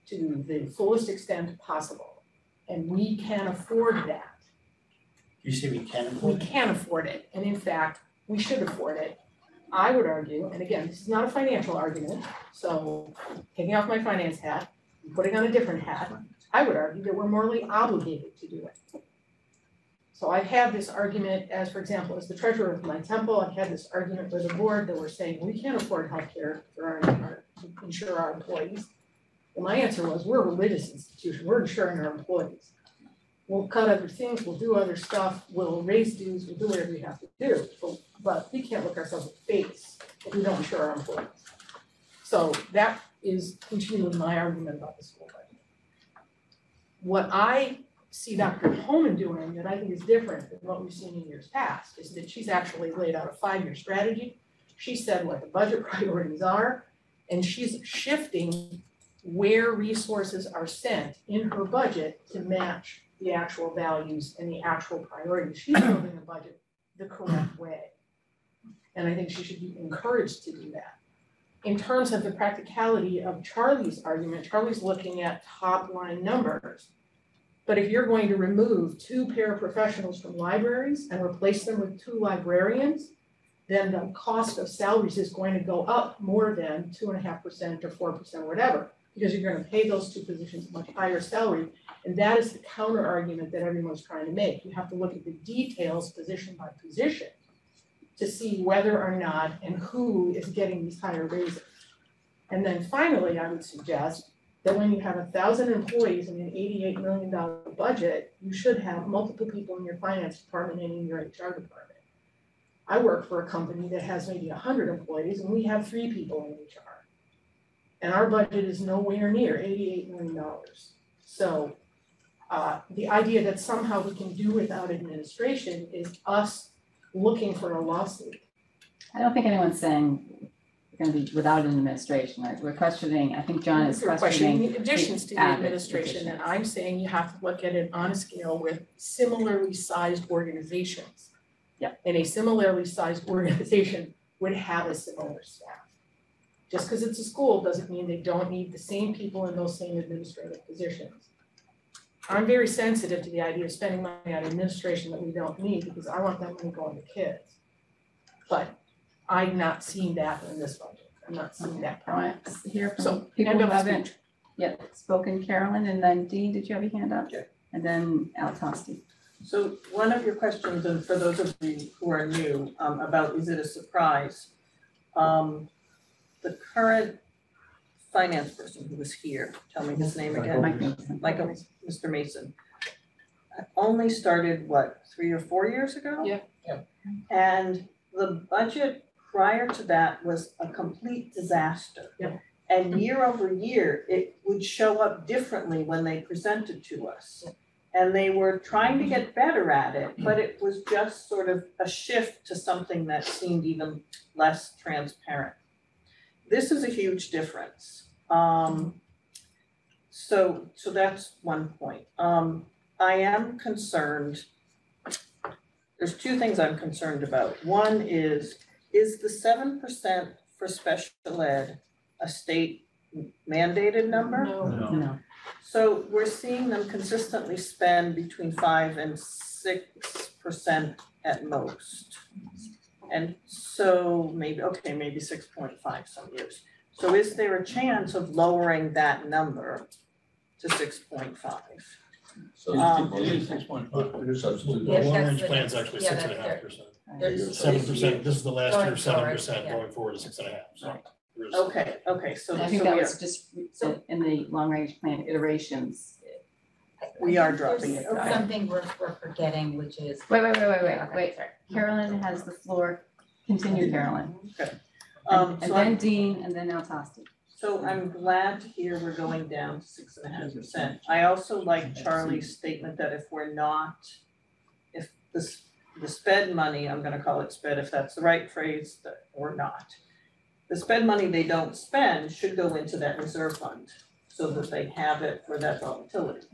to the fullest extent possible. And we can afford that. You say we can afford it? We can afford it. And in fact, we should afford it. I would argue, and again, this is not a financial argument, so taking off my finance hat, putting on a different hat, I would argue that we're morally obligated to do it. So I've had this argument as, for example, as the treasurer of my temple, I've had this argument with the board that we're saying we can't afford healthcare for our to insure our employees. Well, my answer was, we're a religious institution. We're insuring our employees. We'll cut other things. We'll do other stuff. We'll raise dues. We'll do whatever we have to do. But we can't look ourselves in the face if we don't insure our employees. So that is continuing my argument about the school budget. What I see Dr. Holman doing that I think is different than what we've seen in years past is that she's actually laid out a 5-year strategy. She said what the budget priorities are, and she's shifting where resources are sent in her budget to match the actual values and the actual priorities. She's building the budget the correct way. And I think she should be encouraged to do that. In terms of the practicality of Charlie's argument, Charlie's looking at top line numbers. But if you're going to remove 2 paraprofessionals from libraries and replace them with 2 librarians, then the cost of salaries is going to go up more than 2.5% or 4% or whatever, because you're going to pay those 2 positions a much higher salary. And that is the counter argument that everyone's trying to make. You have to look at the details position by position to see whether or not and who is getting these higher raises. And then finally, I would suggest that when you have 1,000 employees and an $88 million budget, you should have multiple people in your finance department and in your HR department. I work for a company that has maybe 100 employees and we have 3 people in HR. And our budget is nowhere near $88 million. So the idea that somehow we can do without administration is us looking for a lawsuit. I don't think anyone's saying going to be without an administration, right? We're questioning, I think John is questioning the additions to the administration, and I'm saying you have to look at it on a scale with similarly sized organizations. Yeah. And a similarly sized organization would have a similar staff. Just because it's a school doesn't mean they don't need the same people in those same administrative positions. I'm very sensitive to the idea of spending money on administration that we don't need, because I want that money going to kids. But I'm not seeing that in this budget. I'm not seeing that promise here. So people who haven't yet spoken, Carolyn, and then Dean, did you have a hand up? Yeah. And then Al Tosti. So one of your questions, and for those of you who are new, about is it a surprise? The current finance person who was here, tell me his name again, Michael, Mr. Mason, only started, what, 3 or 4 years ago? Yeah. Yeah. And the budget prior to that was a complete disaster. Yeah. And year over year, it would show up differently when they presented to us. And they were trying to get better at it, but it was just sort of a shift to something that seemed even less transparent. This is a huge difference. So that's one point. I am concerned. There's two things I'm concerned about. One is the 7% for special ed a state mandated number? No. So we're seeing them consistently spend between 5% and 6% at most. And so maybe, okay, maybe 6.5 some years. So is there a chance of lowering that number to 6.5? So 6.5. Substitute. The long-range plan is actually 6.5%. 7%. This is the last year, 7%. Going forward to 6.5%. So. Okay. Okay. So I think that was just in the long-range plan iterations. We are dropping it. Something we're forgetting, which is wait. Carolyn has the floor. Continue, Carolyn. Okay. And so then Dean, and then Altasti. So I'm glad to hear we're going down to 6.5%. I also like Charlie's statement that if we're not, if the sped money, I'm going to call it sped if that's the right phrase, that we're not. The sped money they don't spend should go into that reserve fund so that they have it for that volatility.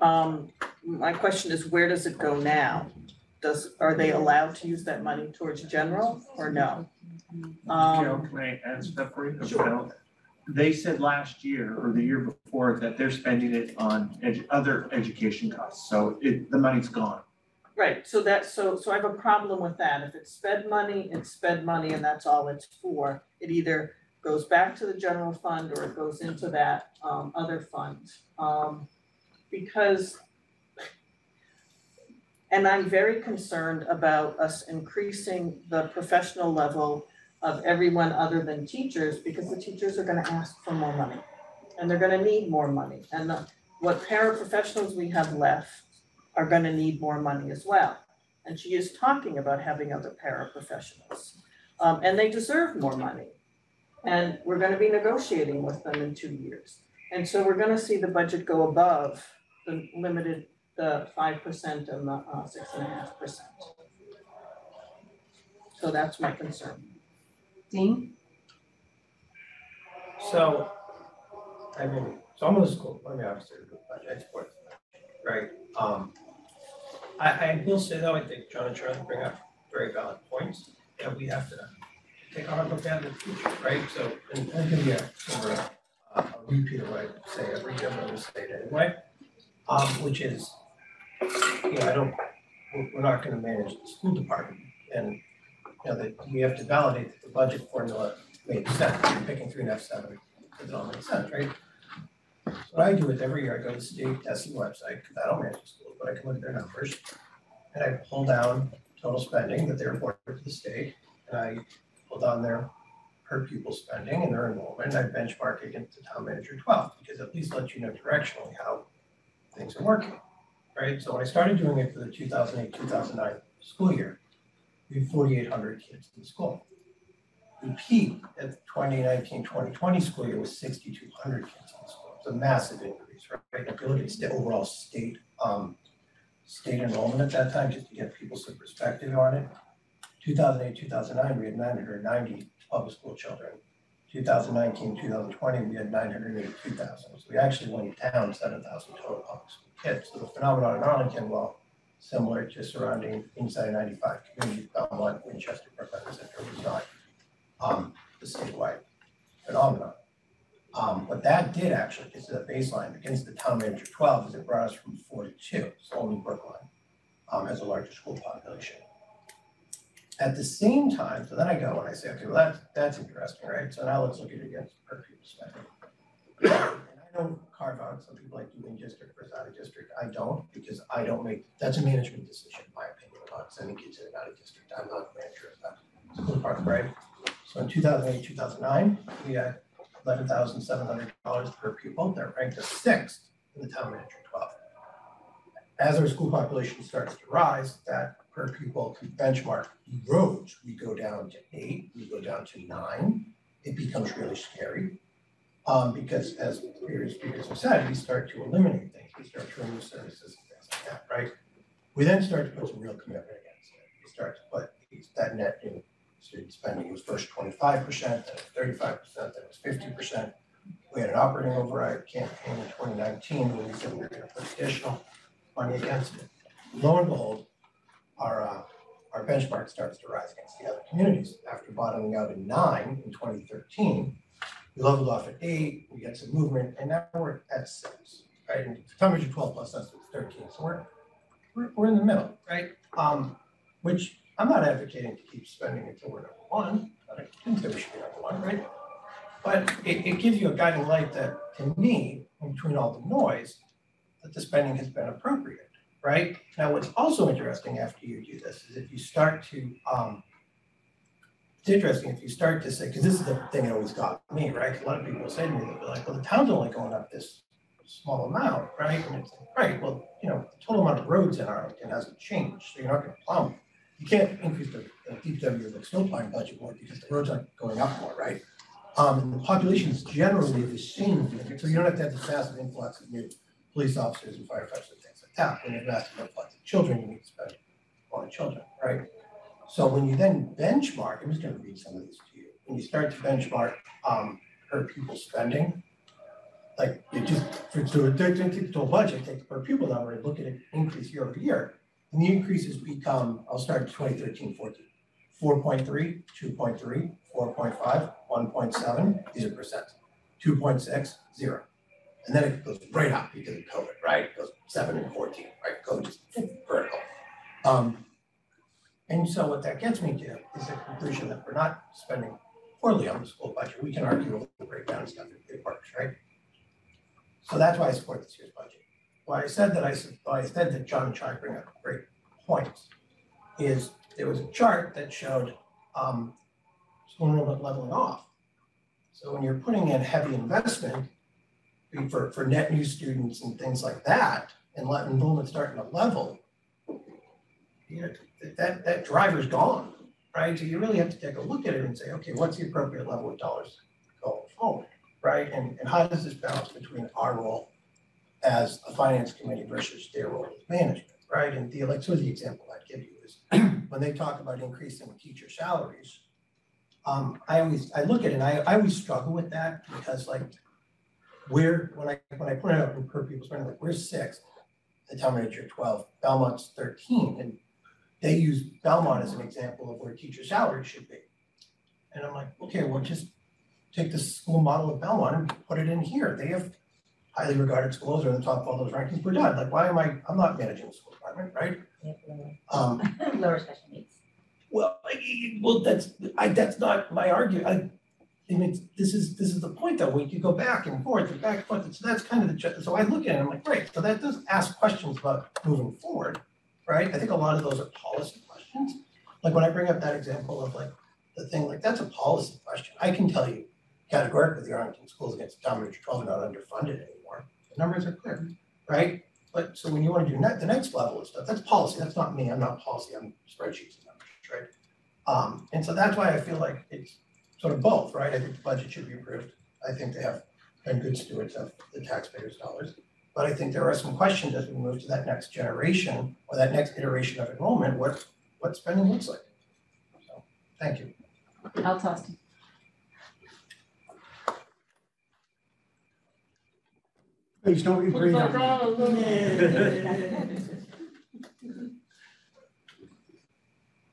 My question is, where does it go now? Are they allowed to use that money towards general or no? Carol, can I add separate? Sure. They said last year or the year before that they're spending it on other education costs. So the money's gone. Right, so so I have a problem with that. If it's sped money, and that's all it's for. It either goes back to the general fund or it goes into that other fund. And I'm very concerned about us increasing the professional level of everyone other than teachers, because the teachers are going to ask for more money, and they're going to need more money. And what paraprofessionals we have left are going to need more money as well. And she is talking about having other paraprofessionals. And they deserve more money. And we're going to be negotiating with them in 2 years. And so we're going to see the budget go above the limited, the 5% and the 6.5%. So that's my concern. Dean? So, I mean, so I'm in the school, I'm the officer of the budget export, right? I will say though, I think John and Charlie bring up very valid points that we have to take a hard look at in the future, right? So, and that can be a repeat of what I say every year, I would say it anyway, which is, you know, we're not going to manage the school department, and you know that we have to validate that the budget formula made sense. You're picking 3.5, 7, it all makes sense, right? What I do is every year I go to the state testing website, because I don't manage the school, but I can look at their numbers, and I pull down total spending that they report to the state, and I pull down their per pupil spending and their enrollment, and I benchmark against the town manager 12, because at least lets you know directionally how things are working, right? So when I started doing it for the 2008-2009 school year, we had 4,800 kids in the school. The peak at the 2019-2020 school year was 6,200 kids in the school. A massive increase, right? If you look at the overall state state enrollment at that time, just to get people some perspective on it. 2008-2009, we had 990 public school children. 2019-2020, we had 982,000. So we actually went down 7,000 total public school kids. So the phenomenon in Arlington, well, similar to surrounding inside 95 communities, Belmont, Winchester, Brooklyn, etc., was not the statewide phenomenon. But that did actually get to the baseline against the town manager 12, as it brought us from 42, so only Brookline has a larger school population. At the same time, so then I go and I say, okay, well, that's interesting, right? So now let's look at it against the per pupil spending. And I don't carve out some people like you in district versus out of district. I don't, because I don't make, that's a management decision, in my opinion, about sending kids in and out of district. I'm not a manager of that school park, right? So in 2008, 2009, we had $11,700 per pupil. They're ranked as 6th in the town manager 12. As our school population starts to rise, that per pupil benchmark erodes. We go down to 8, we go down to 9. It becomes really scary because, as previous speakers have said, we start to eliminate things. We start to remove services and things like that, right? We then start to put some real commitment against it. We start to put that net in. Student spending was first 25%, then it was 35%, then it was 50%. We had an operating override campaign in 2019 where we said we were going to put additional money against it. Lo and behold, our benchmark starts to rise against the other communities. After bottoming out at 9 in 2013, we leveled off at 8, we got some movement, and now we're at 6, right? And the temperature 12 plus us is 13, so we're in the middle, right? Which I'm not advocating to keep spending until we're number one. I didn't say we should be number one, right? But it gives you a guiding light that, to me, in between all the noise, that the spending has been appropriate, right? Now, what's also interesting after you do this is if you start to, it's interesting if you start to say, because this is the thing that always got me, right? A lot of people say to me, they'll be like, well, the town's only going up this small amount, right? And it's like, right, well, you know, the total amount of roads in Arlington hasn't changed, so you're not going to plow them. You can't increase the DPW like snow plowing budget more because the roads aren't going up more, right? And the population is generally the same, so you don't have to have this massive influx of new police officers and firefighters and things like that. When you have massive influx of children, you need to spend on children, right? So when you then benchmark, I'm just going to read some of these to you. When you start to benchmark per pupil spending, like you just to keep the total budget, take the per pupil number and look at it increase year over year. And the increases become, I'll start 2013, 14, 4.3, 2.3, 4.5, 1.7, these are percent, 2.6, 0. And then it goes right up because of COVID, right? It goes 7 and 14, right? Go just vertical. And so what that gets me to is the conclusion that we're not spending poorly on the school budget. We can argue over the breakdown and stuff if it works, right? So that's why I support this year's budget. Well, I said that John and Chai bring up great points, is there was a chart that showed school enrollment leveling off. So when you're putting in heavy investment for net new students and things like that, and let enrollment starting to level, you know, that driver's gone, right? So you really have to take a look at it and say, okay, what's the appropriate level of dollars going forward, right? And how does this balance between our role as a finance committee versus their role as management, right? And the electricity example I'd give you is when they talk about increasing teacher salaries, I look at it and I always struggle with that because like when I point out per pupil spending, like we're 6th, the town manager 12, Belmont's 13, and they use Belmont as an example of where teacher salaries should be. And I'm like, okay, well just take the school model of Belmont and put it in here. They have highly regarded schools are in the top of all those rankings. We're done. Like, why am I'm not managing the school department, right? Lower special needs. Well, that's not my argument. I mean, this is the point though. When you go back and forth and back and forth, and so that's kind of the. So I look at it. And I'm like, great. So that does ask questions about moving forward, right? I think a lot of those are policy questions. Like when I bring up that example of like the thing, like that's a policy question. I can tell you categorically, the Arlington schools against the town manager 12 are not underfunded anymore. The numbers are clear, right? But so when you want to do the next level of stuff, that's policy. That's not me. I'm not policy. I'm spreadsheets and numbers, right? And so that's why I feel like it's sort of both, right? I think the budget should be approved. I think they have been good stewards of the taxpayers' dollars. But I think there are some questions as we move to that next generation or that next iteration of enrollment, what spending looks like. So thank you. I'll toss to you. Please don't be green.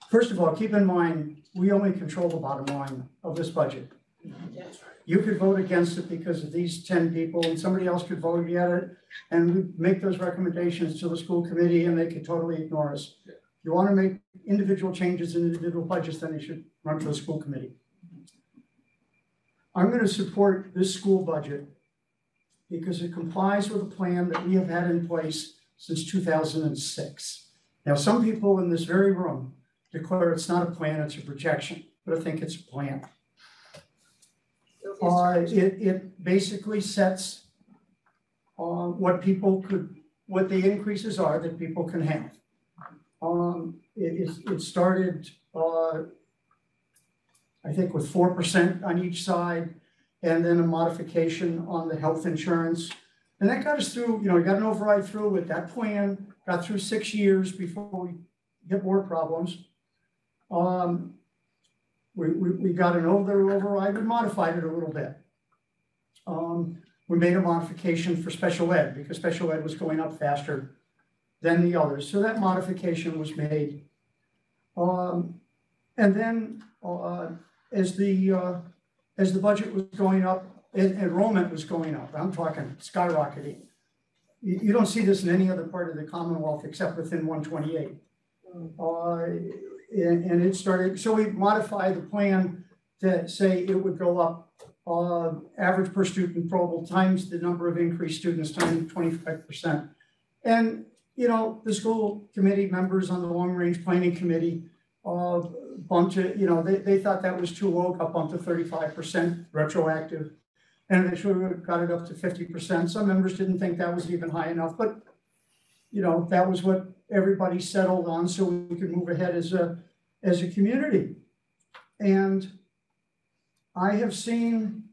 First of all, keep in mind, we only control the bottom line of this budget. Yes. you could vote against it because of these 10 people, and somebody else could vote against it, and we make those recommendations to the school committee and they could totally ignore us. Yeah. If you want to make individual changes in individual budgets, then they should run to the school committee. I'm going to support this school budget because it complies with a plan that we have had in place since 2006. Now, some people in this very room declare it's not a plan, it's a projection, but I think it's a plan. It basically sets what the increases are that people can have. It started, I think, with 4% on each side, and then a modification on the health insurance. And that got us through, you know, we got an override through with that plan, got through 6 years before we hit more problems. We got an older override and modified it a little bit. We made a modification for special ed because special ed was going up faster than the others. So that modification was made. And then as the budget was going up, enrollment was going up. I'm talking skyrocketing. You don't see this in any other part of the Commonwealth except within 128. And it started, so we modified the plan to say it would go up average per student probable times the number of increased students times 25%. And, you know, the school committee members on the long range planning committee bumped it, you know, they thought that was too low, got bumped to 35% retroactive, and eventually got it up to 50%. Some members didn't think that was even high enough, but, you know, that was what everybody settled on so we could move ahead as a community. And I have seen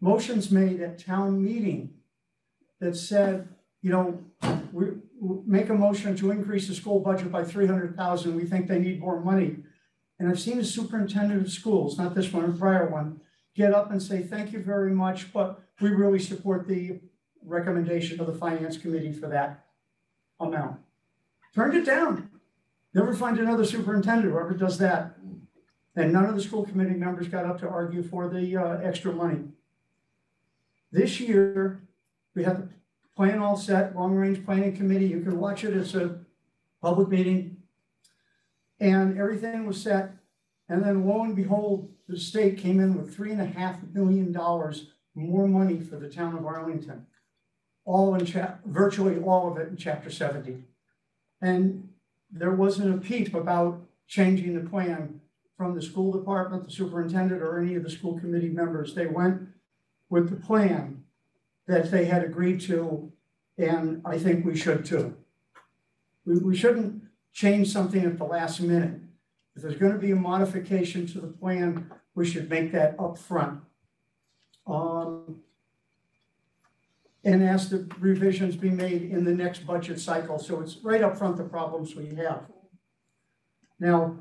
motions made at town meeting that said, you know, we make a motion to increase the school budget by $300,000. We think they need more money. And I've seen the superintendent of schools, not this one, a prior one, get up and say, thank you very much, but we really support the recommendation of the Finance Committee for that amount. Turned it down. Never find another superintendent, whoever does that. And none of the school committee members got up to argue for the extra money. This year, we have the plan all set, long-range planning committee. You can watch it. It's a public meeting. And everything was set. And then lo and behold, the state came in with $3.5 million more money for the town of Arlington. All in virtually all of it in Chapter 70. And there wasn't a peep about changing the plan from the school department, the superintendent, or any of the school committee members. They went with the plan that they had agreed to, and I think we should too. We shouldn't change something at the last minute. If there's going to be a modification to the plan, we should make that up front. And ask the revisions be made in the next budget cycle. So it's right up front the problems we have. Now,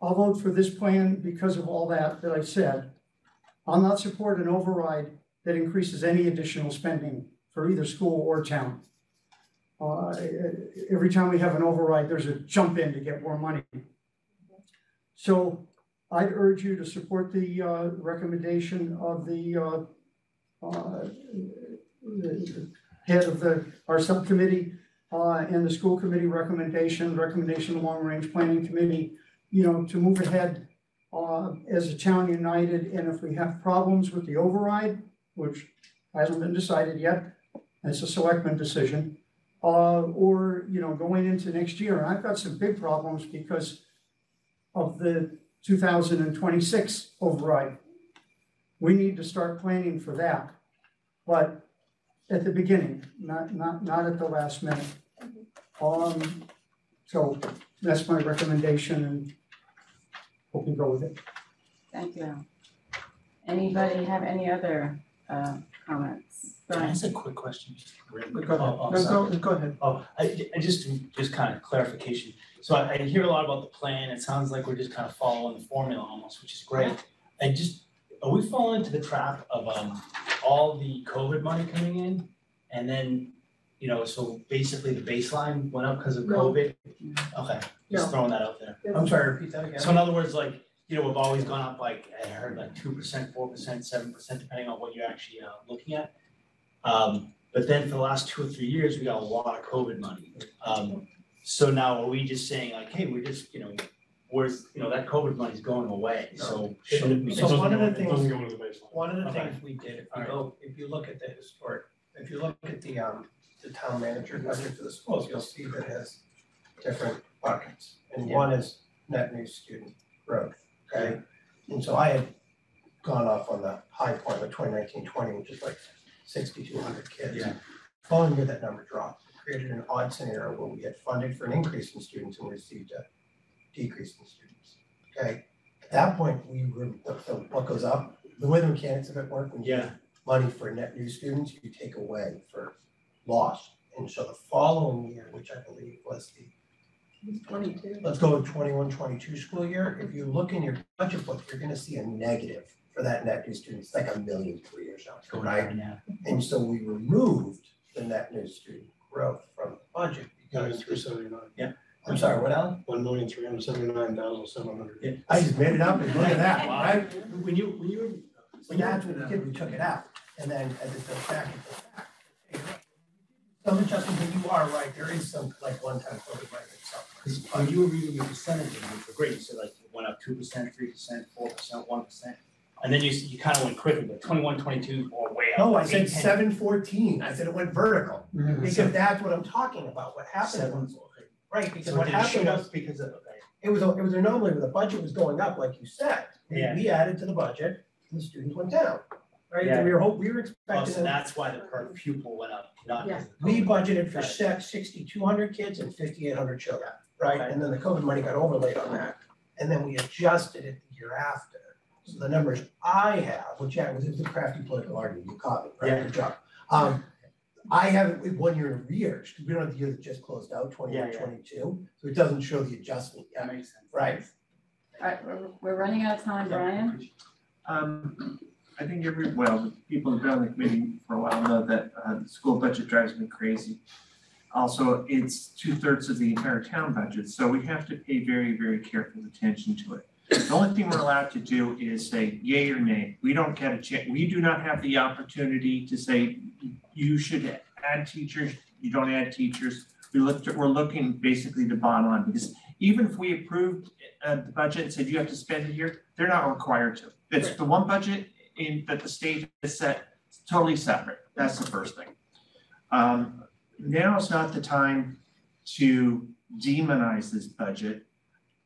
I'll vote for this plan because of all that I said. I'll not support an override that increases any additional spending for either school or town. Every time we have an override, there's a jump in to get more money. So I'd urge you to support the recommendation of the head of our subcommittee and the school committee recommendation of the long range planning committee, you know, to move ahead as a town united. And if we have problems with the override, which hasn't been decided yet, it's a selectman decision, or, you know, going into next year. And I've got some big problems because of the 2026 override. We need to start planning for that. But at the beginning, not at the last minute. So that's my recommendation, and hope you go with it. Thank you. Anybody have any other comments? Brian? That's a quick question. Go ahead. Oh, I just kind of clarification. So I hear a lot about the plan. It sounds like we're just kind of following the formula almost, which is great. Are we falling into the trap of all the COVID money coming in, and then, you know, so basically the baseline went up because of COVID? No. Okay, just throwing that out there. I'm sorry to repeat that again. So in other words, like, you know, have always gone up, like I heard, like 2%, 4%, 7%, depending on what you're actually looking at. But then for the last 2 or 3 years, we got a lot of COVID money. So now are we just saying like, hey, we're just, you know, where's, you know, that COVID money is going away. So one of the things we did, if you look at the historic, if you look at the town manager budget for the schools, you'll see that it has different buckets. And one is net new student growth. Okay. And so I had gone off on the high point of 2019-20, which is like 6,200 kids. Yeah. Following year, that number dropped. It created an odd scenario where we had funded for an increase in students and received a decrease in students. Okay. At that point, we were, what goes up, the way the mechanics of it work, when you get money for net new students, you take away for loss. And so the following year, which I believe was the 22. Let's go with 21-22 school year. If you look in your budget book, you're going to see a negative for that net new student. It's like $1,000,003 or something, right? Yeah. And so we removed the net new student growth from the budget. 1,379. Yeah. I'm sorry, what else? 1,379,700. Yeah. I just made it up and look at that. Wow. Right? When we took it out. And then as it goes back, it goes back. Some adjustment, but you are right. There is some like one-time COVID money. When you were reading your percentages, which were great, you said like it went up 2%, 3%, 4%, 1%, and then you kind of went quickly, but 21-22 or way up. No, I said 7-14. I said it went vertical because that's what I'm talking about. What happened? Right, because what happened was because of it was an anomaly where the budget was going up, like you said. Yeah. We added to the budget, and the students went down. Right, yeah. we were expecting. Oh, so that's why the per pupil went up. Not we budgeted for 6,200 kids and 5,800 children. Right? Right, and then the COVID money got overlaid on that, and then we adjusted it the year after. So the numbers I have, which was a crafty political argument, you caught it, right? Yeah. Good job. I have it 1 year in arrears because we don't have the year that just closed out, 21-22, so it doesn't show the adjustment yet. That makes sense. Right. All right, we're running out of time, Brian. I think people who've been on the committee for a while know that the school budget drives me crazy. Also, it's 2/3 of the entire town budget, so we have to pay very, very careful attention to it. The only thing we're allowed to do is say yay or nay. We don't get a chance. We do not have the opportunity to say you should add teachers. You don't add teachers. We're looking basically to bond on because even if we approved the budget and said you have to spend it here, they're not required to. It's the one budget. That the state is set, totally separate. That's the first thing. Now is not the time to demonize this budget.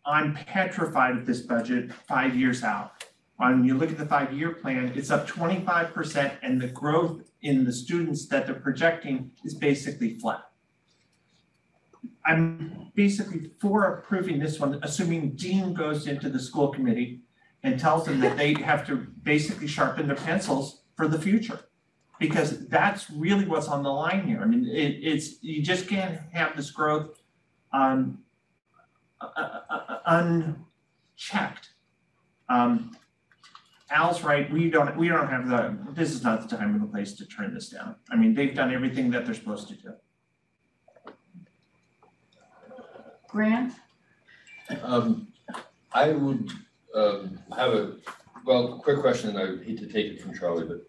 I'm petrified of this budget 5 years out. When you look at the 5-year plan, it's up 25%, and the growth in the students that they're projecting is basically flat. I'm basically for approving this one, assuming Dean goes into the school committee and tells them that they have to basically sharpen their pencils for the future, because that's really what's on the line here. I mean, it's you just can't have this growth unchecked. Al's right. We don't have the. This is not the time and the place to turn this down. I mean, they've done everything that they're supposed to do. Grant, I would. Have a quick question, and I would hate to take it from Charlie, but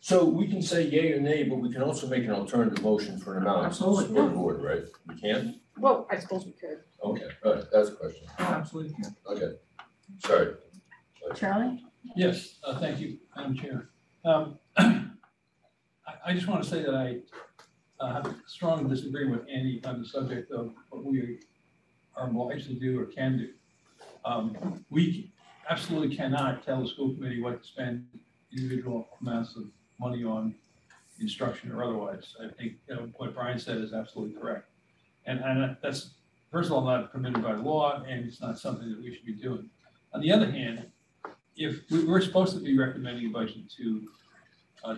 so we can say yay or nay, but we can also make an alternative motion for an amount. Absolutely, the board, right? We can. Well, I suppose we could. Okay, all right. That's a question. Oh, absolutely. Okay. Sorry. Charlie. Yes. Thank you, Madam Chair. I just want to say that I strongly disagree with Andy on the subject of what we are obliged to do or can do. We absolutely cannot tell the school committee what to spend individual amounts of money on, instruction or otherwise. I think what Brian said is absolutely correct. And that's, first of all, not permitted by law, and it's not something that we should be doing. On the other hand, if we're supposed to be recommending a budget to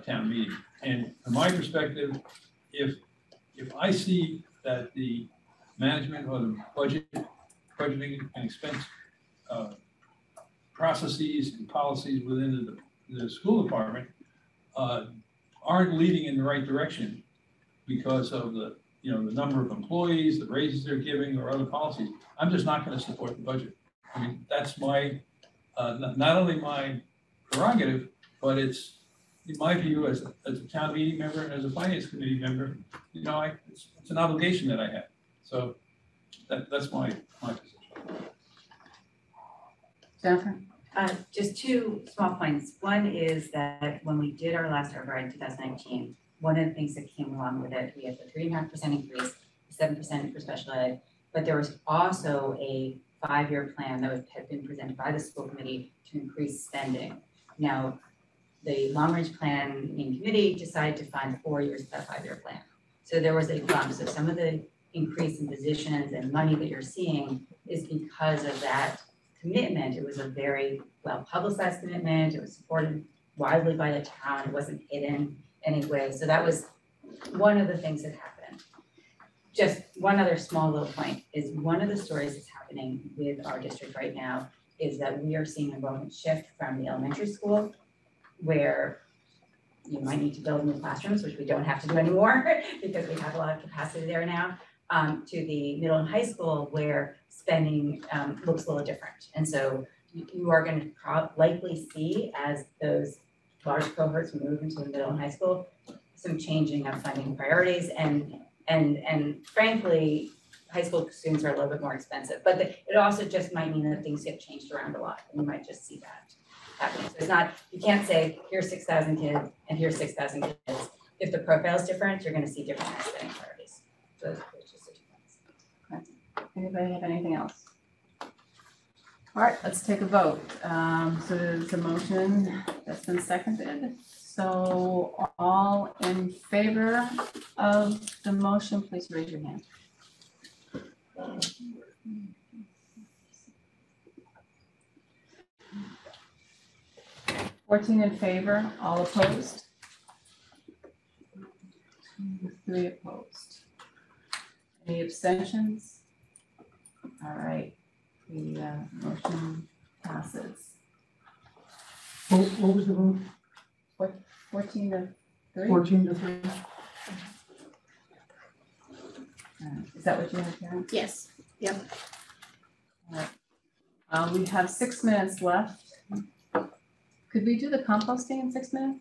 town meeting, and from my perspective, if I see that the management or the budgeting and expense processes and policies within the school department aren't leading in the right direction because of the number of employees, the raises they're giving, or other policies, I'm just not going to support the budget. I mean, that's my, not only my prerogative, but it's in my view as a town meeting member and as a finance committee member, you know, it's an obligation that I have. So that's my position. Jennifer? Just two small points. One is that when we did our last override in 2019, one of the things that came along with it, we had the 3.5% increase, 7% for special ed, but there was also a five-year plan that had been presented by the school committee to increase spending. Now, the long-range plan in committee decided to fund 4 years of that five-year plan. So there was a bump. So some of the increase in positions and money that you're seeing is because of that commitment. It was a very well-publicized commitment. It was supported widely by the town. It wasn't hidden anyway. So that was one of the things that happened. Just one other small little point is one of the stories that's happening with our district right now is that we are seeing enrollment shift from the elementary school, where you might need to build new classrooms, which we don't have to do anymore because we have a lot of capacity there now, to the middle and high school, where spending looks a little different. And so you are going to likely see, as those large cohorts move into the middle and high school, some changing of funding priorities, and frankly, high school students are a little bit more expensive, but it also just might mean that things get changed around a lot, and you might just see that happening. So it's not, you can't say here's 6,000 kids and here's 6,000 kids. If the profile is different, you're going to see different spending priorities. So it's just a difference. Okay. Anybody have anything else? All right, let's take a vote. So there's a motion that's been seconded. So all in favor of the motion, please raise your hand. . 14 in favor, all opposed, 3 opposed. Any abstentions? All right, the motion passes. What was the vote? 14 to 3. 14 to 3. Is that what you have, Karen? Yes. Yep. All right. We have 6 minutes left. Could we do the composting in 6 minutes?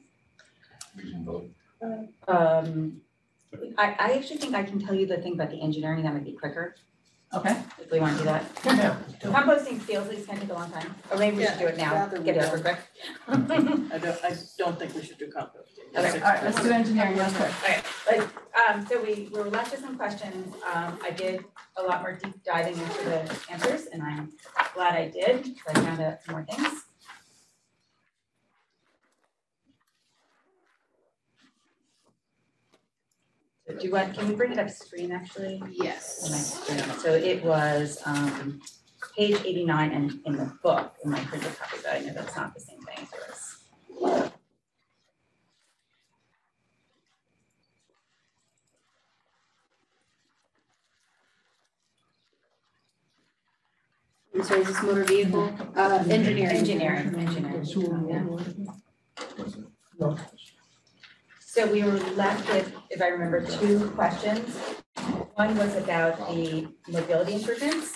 I actually think I can tell you the thing about the engineering that might be quicker. Okay. If we want to do that. Yeah. Composting feels like it's going to take a long time. Or maybe we should do it now. Get it over quick. I don't think we should do composting. Okay. All right. Let's do engineering real quick. Okay. So we were left with some questions. I did a lot more deep diving into the answers, and I'm glad I did, because I found out some more things. Do you want, can you bring it up screen actually? Yes. So it was page 89 in the book, in my printed copy, but I know that's not the same thing for us. I'm sorry, is this motor vehicle? Engineering. Yeah. So we were left with, if I remember, 2 questions. One was about the mobility improvements.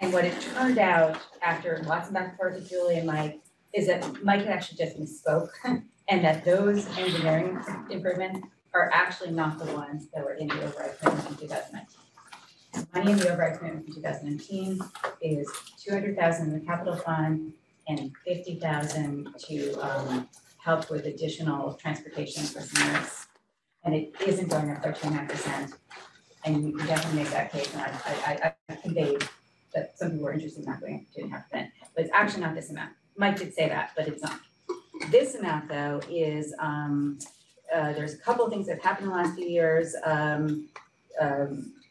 And what it turned out, after lots of back and forth with Julie and Mike, is that Mike had actually just misspoke, and that those engineering improvements are actually not the ones that were in the override commitment in 2019. Money in the override commitment in 2019 is $200,000 in the capital fund and $50,000 to help with additional transportation for seniors, and it isn't going up 13.5%. And you can definitely make that case, and I conveyed that some people were interested in not going up 2.5%, but it's actually not this amount. Mike did say that, but it's not. This amount, though, is there's a couple of things that have happened in the last few years.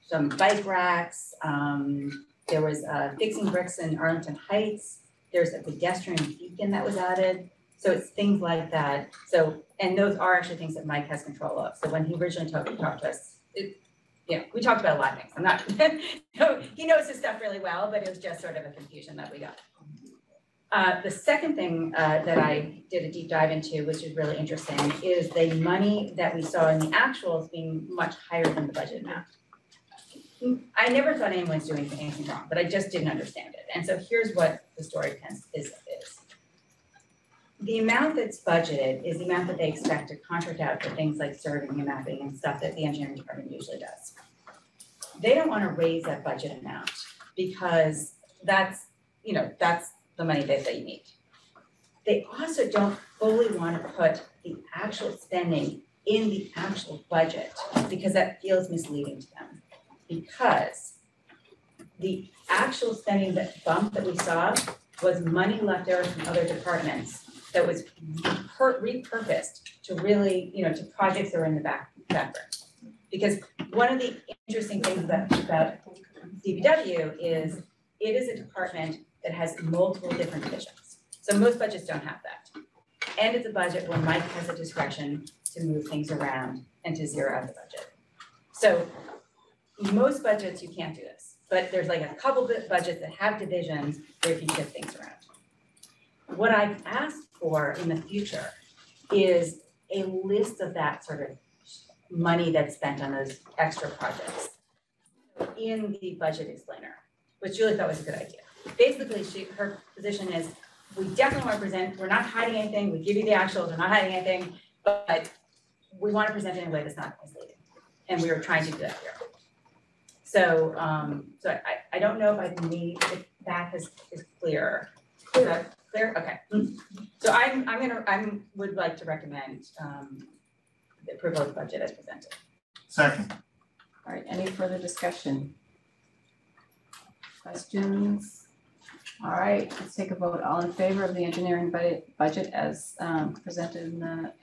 Some bike racks. There was fixing bricks in Arlington Heights. There's a pedestrian beacon that was added. So it's things like that. So, and those are actually things that Mike has control of. So when he originally talked to us, you know, we talked about a lot of things. I'm not, no, he knows his stuff really well, but it was just sort of a confusion that we got. The second thing that I did a deep dive into, which is really interesting, is the money that we saw in the actuals being much higher than the budget amount. I never thought anyone was doing anything wrong, but I just didn't understand it. And so here's what the story is. The amount that's budgeted is the amount that they expect to contract out for things like surveying and mapping and stuff that the engineering department usually does. They don't want to raise that budget amount because that's, you know, that's the money that they need. They also don't fully want to put the actual spending in the actual budget because that feels misleading to them, because the actual spending that bump that we saw was money left over from other departments that was repurposed to really, you know, to projects that are in the background. Because one of the interesting things about DPW is it is a department that has multiple different divisions. So most budgets don't have that. And it's a budget where Mike has a discretion to move things around and to zero out the budget. So most budgets, you can't do this. But there's like a couple of budgets that have divisions where you can shift things around. What I've asked for in the future is a list of that sort of money that's spent on those extra projects in the budget explainer, which Julie thought was a good idea. Basically, her position is, we definitely want to present, we're not hiding anything, we give you the actuals, we're not hiding anything, but we want to present it in a way that's not misleading. And we were trying to do that here. So, so I don't know if I can need if that is clear. Is that clear? Okay. So I would like to recommend the approval of the budget as presented. Second. All right. Any further discussion? Questions? All right. Let's take a vote. All in favor of the engineering budget as presented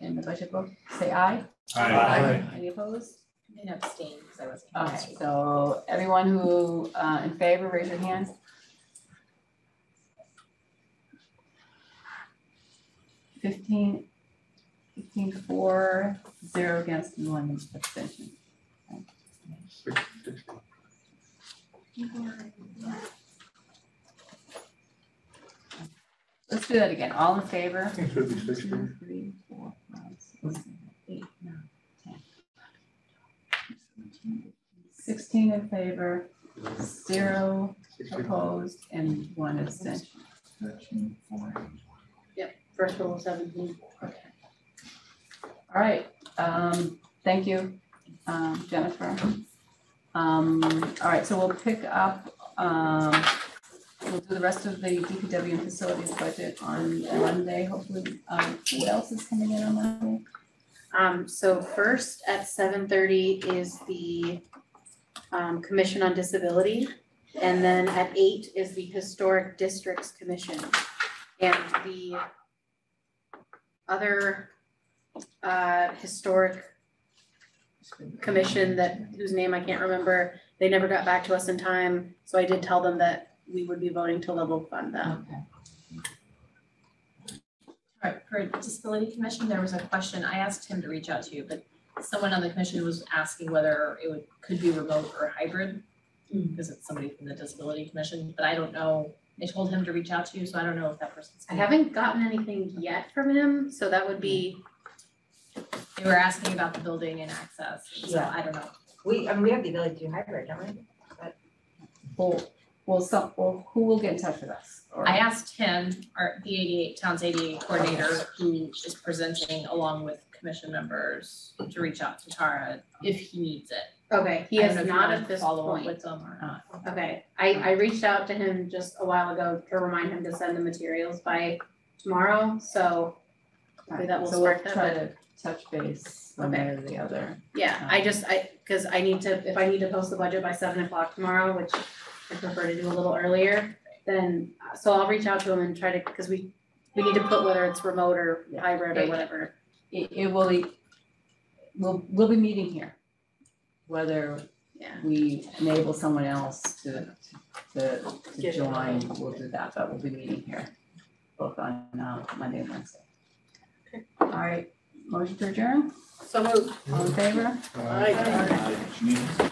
in the budget book, say aye. Aye. Aye. Any opposed? And abstain because I wasn't. Okay, so everyone who in favor, raise your hands. Fifteen for, 0 against, and 1 abstention. Okay. Let's do that again. All in favor? 16 in favor, 0 opposed, and 1 abstention. Yep, first rule 17. Okay. All right. Thank you, Jennifer. All right, so we'll pick up, we'll do the rest of the DPW and facilities budget on Monday, hopefully. What else is coming in on Monday? So first at 7:30 is the Commission on Disability, and then at 8 is the Historic Districts Commission, and the other historic commission that whose name I can't remember. They never got back to us in time, so I did tell them that we would be voting to level fund them. Okay. All right, for Disability Commission, there was a question. I asked him to reach out to you, but someone on the commission was asking whether it could be remote or hybrid, because it's somebody from the Disability Commission, but I don't know. I told him to reach out to you, so I don't know if that person's I haven't gotten anything yet from him, so that would be... They were asking about the building and access, so yeah. I don't know. We have the ability to do hybrid, don't we? But... Well, who will get in touch with us? Or... I asked him, our, the 88, town's ADA coordinator, who is presenting along with commission members, to reach out to Tara if he needs it. Okay, he has not at this point. With them or not. Okay, I reached out to him just a while ago to remind him to send the materials by tomorrow. So maybe that will spark them. So we'll try to touch base one way or the other. Yeah, because I need to, if I need to post the budget by 7 o'clock tomorrow, which I prefer to do a little earlier, then so I'll reach out to him and try to, because we need to put whether it's remote or hybrid or whatever. We'll be meeting here, whether we enable someone else to join. We'll do that, but we'll be meeting here both on Monday and Wednesday. Okay. All right. Motion to adjourn. So moved. All in favor? Aye.